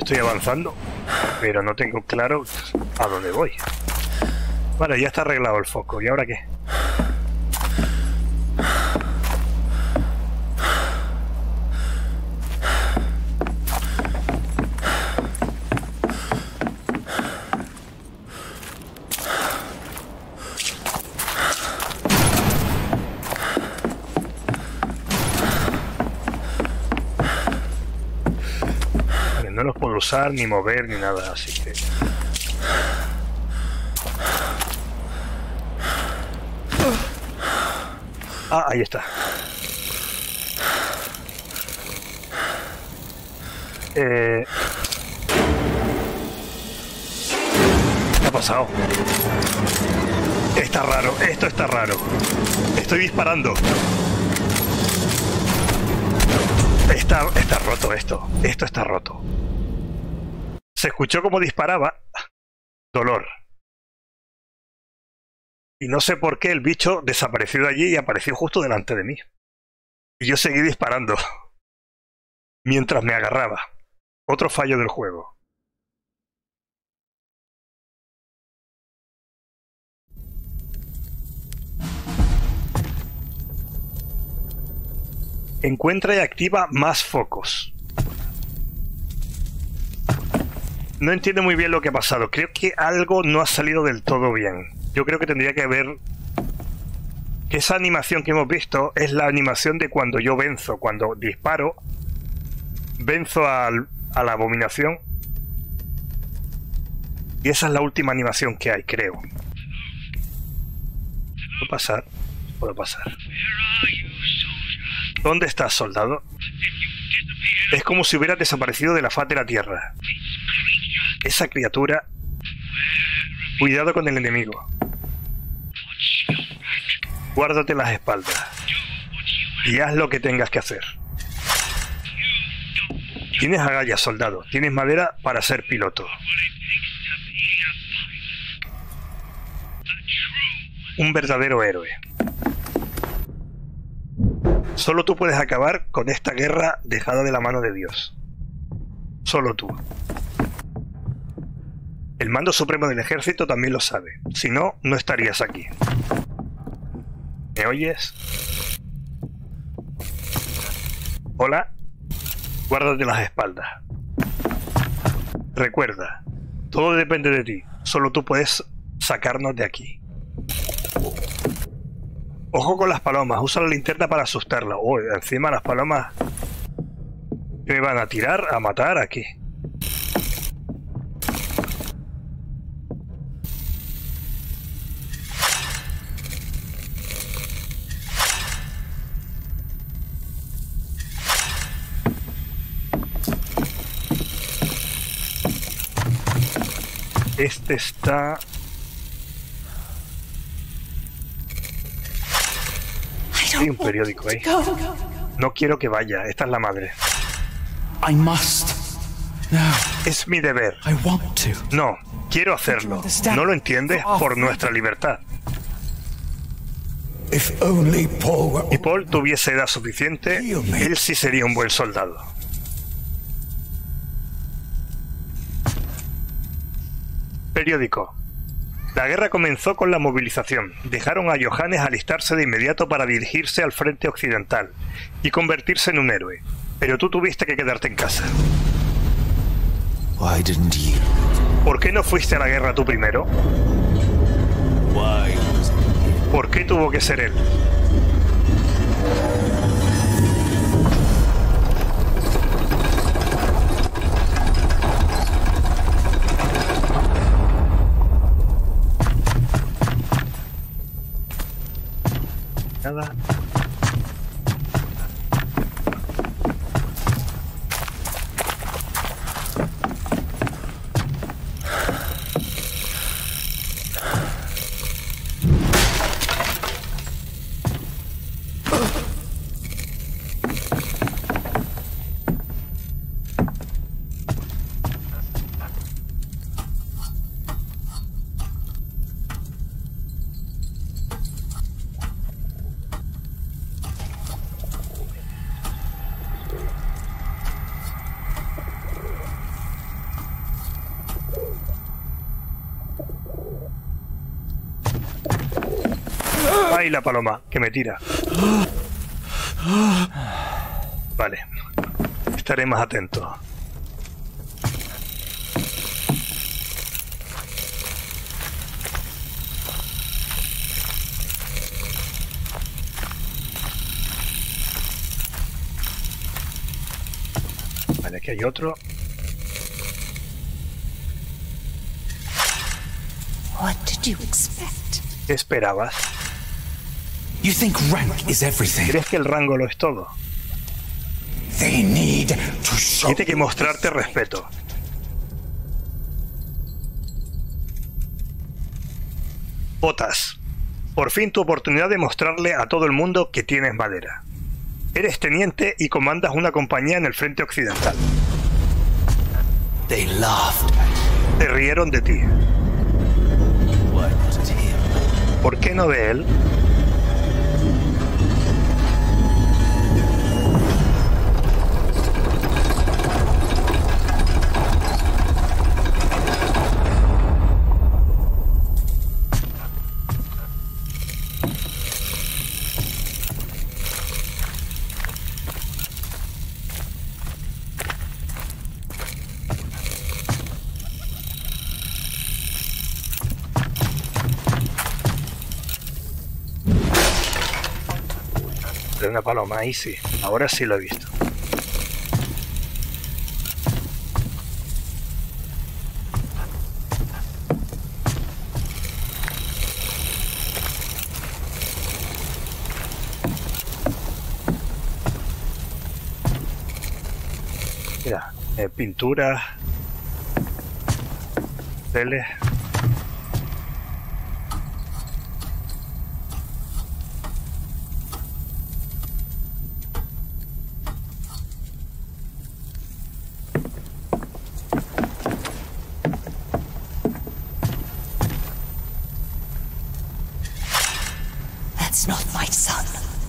Estoy avanzando, pero no tengo claro a dónde voy. Vale, ya está arreglado el foco. ¿Y ahora qué? Ni mover ni nada, así que ah, ahí está. eh... ¿Qué ha pasado? Está raro, esto está raro. Estoy disparando. Está, está roto esto. Esto está roto. Se escuchó como disparaba. Dolor. Y no sé por qué el bicho desapareció de allí y apareció justo delante de mí. Y yo seguí disparando. Mientras me agarraba. Otro fallo del juego. Encuentra y activa más focos. No entiendo muy bien lo que ha pasado. Creo que algo no ha salido del todo bien. Yo creo que tendría que haber... Que esa animación que hemos visto es la animación de cuando yo venzo. Cuando disparo, venzo al, a la abominación. Y esa es la última animación que hay, creo. ¿Puedo pasar? Puedo pasar. ¿Dónde estás, soldado? Es como si hubieras desaparecido de la faz de la tierra. Esa criatura... Cuidado con el enemigo. Guárdate las espaldas. Y haz lo que tengas que hacer. Tienes agallas, soldado. Tienes madera para ser piloto. Un verdadero héroe. Solo tú puedes acabar con esta guerra dejada de la mano de Dios. Solo tú. El mando supremo del ejército también lo sabe. Si no, no estarías aquí. ¿Me oyes? Hola. Guárdate las espaldas. Recuerda, todo depende de ti. Solo tú puedes sacarnos de aquí. Ojo con las palomas. Usa la linterna para asustarlas. Oh, encima las palomas... Me van a tirar, a matar aquí. Este está... Hay un periódico ahí. No quiero que vaya. Esta es la madre. Es mi deber. No, quiero hacerlo. ¿No lo entiendes? Por nuestra libertad. Si Paul tuviese edad suficiente, él sí sería un buen soldado. Periódico. La guerra comenzó con la movilización. Dejaron a Johannes alistarse de inmediato para dirigirse al frente occidental y convertirse en un héroe. Pero tú tuviste que quedarte en casa. ¿Por qué no fuiste a la guerra tú primero? ¿Por qué tuvo que ser él? Nada. Y la paloma, que me tira. Vale. Estaré más atento. Vale, aquí hay otro. ¿Qué esperabas? You think rank is everything. ¿Crees que el rango lo es todo? Tiene que mostrarte respeto. Botas. Por fin tu oportunidad de mostrarle a todo el mundo que tienes madera. Eres teniente y comandas una compañía en el frente occidental. They laughed. Te rieron de ti. ¿Por qué no de él? de una paloma, ahí sí, ahora sí lo he visto. Mira, eh, pinturas, teles.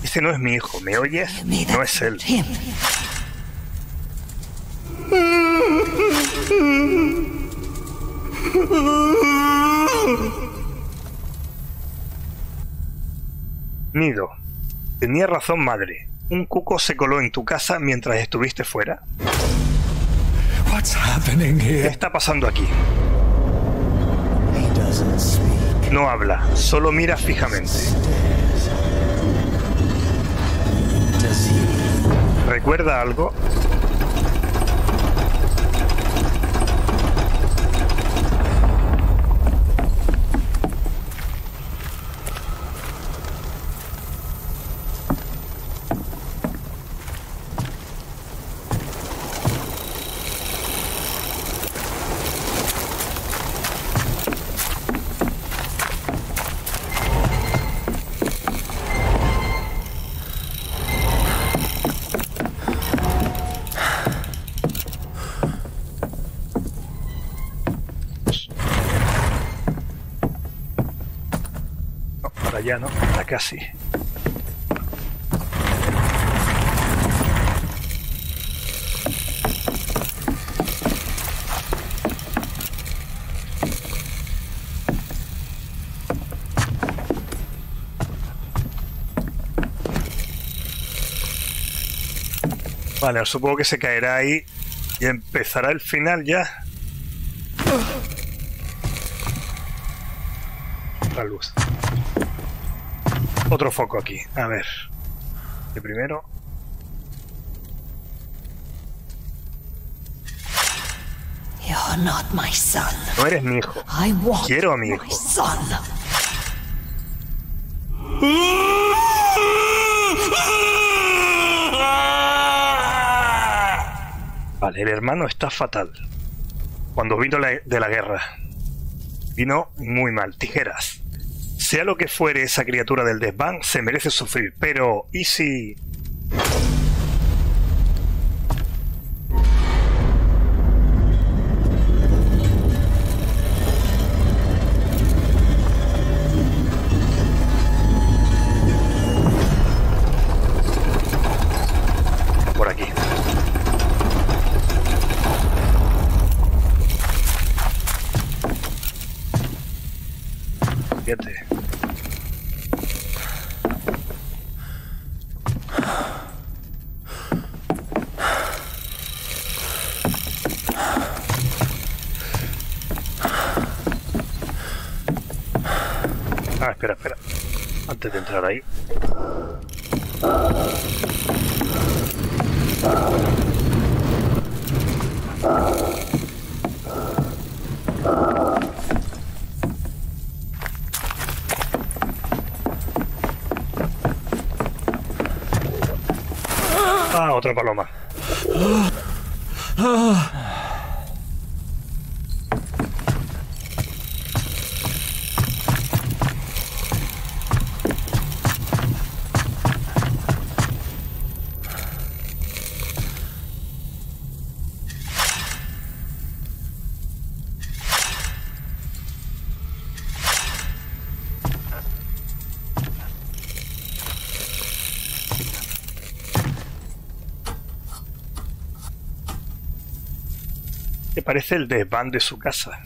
Ese no es mi hijo, ¿me oyes? No es él. Nido. Tenía razón, madre. Un cuco se coló en tu casa mientras estuviste fuera. ¿Qué está pasando aquí? No habla, solo mira fijamente. ¿Recuerda algo? Ya no, está casi. Vale, supongo que se caerá ahí y empezará el final ya. La luz. Otro foco aquí, a ver. De primero. You're not my son. No eres mi hijo. I want Quiero a mi hijo. Son. Vale, el hermano está fatal. Cuando vino la, de la guerra. Vino muy mal, tijeras. Sea lo que fuere esa criatura del desván, se merece sufrir, pero ¿y si...? Por aquí. Fíjate. Espera, espera. Antes de entrar ahí. Ah, otra paloma. Parece el desván de su casa.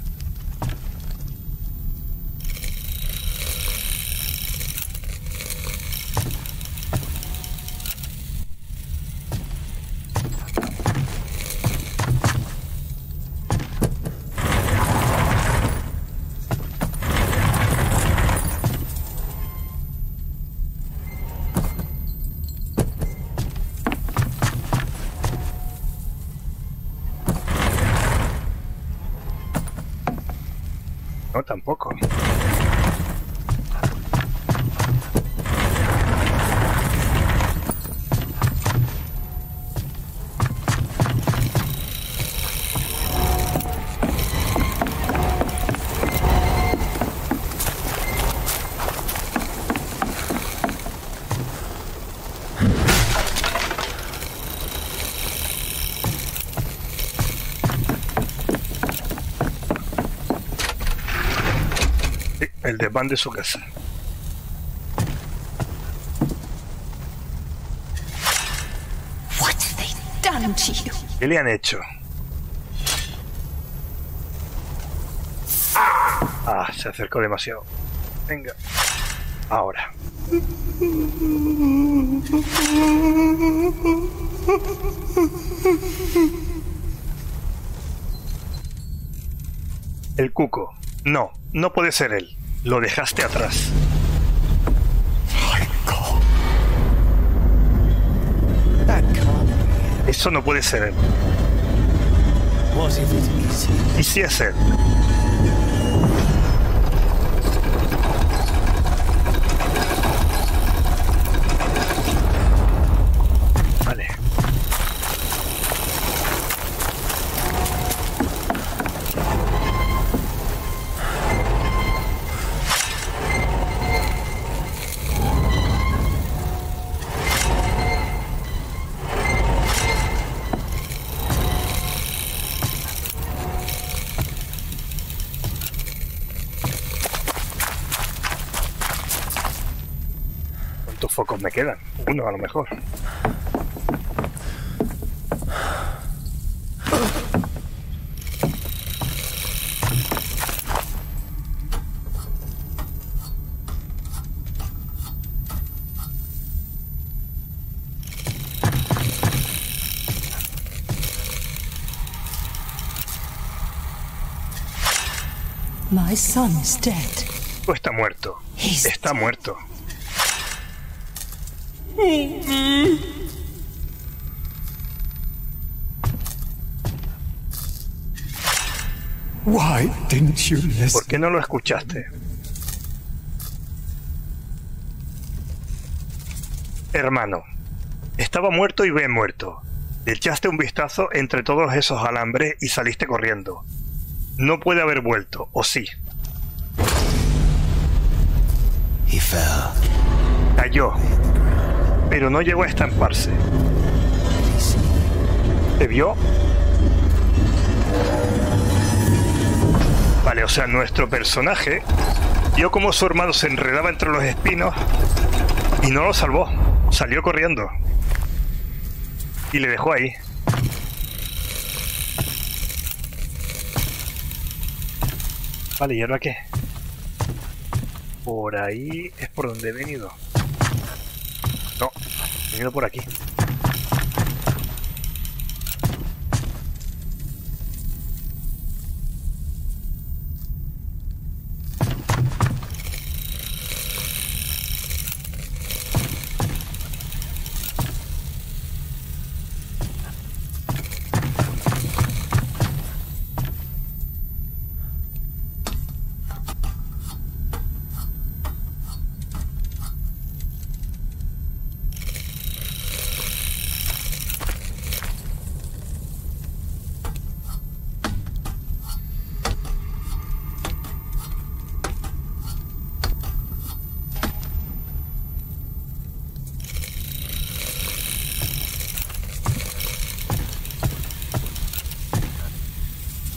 tampoco. El desván de su casa. ¿Qué le han hecho? Ah, se acercó demasiado. Venga. Ahora. El cuco. No, no puede ser él. Lo dejaste atrás. Eso no puede ser él. ¿Y si es él? Vale. Focos me quedan, uno a lo mejor. My son is dead. O está muerto. He's está dead. muerto. Why didn't you listen? ¿Por qué no lo escuchaste? Hermano, estaba muerto y bien muerto. Le echaste un vistazo entre todos esos alambres y saliste corriendo. No puede haber vuelto, ¿o sí? He fell. Cayó. Pero no llegó a estamparse. ¿Te vio? Vale, o sea, nuestro personaje vio cómo su hermano se enredaba entre los espinos y no lo salvó. Salió corriendo. Y le dejó ahí. Vale, ¿y ahora qué? Por ahí es por donde he venido. No, he venido por aquí.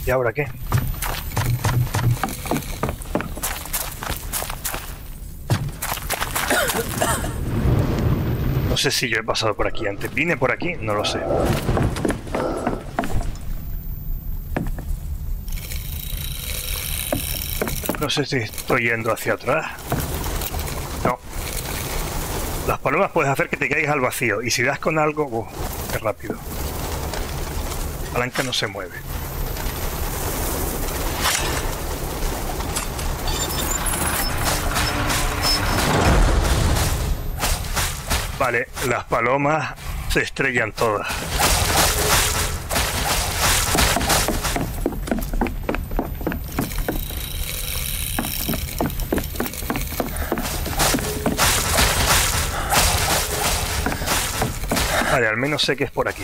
¿Y ahora qué? No sé si yo he pasado por aquí antes. ¿Vine por aquí? No lo sé. No sé si estoy yendo hacia atrás. No. Las palomas puedes hacer que te caigas al vacío. Y si das con algo... Oh, ¡qué rápido! La palanca no se mueve. Vale, las palomas se estrellan todas. Vale, al menos sé que es por aquí.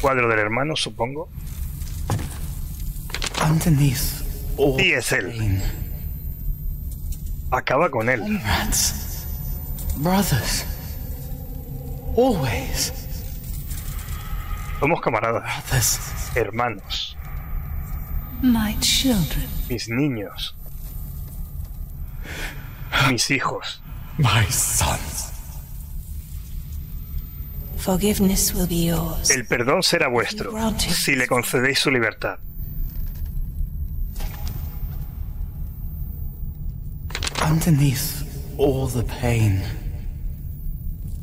Cuadro del hermano, supongo. Y es él. Acaba con él. Somos camaradas, hermanos. Mis niños. Mis hijos. El perdón será vuestro, si le concedéis su libertad.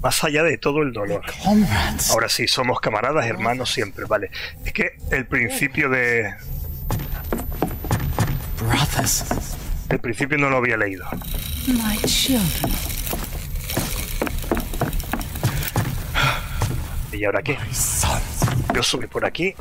Más allá de todo el dolor. Ahora sí, somos camaradas, hermanos, siempre, vale. Es que el principio de... El principio no lo había leído. ¿Y ahora qué? Yo subí por aquí.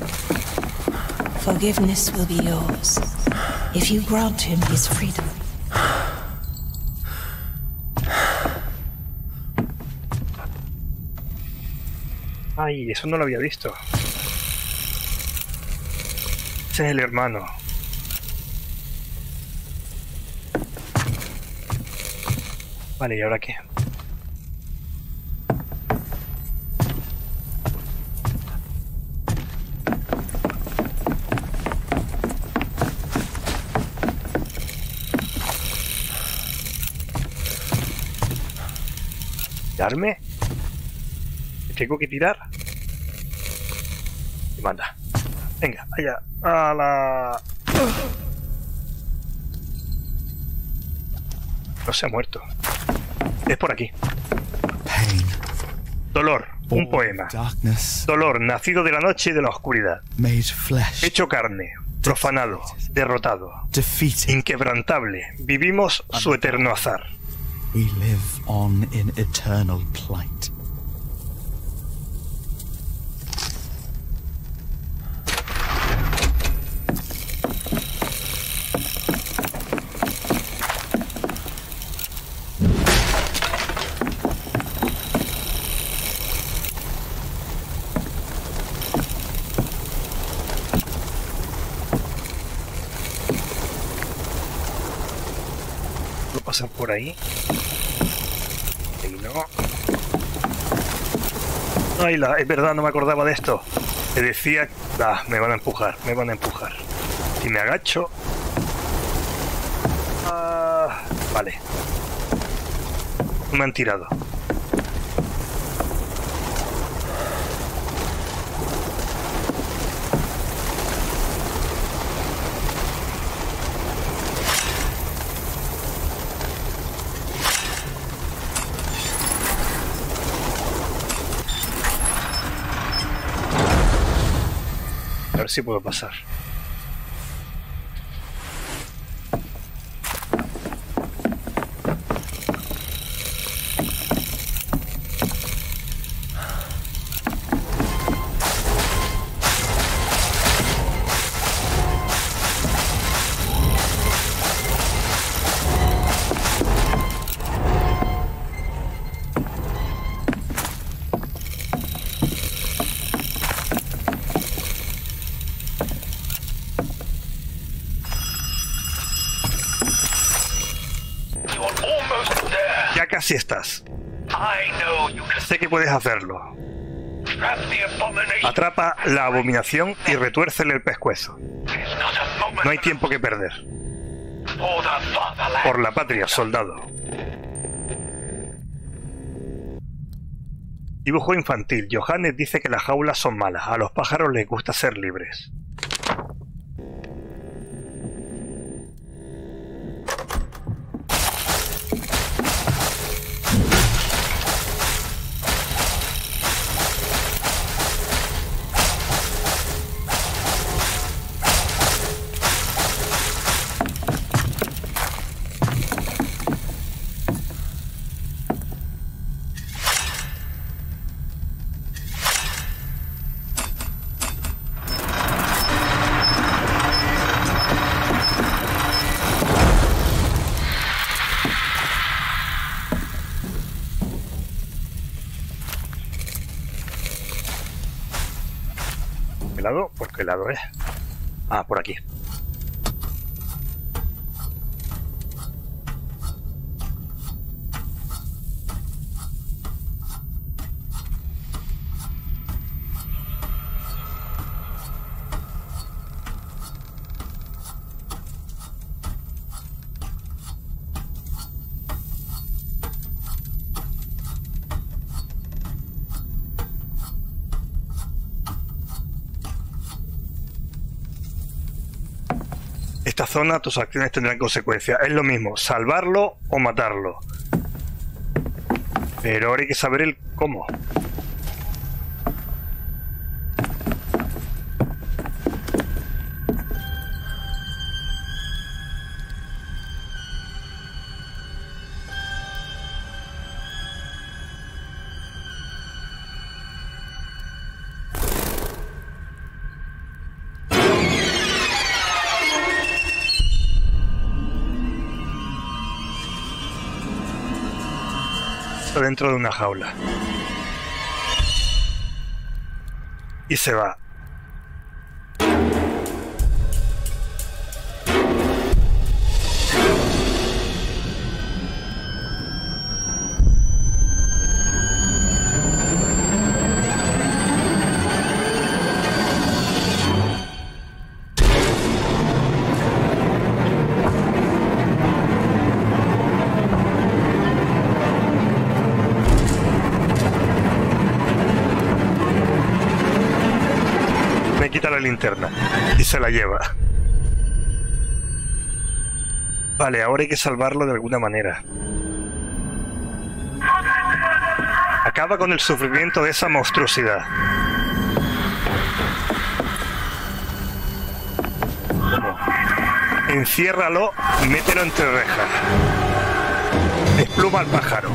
Ay, eso no lo había visto. Ese es el hermano. Vale, ¿y ahora qué? ¿Tirarme? ¿Tengo que tirar? Y manda. Venga, allá. A la... No se ha muerto. Es por aquí. Dolor, un poema. Dolor, nacido de la noche y de la oscuridad. Hecho carne, profanado, derrotado, inquebrantable. Vivimos su eterno azar. We live on in eternal plight. ¿Puedo pasar por ahí? Ay, la, es verdad, no me acordaba de esto. Te decía, ah, me van a empujar, me van a empujar. Si me agacho... Ah, vale. Me han tirado. A ver si puedo pasar. Si estás, sé que puedes hacerlo. Atrapa la abominación y retuércele el pescuezo. No hay tiempo que perder. Por la patria, soldado. Dibujo infantil. Johannes dice que las jaulas son malas. A los pájaros les gusta ser libres. ¿Qué lado es? Ah, por aquí. Esta zona, tus acciones tendrán consecuencias. Es lo mismo, salvarlo o matarlo. Pero ahora hay que saber el cómo. Dentro de una jaula y se va. Linterna y se la lleva. Vale, ahora hay que salvarlo de alguna manera. Acaba con el sufrimiento de esa monstruosidad. Enciérralo, mételo entre rejas. Despluma al pájaro.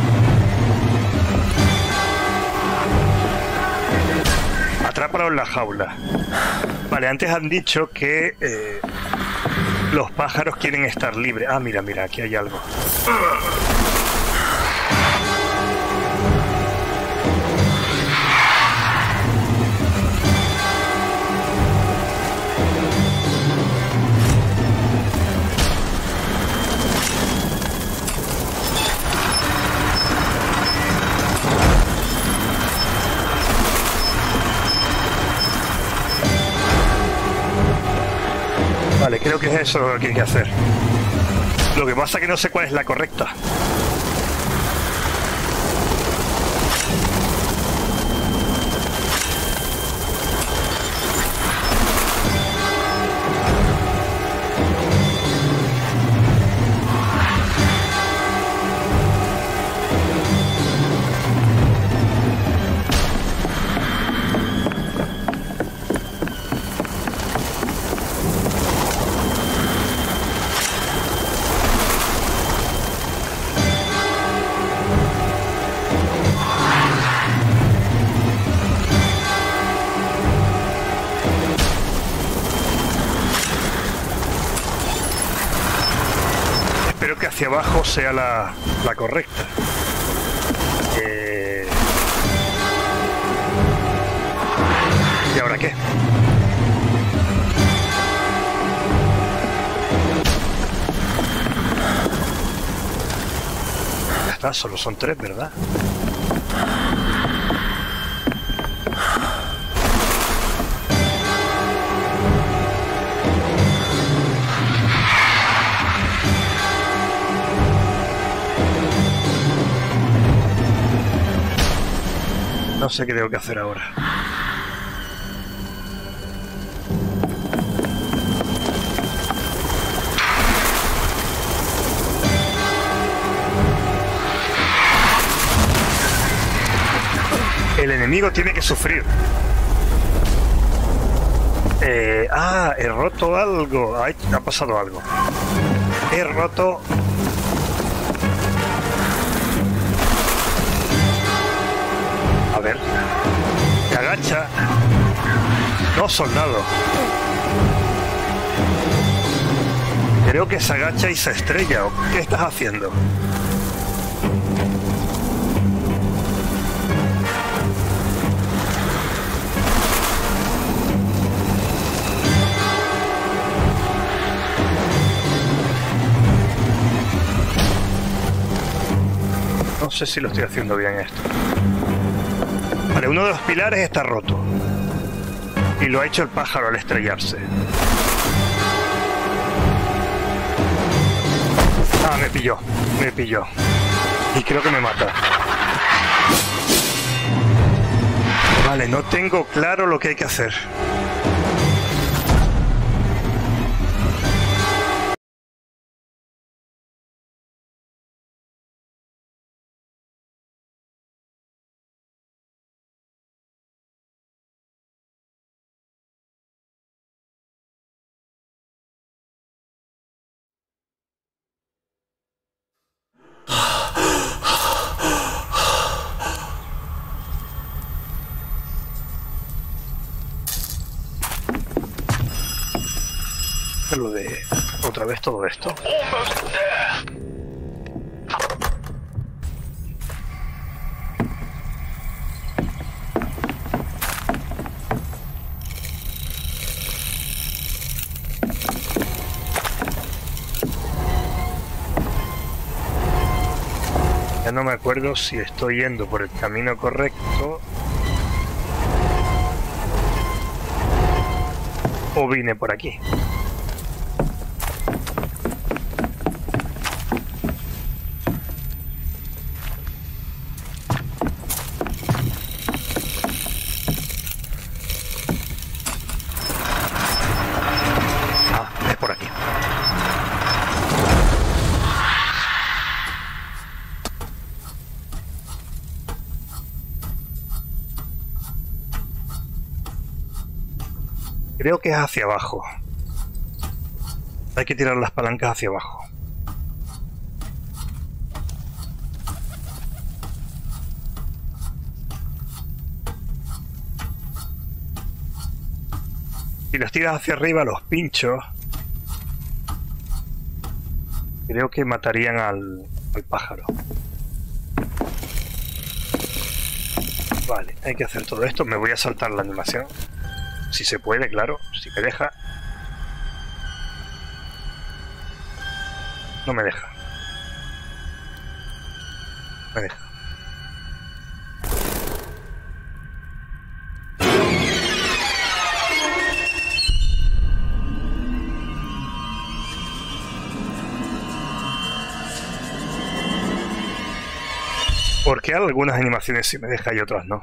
Atrápalo en la jaula. Vale, antes han dicho que eh, los pájaros quieren estar libres. Ah, mira, mira, aquí hay algo. Vale, creo que es eso lo que hay que hacer. Lo que pasa es que no sé cuál es la correcta. Hacia abajo sea la, la correcta. Eh... ¿Y ahora qué? Ya está, solo son tres, ¿verdad? No sé qué tengo que hacer ahora. El enemigo tiene que sufrir. Eh, ah, he roto algo. Ay, ha pasado algo. He roto... A ver. Cagacha. No, soldado. Creo que se agacha y se estrella. ¿Qué estás haciendo? No sé si lo estoy haciendo bien esto. Vale, uno de los pilares está roto. Y lo ha hecho el pájaro al estrellarse. Ah, me pilló, me pilló. Y creo que me mata. Vale, no tengo claro lo que hay que hacer. Lo de otra vez todo esto. Ya no me acuerdo si estoy yendo por el camino correcto o vine por aquí. Creo que es hacia abajo. Hay que tirar las palancas hacia abajo. Si las tiras hacia arriba, los pinchos, creo que matarían al, al pájaro. Vale, hay que hacer todo esto. Me voy a saltar la animación. Si se puede, claro, si me deja. No me deja. Me deja. Porque algunas animaciones sí me deja y otras no.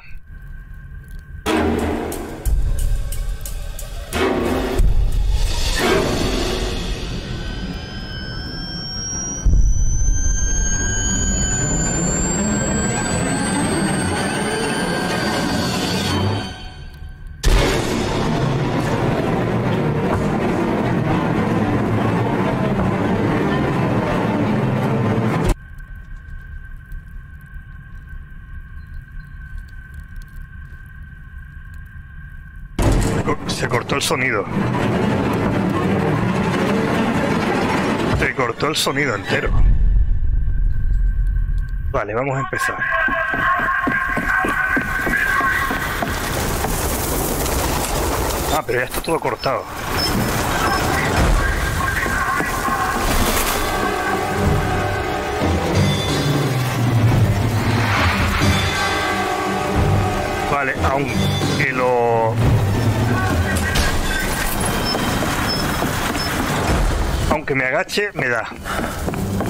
El sonido. Te cortó el sonido entero. Vale, vamos a empezar. Ah, pero ya está todo cortado. Vale, aunque lo... Aunque me agache, me da.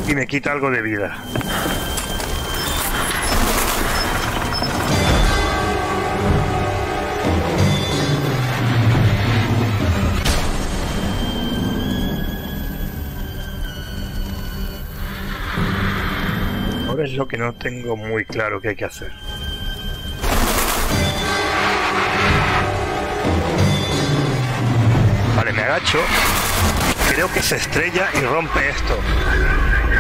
Y me quita algo de vida. lo que no tengo muy claro que hay que hacer. Vale, me agacho. Creo que se estrella y rompe esto.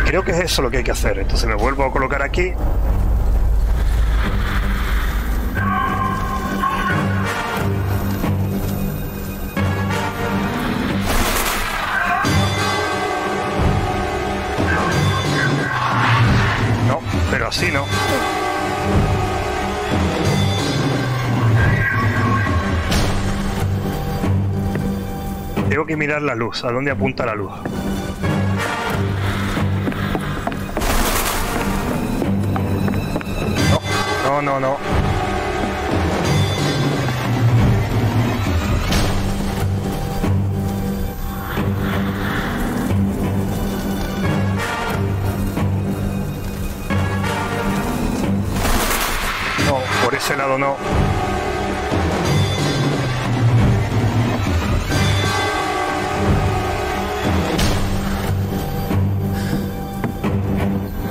Creo que es eso lo que hay que hacer. Entonces me vuelvo a colocar aquí. No, pero así no. Tengo que mirar la luz, ¿a dónde apunta la luz? No, no, no, no. No, por ese lado no.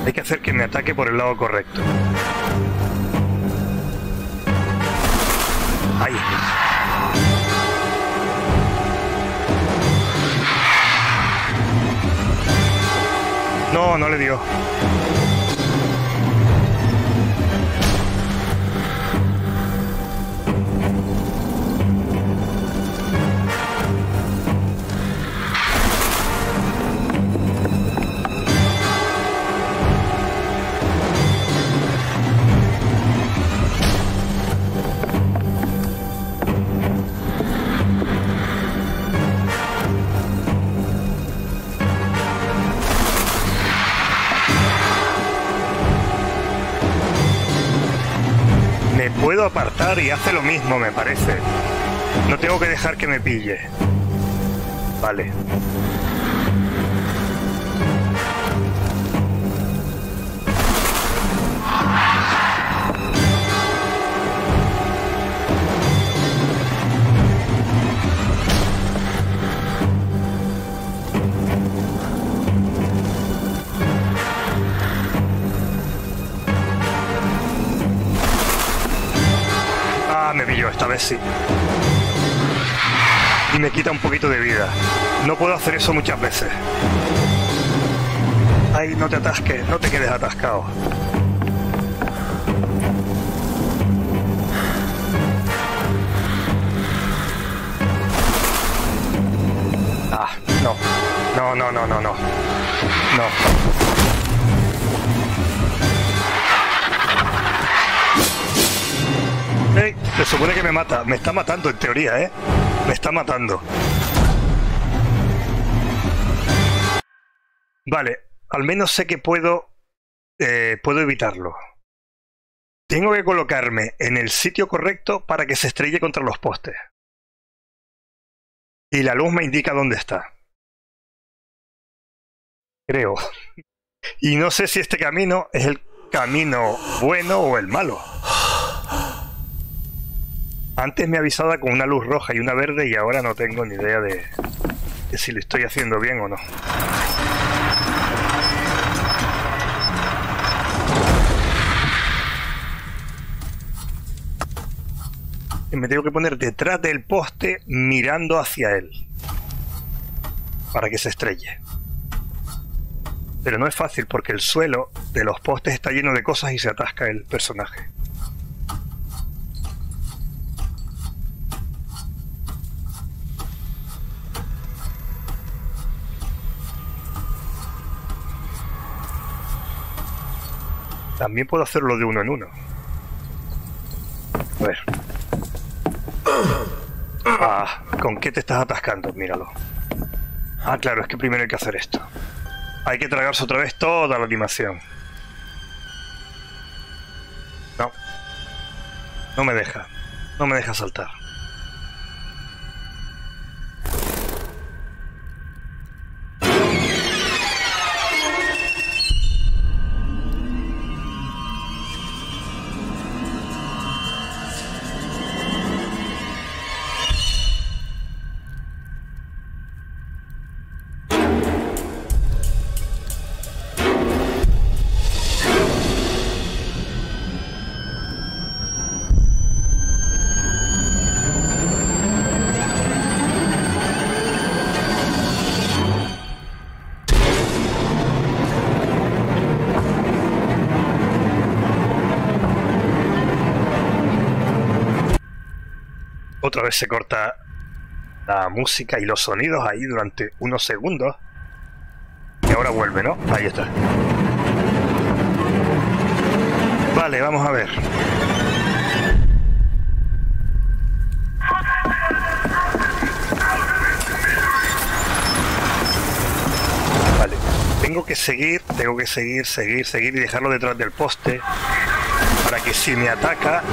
Hay que hacer que me ataque por el lado correcto. Ahí. No, no le dio. Puedo apartar y hace lo mismo, me parece. No tengo que dejar que me pille. Vale. Me pilló, esta vez sí. Y me quita un poquito de vida. No puedo hacer eso muchas veces. Ay, no te atasques, no te quedes atascado. Ah, no. No, no, no, no, no. No. Hey, se supone que me mata. Me está matando en teoría, ¿eh? Me está matando. Vale, al menos sé que puedo, eh, puedo evitarlo. Tengo que colocarme en el sitio correcto para que se estrelle contra los postes. Y la luz me indica dónde está. Creo. Y no sé si este camino es el camino bueno o el malo. Antes me avisaba con una luz roja y una verde y ahora no tengo ni idea de, de si lo estoy haciendo bien o no. Y me tengo que poner detrás del poste mirando hacia él para que se estrelle. Pero no es fácil porque el suelo de los postes está lleno de cosas y se atasca el personaje. También puedo hacerlo de uno en uno. A ver. Ah, ¿con qué te estás atascando? Míralo. Ah, claro, es que primero hay que hacer esto. Hay que tragarse otra vez toda la animación. No. No me deja. No me deja saltar. Otra vez se corta la música y los sonidos ahí durante unos segundos. Y ahora vuelve, ¿no? Ahí está. Vale, vamos a ver. Vale, tengo que seguir, tengo que seguir, seguir, seguir y dejarlo detrás del poste para que si me ataca...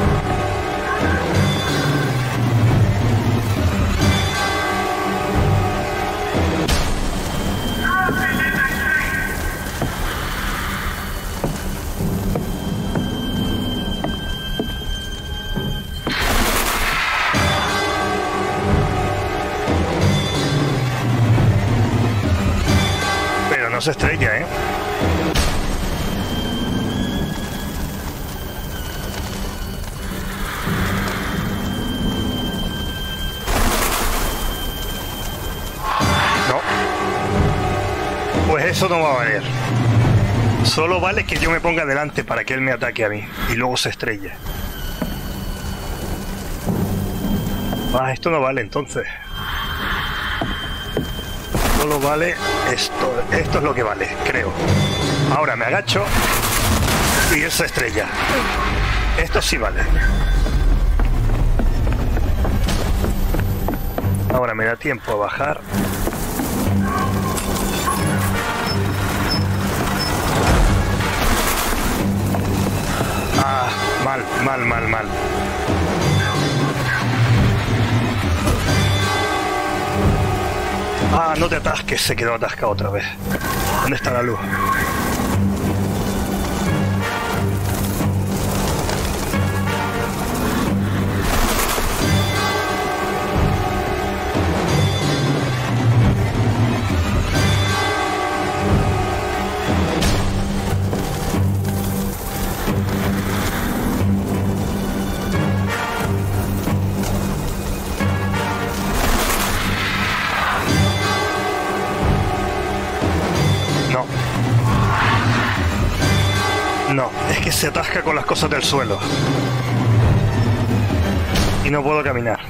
estrella, ¿eh? No. Pues eso no va a valer. Solo vale que yo me ponga delante para que él me ataque a mí. Y luego se estrella. Ah, esto no vale entonces. Solo vale esto, esto es lo que vale, creo. Ahora me agacho y él se estrella. Esto sí vale. Ahora me da tiempo a bajar. Ah, mal, mal, mal, mal. Ah, no te atasques, se quedó atascado otra vez. ¿Dónde está la luz? Se atasca con las cosas del suelo y no puedo caminar.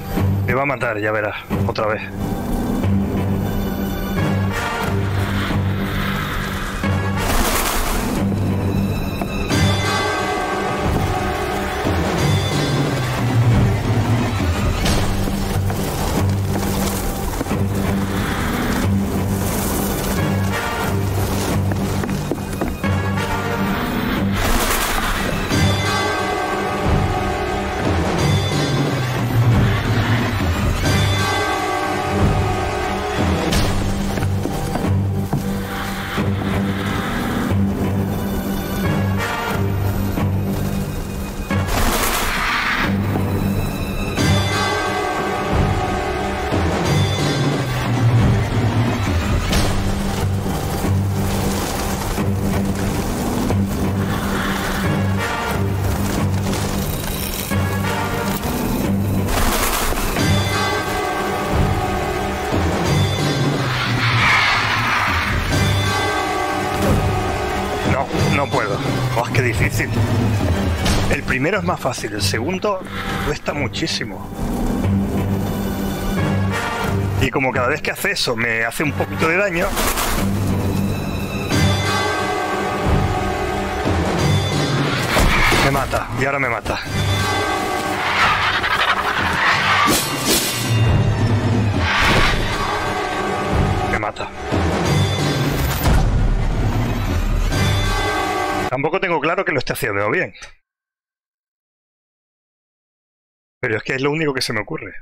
Me va a matar, ya verás, otra vez. Difícil. El primero es más fácil, el segundo cuesta muchísimo. Y como cada vez que hace eso me hace un poquito de daño, me mata, y ahora me mata. Me mata. Tampoco tengo claro que lo esté haciendo bien. Pero es que es lo único que se me ocurre.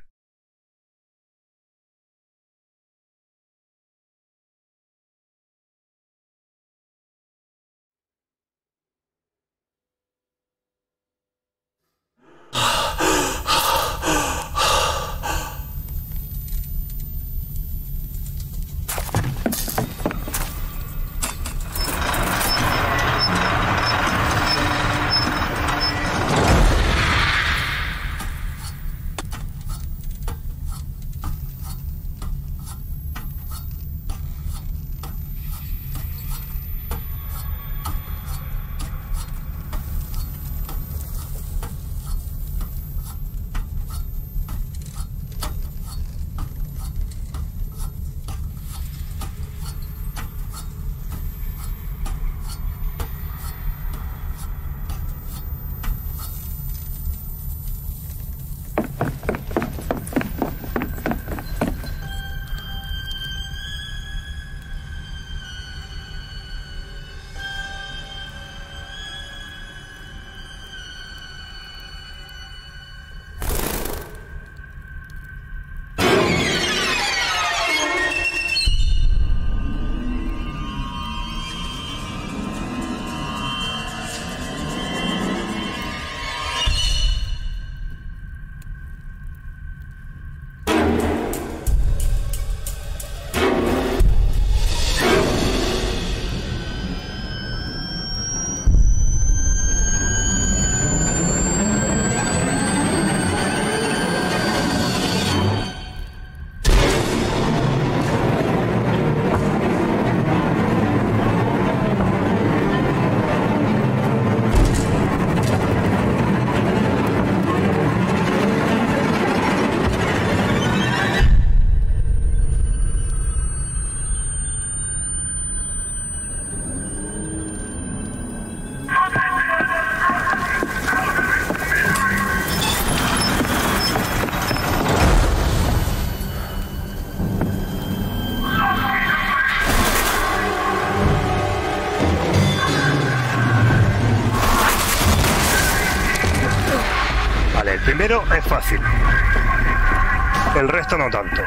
fácil. El resto no tanto.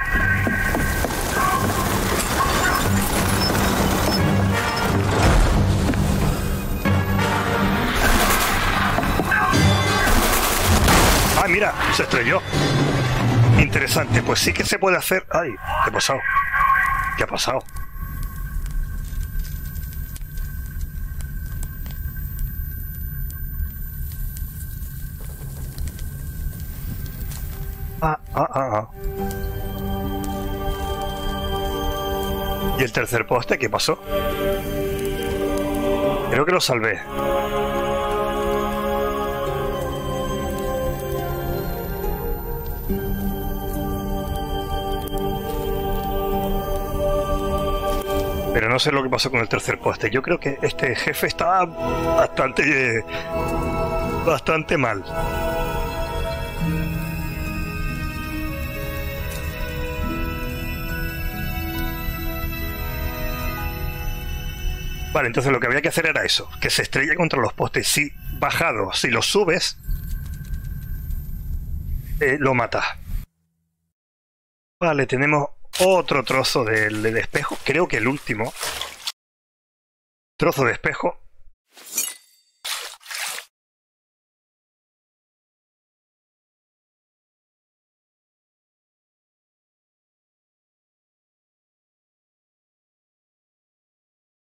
Ah, mira, se estrelló. Interesante, pues sí que se puede hacer. Ay, ¿qué ha pasado? ¿Qué ha pasado? Ah, ah, ah, ah. ¿Y el tercer poste qué pasó? Creo que lo salvé. Pero no sé lo que pasó con el tercer poste. Yo creo que este jefe está bastante... Eh, bastante mal. Vale, entonces lo que había que hacer era eso, que se estrelle contra los postes. Si bajado, si los subes, eh, lo matas. Vale, tenemos otro trozo de, de espejo. Creo que el último trozo de espejo.